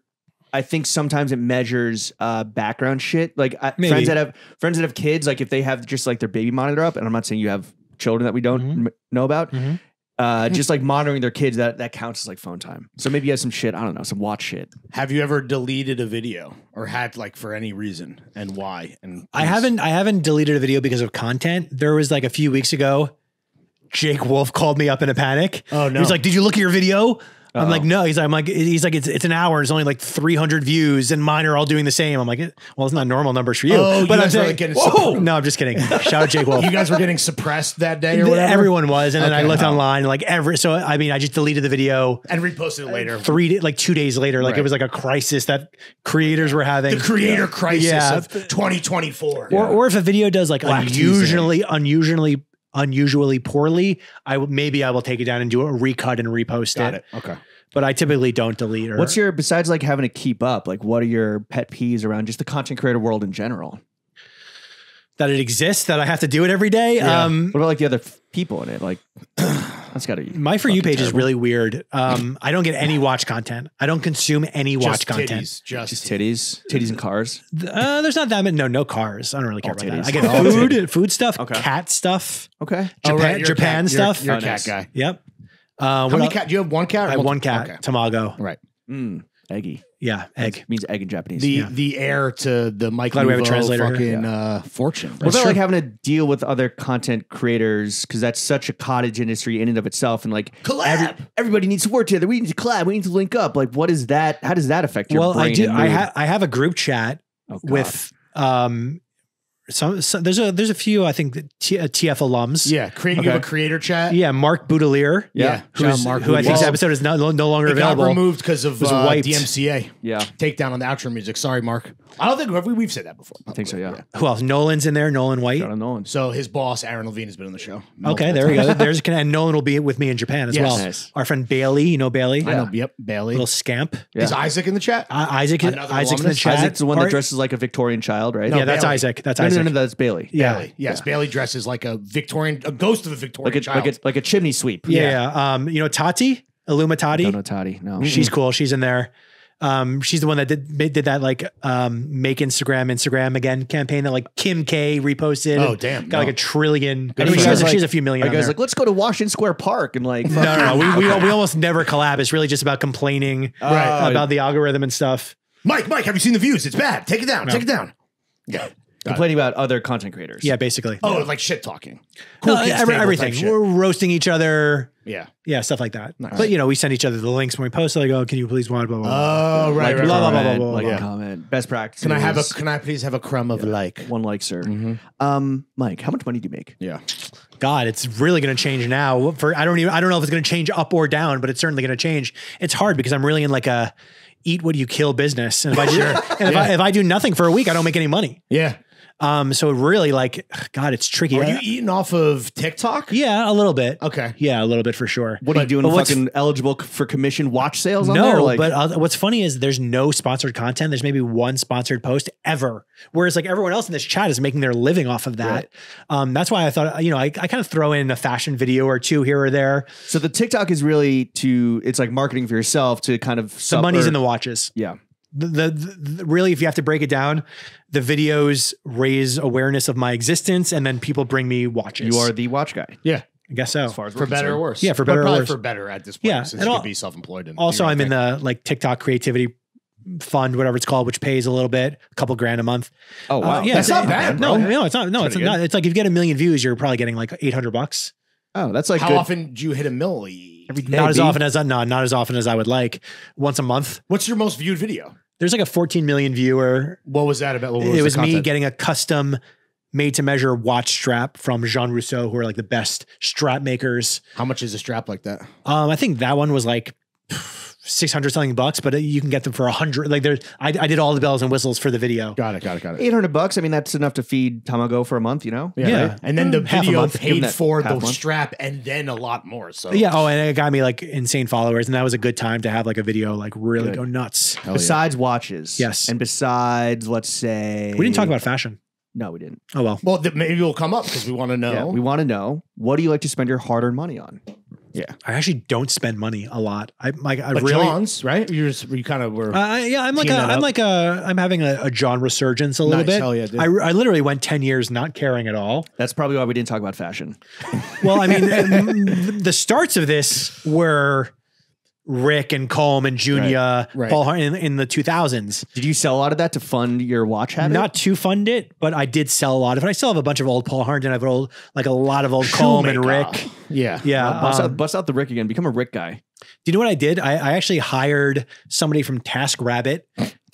I think sometimes it measures uh, background shit. Like I, friends that have friends that have kids, like if they have just like their baby monitor up, and I'm not saying you have children that we don't mm-hmm. know about, mm-hmm. uh, just like monitoring their kids, that that counts as like phone time. So maybe you have some shit, I don't know, some watch shit. Have you ever deleted a video or had like for any reason and why? And I haven't, I haven't deleted a video because of content. There was like a few weeks ago, Jake Wolf called me up in a panic. Oh no. He was like, did you look at your video? Uh-oh. I'm like, no, he's like, I'm like, he's like, it's, it's an hour. It's only like three hundred views and mine are all doing the same. I'm like, well, it's not normal numbers for you. Oh, but you I'm saying, getting whoa. no, I'm just kidding. Shout out Jake Wolf. You guys were getting suppressed that day or whatever? Everyone was. And okay. then I looked oh. online like every, so I mean, I just deleted the video. And reposted it later. Three, like two days later. Like right. it was like a crisis that creators were having. The creator yeah. crisis yeah. of twenty twenty-four. Yeah. Or, or if a video does like Black unusually, Tuesday. unusually unusually poorly, I will maybe I will take it down and do a recut and repost Got it. it. Okay. But I typically don't delete. Or What's your, besides like having to keep up, like what are your pet peeves around just the content creator world in general? That it exists, that I have to do it every day. Yeah. Um, what about like the other people in it? Like that's gotta be my For You page terrible. is really weird. Um, I don't get any watch content. I don't consume any just watch titties, content. Just, just titties, titties and cars. Uh, there's not that many. No, no cars. I don't really care all about titties. that. I get all food, titties. food stuff, okay. cat stuff. Okay. Japan, oh, right. Japan cat, stuff. You're, you're oh, a cat nice. guy. Yep. Uh, How many cat? Do you have one cat? Or I have one cat. Okay. Tamago. Right. Mm. Eggy. Yeah, egg. It means egg in Japanese. The yeah. the heir to the Mike Nuovo fucking yeah. uh, fortune. What about like having to deal with other content creators? Because that's such a cottage industry in and of itself. And like collab. Every, everybody needs to work together. We need to collab. We need to link up. Like, what is that? How does that affect your well, brain? I do. I, ha I have a group chat oh, with um some, some. There's a there's a few. I think T uh, T F alums. Yeah, creating okay. a creator chat. Yeah, Mark Boudelier. Yeah, yeah. Who's, Mark who Boudelier. I think this episode is no, no longer it available. Got removed because of uh, D M C A. Yeah, takedown on the outro music. Sorry, Mark. I don't think we, we've said that before. Probably. I think so. Yeah. yeah. Who else? Nolan's in there. Nolan White. Nolan. So his boss Aaron Levine has been on the show. Okay, there we go. There's and Nolan will be with me in Japan as yes. well. Nice. Our friend Bailey. You know Bailey. Yeah. I know. Yep. Bailey. Little scamp. Yeah. Is Isaac in the chat? Uh, Isaac. Another Isaac's in the chat. Isaac's the one that dresses like a Victorian child, right? Yeah, that's Isaac. That's Isaac. No, that's Bailey. Yeah. Bailey. Yes. Yeah. Bailey dresses like a Victorian, a ghost of a Victorian like a, child. Like a, like a chimney sweep. Yeah. yeah. yeah. Um, you know, Tati, Illuma Tati. No, no, Tati. No. She's cool. She's in there. Um, she's the one that did, did that like, um, make Instagram, Instagram again campaign that like Kim K reposted. Oh, damn. Got no. like a trillion. I mean, she has, like, she has a few million. I guys like, let's go to Washington Square Park and like, no, no, no. We, we, we almost never collab. It's really just about complaining uh, about the algorithm and stuff. Mike, Mike, have you seen the views? It's bad. Take it down. No. Take it down. Yeah. Complaining about other content creators. Yeah, basically. Oh, yeah. like shit talking. Cool no, every, everything. We're roasting each other. Yeah. Yeah, stuff like that. Nice. But, you know, we send each other the links when we post. Like, oh, can you please want blah, blah, blah. Oh, right, like, right, blah, right, blah, blah, blah, blah. Like yeah. a comment. Best practice. Can I have a, can I please have a crumb of yeah. like? One like, sir. Mm-hmm. Um, Mike, how much money do you make? Yeah. God, it's really going to change now. For I don't even, I don't know if it's going to change up or down, but it's certainly going to change. It's hard because I'm really in like a eat what you kill business. And if I do, and if, yeah. I, if I do nothing for a week, I don't make any money. Yeah. Um, so really, like, God, it's tricky. Are I, you eating off of TikTok? Yeah, a little bit. Okay. Yeah, a little bit for sure. What but, are you doing? Fucking eligible for commission watch sales? No, on there? Like, but uh, what's funny is there's no sponsored content. There's maybe one sponsored post ever. Whereas like everyone else in this chat is making their living off of that. Right. Um, that's why I thought, you know, I, I kind of throw in a fashion video or two here or there. So the TikTok is really to, it's like marketing for yourself to kind of. The money's in the watches. Yeah. The, the, the really, if you have to break it down, the videos raise awareness of my existence, and then people bring me watches. You are the watch guy. Yeah, I guess so. As far as for better concerned. Or worse. Yeah, for better or worse. For better at this point. Yeah, since you could be self-employed. Also, I'm thing. in the like TikTok creativity fund, whatever it's called, which pays a little bit, a couple grand a month. Oh wow, uh, yeah, that's not bad. Bro. No, no, it's not. No, it's, it's not. It's like if you get a million views, you're probably getting like eight hundred bucks. Oh, that's like how good. Often do you hit a milli? Every day, not as often as I no, not as often as I would like. Once a month. What's your most viewed video? There's like a fourteen million viewer. What was that about? What was it was me getting a custom made to measure watch strap from Jean Rousseau, who are like the best strap makers. How much is a strap like that? Um, I think that one was like six hundred something bucks, but you can get them for a hundred. Like there's, I, I did all the bells and whistles for the video. Got it. Got it. Got it. eight hundred bucks. I mean, that's enough to feed Tamago for a month, you know? Yeah. yeah. Right? And then the half video paid for the strap and then a lot more. So yeah. Oh, and it got me like insane followers. And that was a good time to have like a video, like really good. go nuts. Hell besides yeah. watches. Yes. And besides, let's say. We didn't talk about fashion. No, we didn't. Oh, well. Well, maybe we'll come up because we want to know. Yeah, we want to know. What do you like to spend your hard-earned money on? Yeah, I actually don't spend money a lot. I like I but really John's, right. You're just, you kind of were. Uh, yeah, I'm like a, I'm up. like a I'm having a, a John resurgence a little nice, bit. Hell yeah, dude. I I literally went ten years not caring at all. That's probably why we didn't talk about fashion. Well, I mean, the starts of this were Rick and Colm and Junia, right, right. Paul Hart in, in the two thousands. Did you sell a lot of that to fund your watch habit? Not to fund it, but I did sell a lot of it. I still have a bunch of old Paul Hart, and I have old, like a lot of old Colm and Rick. Yeah. Yeah. Uh, bust, um, out, bust out the Rick again. Become a Rick guy. Do you know what I did? I, I actually hired somebody from TaskRabbit.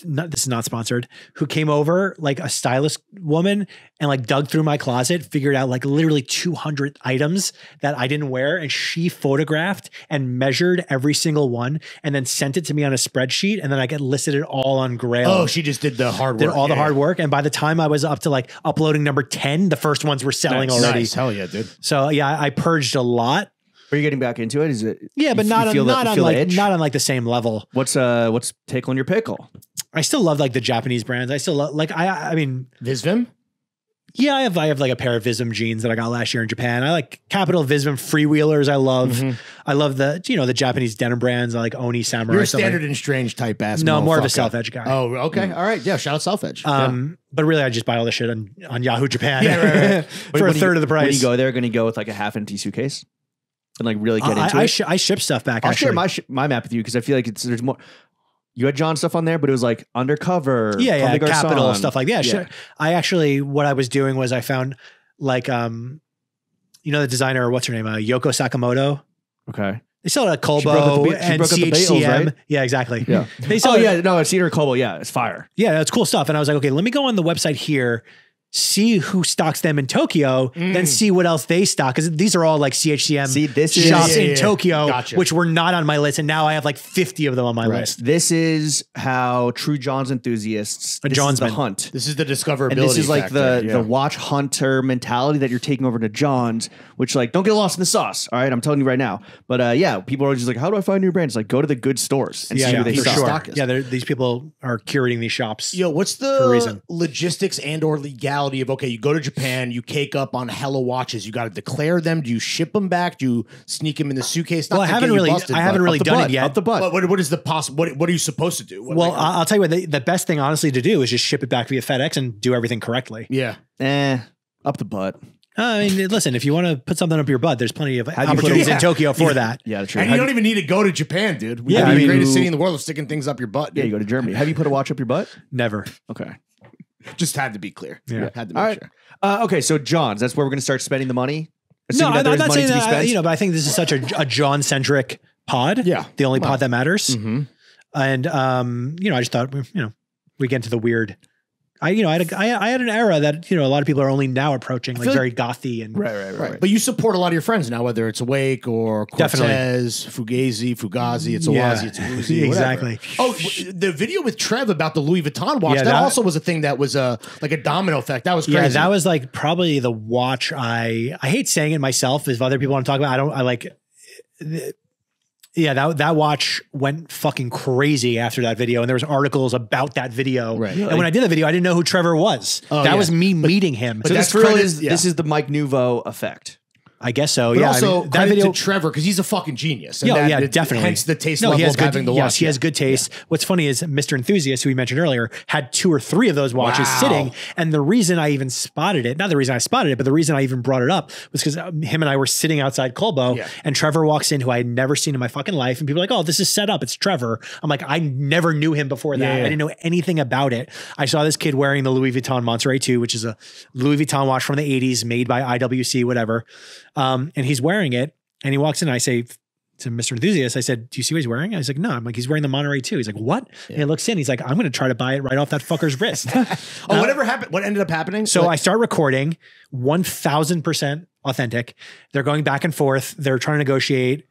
Not, this is not sponsored, who came over like a stylist woman and like dug through my closet, figured out like literally two hundred items that I didn't wear. And she photographed and measured every single one and then sent it to me on a spreadsheet. And then I got listed it all on Grailed. Oh, she just did the hard work. Did all yeah. the hard work. And by the time I was up to like uploading number ten, the first ones were selling nice. already. Nice. Hell yeah, dude. So yeah, I purged a lot. Are you getting back into it? Is it? Yeah, but not, on, not, that, on like, not on like the same level. What's uh, what's tickling your pickle? I still love like the Japanese brands. I still love like I I mean VisVim. Yeah, I have I have like a pair of VisVim jeans that I got last year in Japan. I like Capital VisVim Freewheelers. I love mm-hmm. I love the you know the Japanese denim brands. I like Oni Samurai. You're a Standard like, and Strange type ass. No, more of a Self Edge guy. Oh, okay, yeah. all right, yeah. Shout out Self Edge. Um, yeah. But really, I just buy all this shit on, on Yahoo Japan yeah, right, right. for when a third you, of the price. When you go there, going to go with like a half empty suitcase. And like really get uh, into I, it. I, sh I ship stuff back. I'll actually. share my sh my map with you because I feel like it's there's more. You had John stuff on there, but it was like undercover, yeah, yeah, Capital stuff like that. Yeah. Yeah. I actually, what I was doing was I found like um, you know the designer, what's her name, uh, Yoko Sakamoto. Okay. They sell it at Colbo and C H C M. Right? Yeah, exactly. Yeah. They sell oh it yeah, no, I've seen her at Colbo. Yeah, it's fire. Yeah, that's cool stuff. And I was like, okay, let me go on the website here. See who stocks them in Tokyo, mm. then see what else they stock. Because these are all like C H C M see, this shops is, yeah, yeah, in Tokyo, gotcha. which were not on my list. And now I have like fifty of them on my right. list. This is how true John's enthusiasts, this John's is the hunt. This is the discoverability and this is like factor, the, yeah. the watch hunter mentality that you're taking over to John's, which like, don't get lost in the sauce. All right, I'm telling you right now. But uh, yeah, people are just like, how do I find new brands? Like go to the good stores and yeah, see yeah, who they stock. Sure. Yeah, these people are curating these shops. Yo, what's the logistics and or legality of, okay, you go to Japan, you cake up on hella watches, you got to declare them. Do you ship them back? Do you sneak them in the suitcase? Not well, I haven't really, busted, I haven't really done butt, it yet. Up the butt. What, what, what is the possible? What, what are you supposed to do? What, well, like, I'll tell you what. The, the best thing, honestly, to do is just ship it back via FedEx and do everything correctly. Yeah. Eh. Up the butt. I mean, listen, if you want to put something up your butt, there's plenty of How opportunities in yeah. Tokyo for yeah. that. Yeah, true. And you How don't even need to go to Japan, dude. We yeah, I mean, the greatest city in the world of sticking things up your butt. Dude. Yeah, you go to Germany. Have you put a watch up your butt? Never. Okay. Just had to be clear. Yeah. Had to make All right. sure. Uh, okay. So John's, that's where we're going to start spending the money. No, that I'm not saying that, I, you know, but I think this is such a, a John centric pod. Yeah. The only wow. pod that matters. Mm-hmm. And, um, you know, I just thought, you know, we get into the weird I, you know, I had, a, I, I had an era that, you know, a lot of people are only now approaching, like, like very gothy and right, right, right, right. But you support a lot of your friends now, whether it's Awake or Cortez, Fugazi, Fugazi, it's Awazi, yeah. it's Uzi, exactly. Oh, the video with Trev about the Louis Vuitton watch, yeah, that, that also was a thing that was a like a domino effect. That was crazy. Yeah, that was like probably the watch I I hate saying it myself. If other people want to talk about, I don't. I like. Yeah, that that watch went fucking crazy after that video, and there was articles about that video. Right. And like, when I did the video, I didn't know who Trevor was. Oh, that yeah. was me but, meeting him. But so this really is yeah. this is the Mike Nuovo effect. I guess so. But yeah. Also, I mean, that video to Trevor, because he's a fucking genius. And yeah, that, yeah, it, definitely. Hence the taste no, level he has of good, having the yes, watch. Yes, he has good taste. Yeah. What's funny is Mister Enthusiast, who we mentioned earlier, had two or three of those watches wow. sitting. And the reason I even spotted it, not the reason I spotted it, but the reason I even brought it up was because him and I were sitting outside Colbo, yeah. and Trevor walks in, who I had never seen in my fucking life. And people are like, oh, this is set up. It's Trevor. I'm like, I never knew him before that. Yeah, yeah. I didn't know anything about it. I saw this kid wearing the Louis Vuitton Monterey two, which is a Louis Vuitton watch from the eighties made by I W C, whatever. Um, and he's wearing it, and he walks in, and I say to Mister Enthusiast, I said, do you see what he's wearing? I was like, no, I'm like, he's wearing the Monterey too. He's like, what? Yeah. And he looks in, he's like, I'm going to try to buy it right off that fucker's wrist. oh, uh, whatever happened, what ended up happening? So like I start recording, one thousand percent authentic. They're going back and forth. They're trying to negotiate.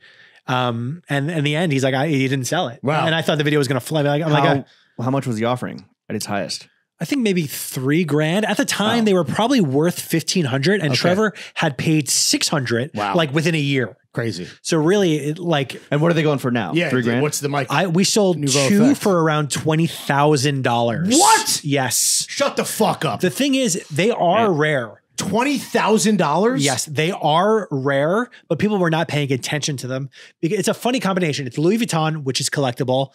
Um, and in the end, he's like, I, he didn't sell it. Wow. And I thought the video was going to fly. Like, I'm how, like, I, how much was the offering at its highest? I think maybe three grand at the time. Wow. They were probably worth fifteen hundred, and okay. Trevor had paid six hundred. Wow. Like within a year. Crazy. So really, it, like, and what are they going for now? Yeah, three grand. What's the mic? I we sold Nouveau two effect. for around twenty thousand dollars. What? Yes. Shut the fuck up. The thing is, they are yeah. rare. twenty thousand dollars? Yes, they are rare, but people were not paying attention to them. It's a funny combination. It's Louis Vuitton, which is collectible.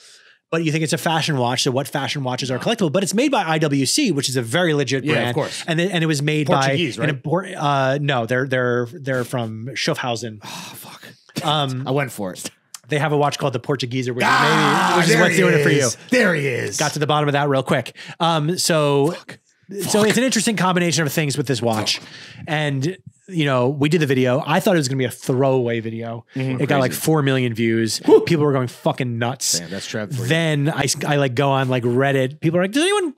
But you think it's a fashion watch, so what fashion watches are collectible? But it's made by I W C, which is a very legit brand. Yeah, of course. And then, and it was made Portuguese, by Portuguese, right? Uh, no, they're they're they're from Schaffhausen. Oh fuck! Um, I went for it. They have a watch called the Portuguese, which ah, is what's doing it for you. There he is. Got to the bottom of that real quick. Um, so fuck. so fuck. It's an interesting combination of things with this watch, oh. and. You know, we did the video. I thought it was going to be a throwaway video. Mm-hmm. It Crazy. Got like four million views. Woo! People were going fucking nuts. Damn, that's Trev for you. Then I, I like go on like Reddit. People are like, does anyone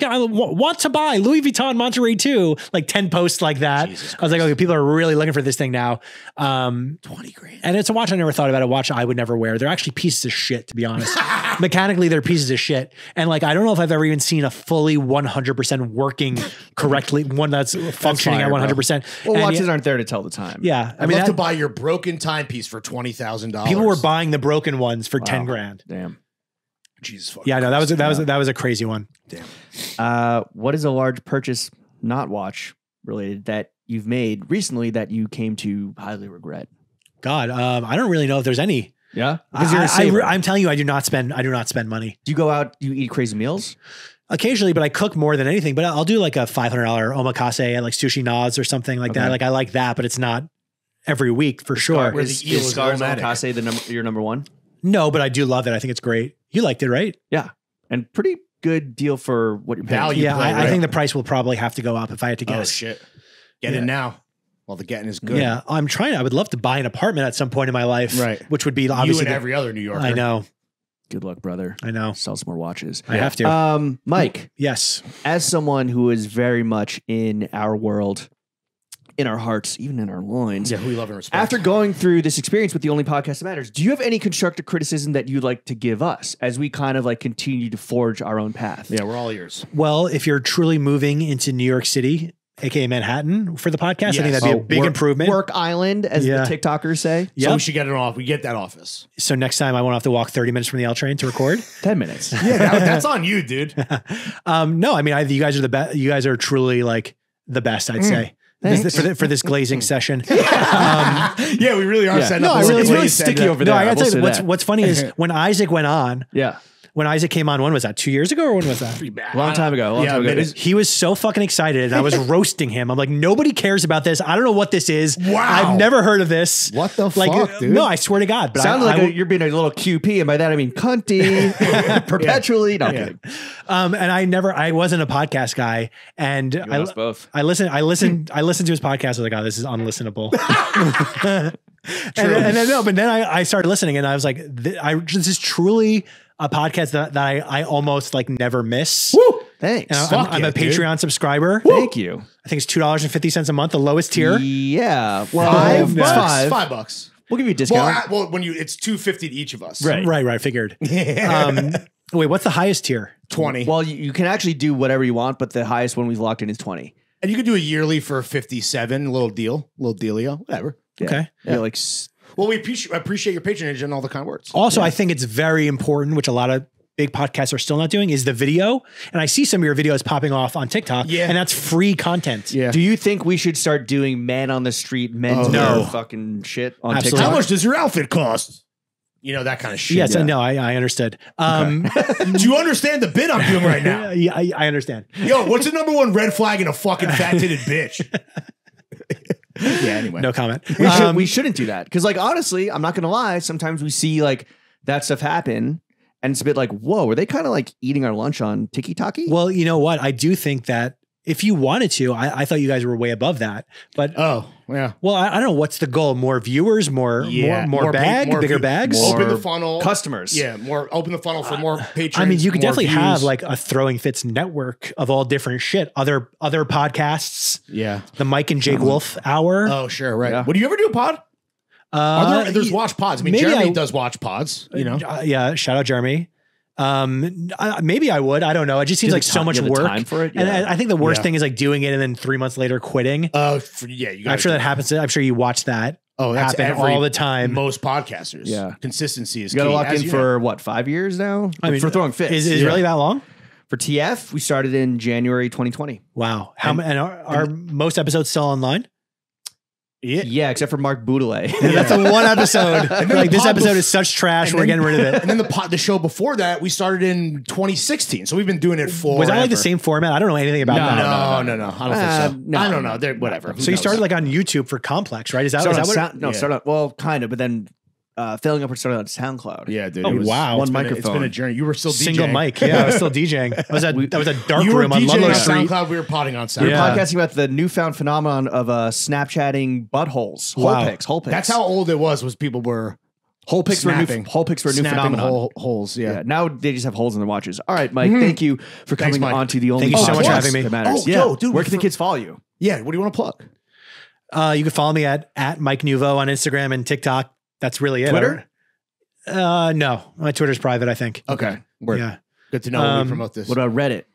want to buy Louis Vuitton Monterey two? Like ten posts like that. I was like, okay, people are really looking for this thing now. Um, twenty grand. And it's a watch I never thought about, a watch I would never wear. They're actually pieces of shit, to be honest. Mechanically, they're pieces of shit. And like, I don't know if I've ever even seen a fully one hundred percent working correctly, one that's functioning that's fire, at one hundred percent. Bro. Well, watches yeah, aren't there to tell the time. Yeah. I mean, I'd love to buy your broken timepiece for twenty thousand dollars. People were buying the broken ones for wow. ten grand. Damn. Jesus fucking. Yeah, no, that was, a, that, was a, that was a crazy one. Damn. Uh, what is a large purchase, not watch related, that you've made recently that you came to highly regret? God, um, I don't really know if there's any. Yeah? Because I, you're a I, I'm telling you, I do not spend, I do not spend money. Do you go out, do you eat crazy meals? Occasionally, but I cook more than anything. But I'll do like a five hundred dollar omakase at like Sushi Nods or something like okay. that. Like I like that, but it's not every week for the sure. Scar, is, is Scar's omakase the number, your number one? No, but I do love it. I think it's great. You liked it, right? Yeah. And pretty good deal for what you're paying. Value yeah, play, I, right? I think the price will probably have to go up if I had to guess. Oh, shit. Get yeah. in now. Well, the getting is good. Yeah, I'm trying. I would love to buy an apartment at some point in my life. Right. Which would be obviously- You and the, every other New Yorker. I know. Good luck, brother. I know. Sell some more watches. I yeah. have to. Um, Mike. Yes. As someone who is very much in our world, in our hearts, even in our loins. Yeah, who we love and respect. After going through this experience with the only podcast that matters, do you have any constructive criticism that you'd like to give us as we kind of like continue to forge our own path? Yeah, we're all ears. Well, if you're truly moving into New York City, A K A Manhattan for the podcast. Yes. I think that'd be oh, a big work, improvement. Work Island, as yeah. the TikTokers say. Yep. So we should get it off. We get that office. So next time I won't have to walk thirty minutes from the L train to record. ten minutes. Yeah, that, that's on you, dude. um, no, I mean, I, you guys are the best. You guys are truly like the best, I'd mm. say. This, for, the, for this glazing session. Um, yeah, we really are yeah. setting no, up. No, really, it's really sticky over there. No, I gotta tell you, what's, what's funny is when Isaac went on, yeah. When Isaac came on, when was that? Two years ago or when was that? A long time ago. Long yeah, time ago. He was so fucking excited. And I was roasting him. I'm like, nobody cares about this. I don't know what this is. Wow. I've never heard of this. What the like, fuck, dude? No, I swear to God. But Sounds I, like I, a, you're being a little Q P. And by that, I mean cunty, perpetually. Yeah. No, yeah. Um, and I never, I wasn't a podcast guy. And you I, us both. I listened, I listened, I listened to his podcast. I was like, oh, this is unlistenable. and, and then, no, but then I, I started listening and I was like, th I, this is truly... a podcast that, that I, I almost like never miss. Woo! Thanks. And I'm, I'm, I'm a Patreon dude. subscriber. Woo! Thank you. I think it's two dollars and fifty cents a month, the lowest tier. Yeah. Well, five, five bucks. Five. five bucks. We'll give you a discount. Well, I, well when you, it's two dollars and fifty cents to each of us. Right, right, right. I figured. um, wait, what's the highest tier? twenty. Well, you, you can actually do whatever you want, but the highest one we've locked in is twenty. And you could do a yearly for fifty-seven, little deal, little dealio, whatever. Yeah. Okay. Yeah. Yeah, like, well, we appreciate, appreciate your patronage and all the kind words. Also, yeah. I think it's very important, which a lot of big podcasts are still not doing, is the video. And I see some of your videos popping off on TikTok, yeah. and that's free content. Yeah. Do you think we should start doing man on the street, men's oh, no. fucking shit on Absolutely. TikTok? How much does your outfit cost? You know, that kind of shit. Yes, yeah. no, I, I understood. Um, okay. Do you understand the bit I'm doing right now? Yeah, I, I understand. Yo, what's the number one red flag in a fucking fat-titted bitch? Yeah, anyway. No comment. We, um, should, we shouldn't do that. Because, like, honestly, I'm not going to lie. Sometimes we see, like, that stuff happen. And it's a bit like, whoa, were they kind of, like, eating our lunch on tiki-taki? Well, you know what? I do think that if you wanted to, I, I thought you guys were way above that. But oh, yeah. Well, I, I don't know. What's the goal? More viewers, more, yeah. more, more, more bag, more bigger bags, more open the funnel, customers. Yeah, more open the funnel for uh, more patrons. I mean, you could definitely views. have like a Throwing Fits network of all different shit. Other other podcasts. Yeah, the Mike and Jake um, Wolf Hour. Oh, sure, right. Yeah. Would you ever do a pod? Uh, Are there, there's watch pods. I mean, Jeremy I, does watch pods. You know, uh, yeah. Shout out Jeremy. Um, I, maybe I would. I don't know. It just seems like so much work. Time for it? Yeah. And I, I think the worst yeah. thing is like doing it and then three months later quitting. Oh, uh, yeah. You I'm sure that happens. I'm sure you watch that. Oh, that's happen every, all the time. Most podcasters. Yeah. Consistency is. You got to lock in for know. what, five years now? I mean, for Throwing Fits. Is, is yeah. it really that long? For T F, we started in January twenty twenty. Wow. How and, and are, are and, most episodes still online? Yeah. yeah, except for Mark Boudelet. Yeah. That's the one episode. Like, this episode is such trash. Then, we're getting rid of it. And then the pod, the show before that, we started in twenty sixteen. So we've been doing it for. Was that like the same format? I don't know anything about no, that. No, no, no, no. I don't uh, think so. No, I don't know. They're, whatever. So you started like on YouTube for Complex, right? Is that, is that what? Sound, no, yeah. started on, well, kind of, but then uh, failing up, we started on SoundCloud. Yeah, dude. Oh, wow. One it's microphone. Been a, it's been a journey. You were still DJing. Single mic. Yeah, I was still DJing. I was at, we, that was a dark you room were on Ludlow Street. SoundCloud, we were potting on SoundCloud. We were podcasting about the newfound phenomenon of uh, Snapchatting buttholes. Wow. Hole picks. Hole picks. That's how old it was, was people were hole picks snapping. Were new, hole picks were a new phenomenon. Hole, holes, yeah. yeah. Now they just have holes in their watches. All right, Mike, mm. thank you for coming Thanks, on to the only Thank you so much for having me. That matters. Oh, yeah. Yo, dude. Where can the kids follow you? Yeah, what do you want to plug? Uh, you can follow me at, at Mike Nuovo on Instagram and TikTok. That's really it. Twitter? Uh, no, my Twitter's private, I think. Okay. Word. Yeah. Good to know um, when we promote this. What about Reddit?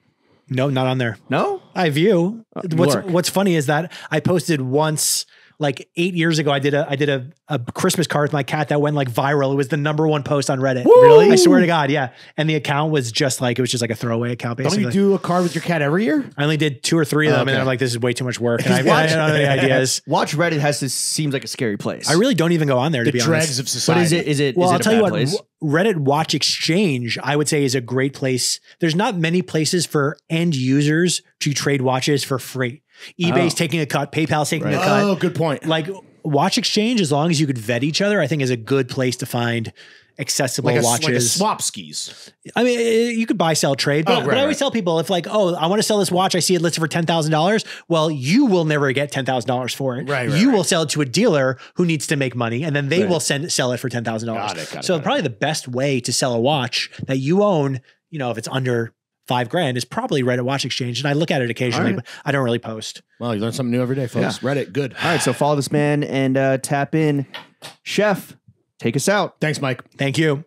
No, not on there. No? I view. Uh, what's Lork. What's funny is that I posted once, like eight years ago, I did a I did a, a Christmas card with my cat that went like viral. It was the number one post on Reddit. Woo! Really? I swear to God, yeah. And the account was just like, it was just like a throwaway account basically. Don't you do a card with your cat every year? I only did two or three of them, okay. and I'm like, this is way too much work. And I, watch, I don't have any ideas. Watch Reddit has this seems like a scary place. I really don't even go on there to the be honest. The dregs of society. But is it is it? Well, is it I'll a tell bad you what. Place? Reddit Watch Exchange, I would say, is a great place. There's not many places for end users to trade watches for free. eBay's oh. taking a cut, PayPal's taking right. a cut. Oh, good point. Like Watch Exchange, as long as you could vet each other, I think is a good place to find accessible like a, watches. Like a swap skis. I mean, you could buy, sell, trade, but, oh, right, but I always right. tell people if like, oh, I want to sell this watch, I see it listed for ten thousand dollars. Well, you will never get ten thousand dollars for it. Right, right, you right. will sell it to a dealer who needs to make money and then they right. will send sell it for ten thousand dollars. So probably it. the best way to sell a watch that you own, you know, if it's under five grand is probably Reddit Watch Exchange. And I look at it occasionally, right. but I don't really post. Well, you learn something new every day, folks. Yeah. Reddit, good. All right, so follow this man and uh, tap in. Chef, take us out. Thanks, Mike. Thank you.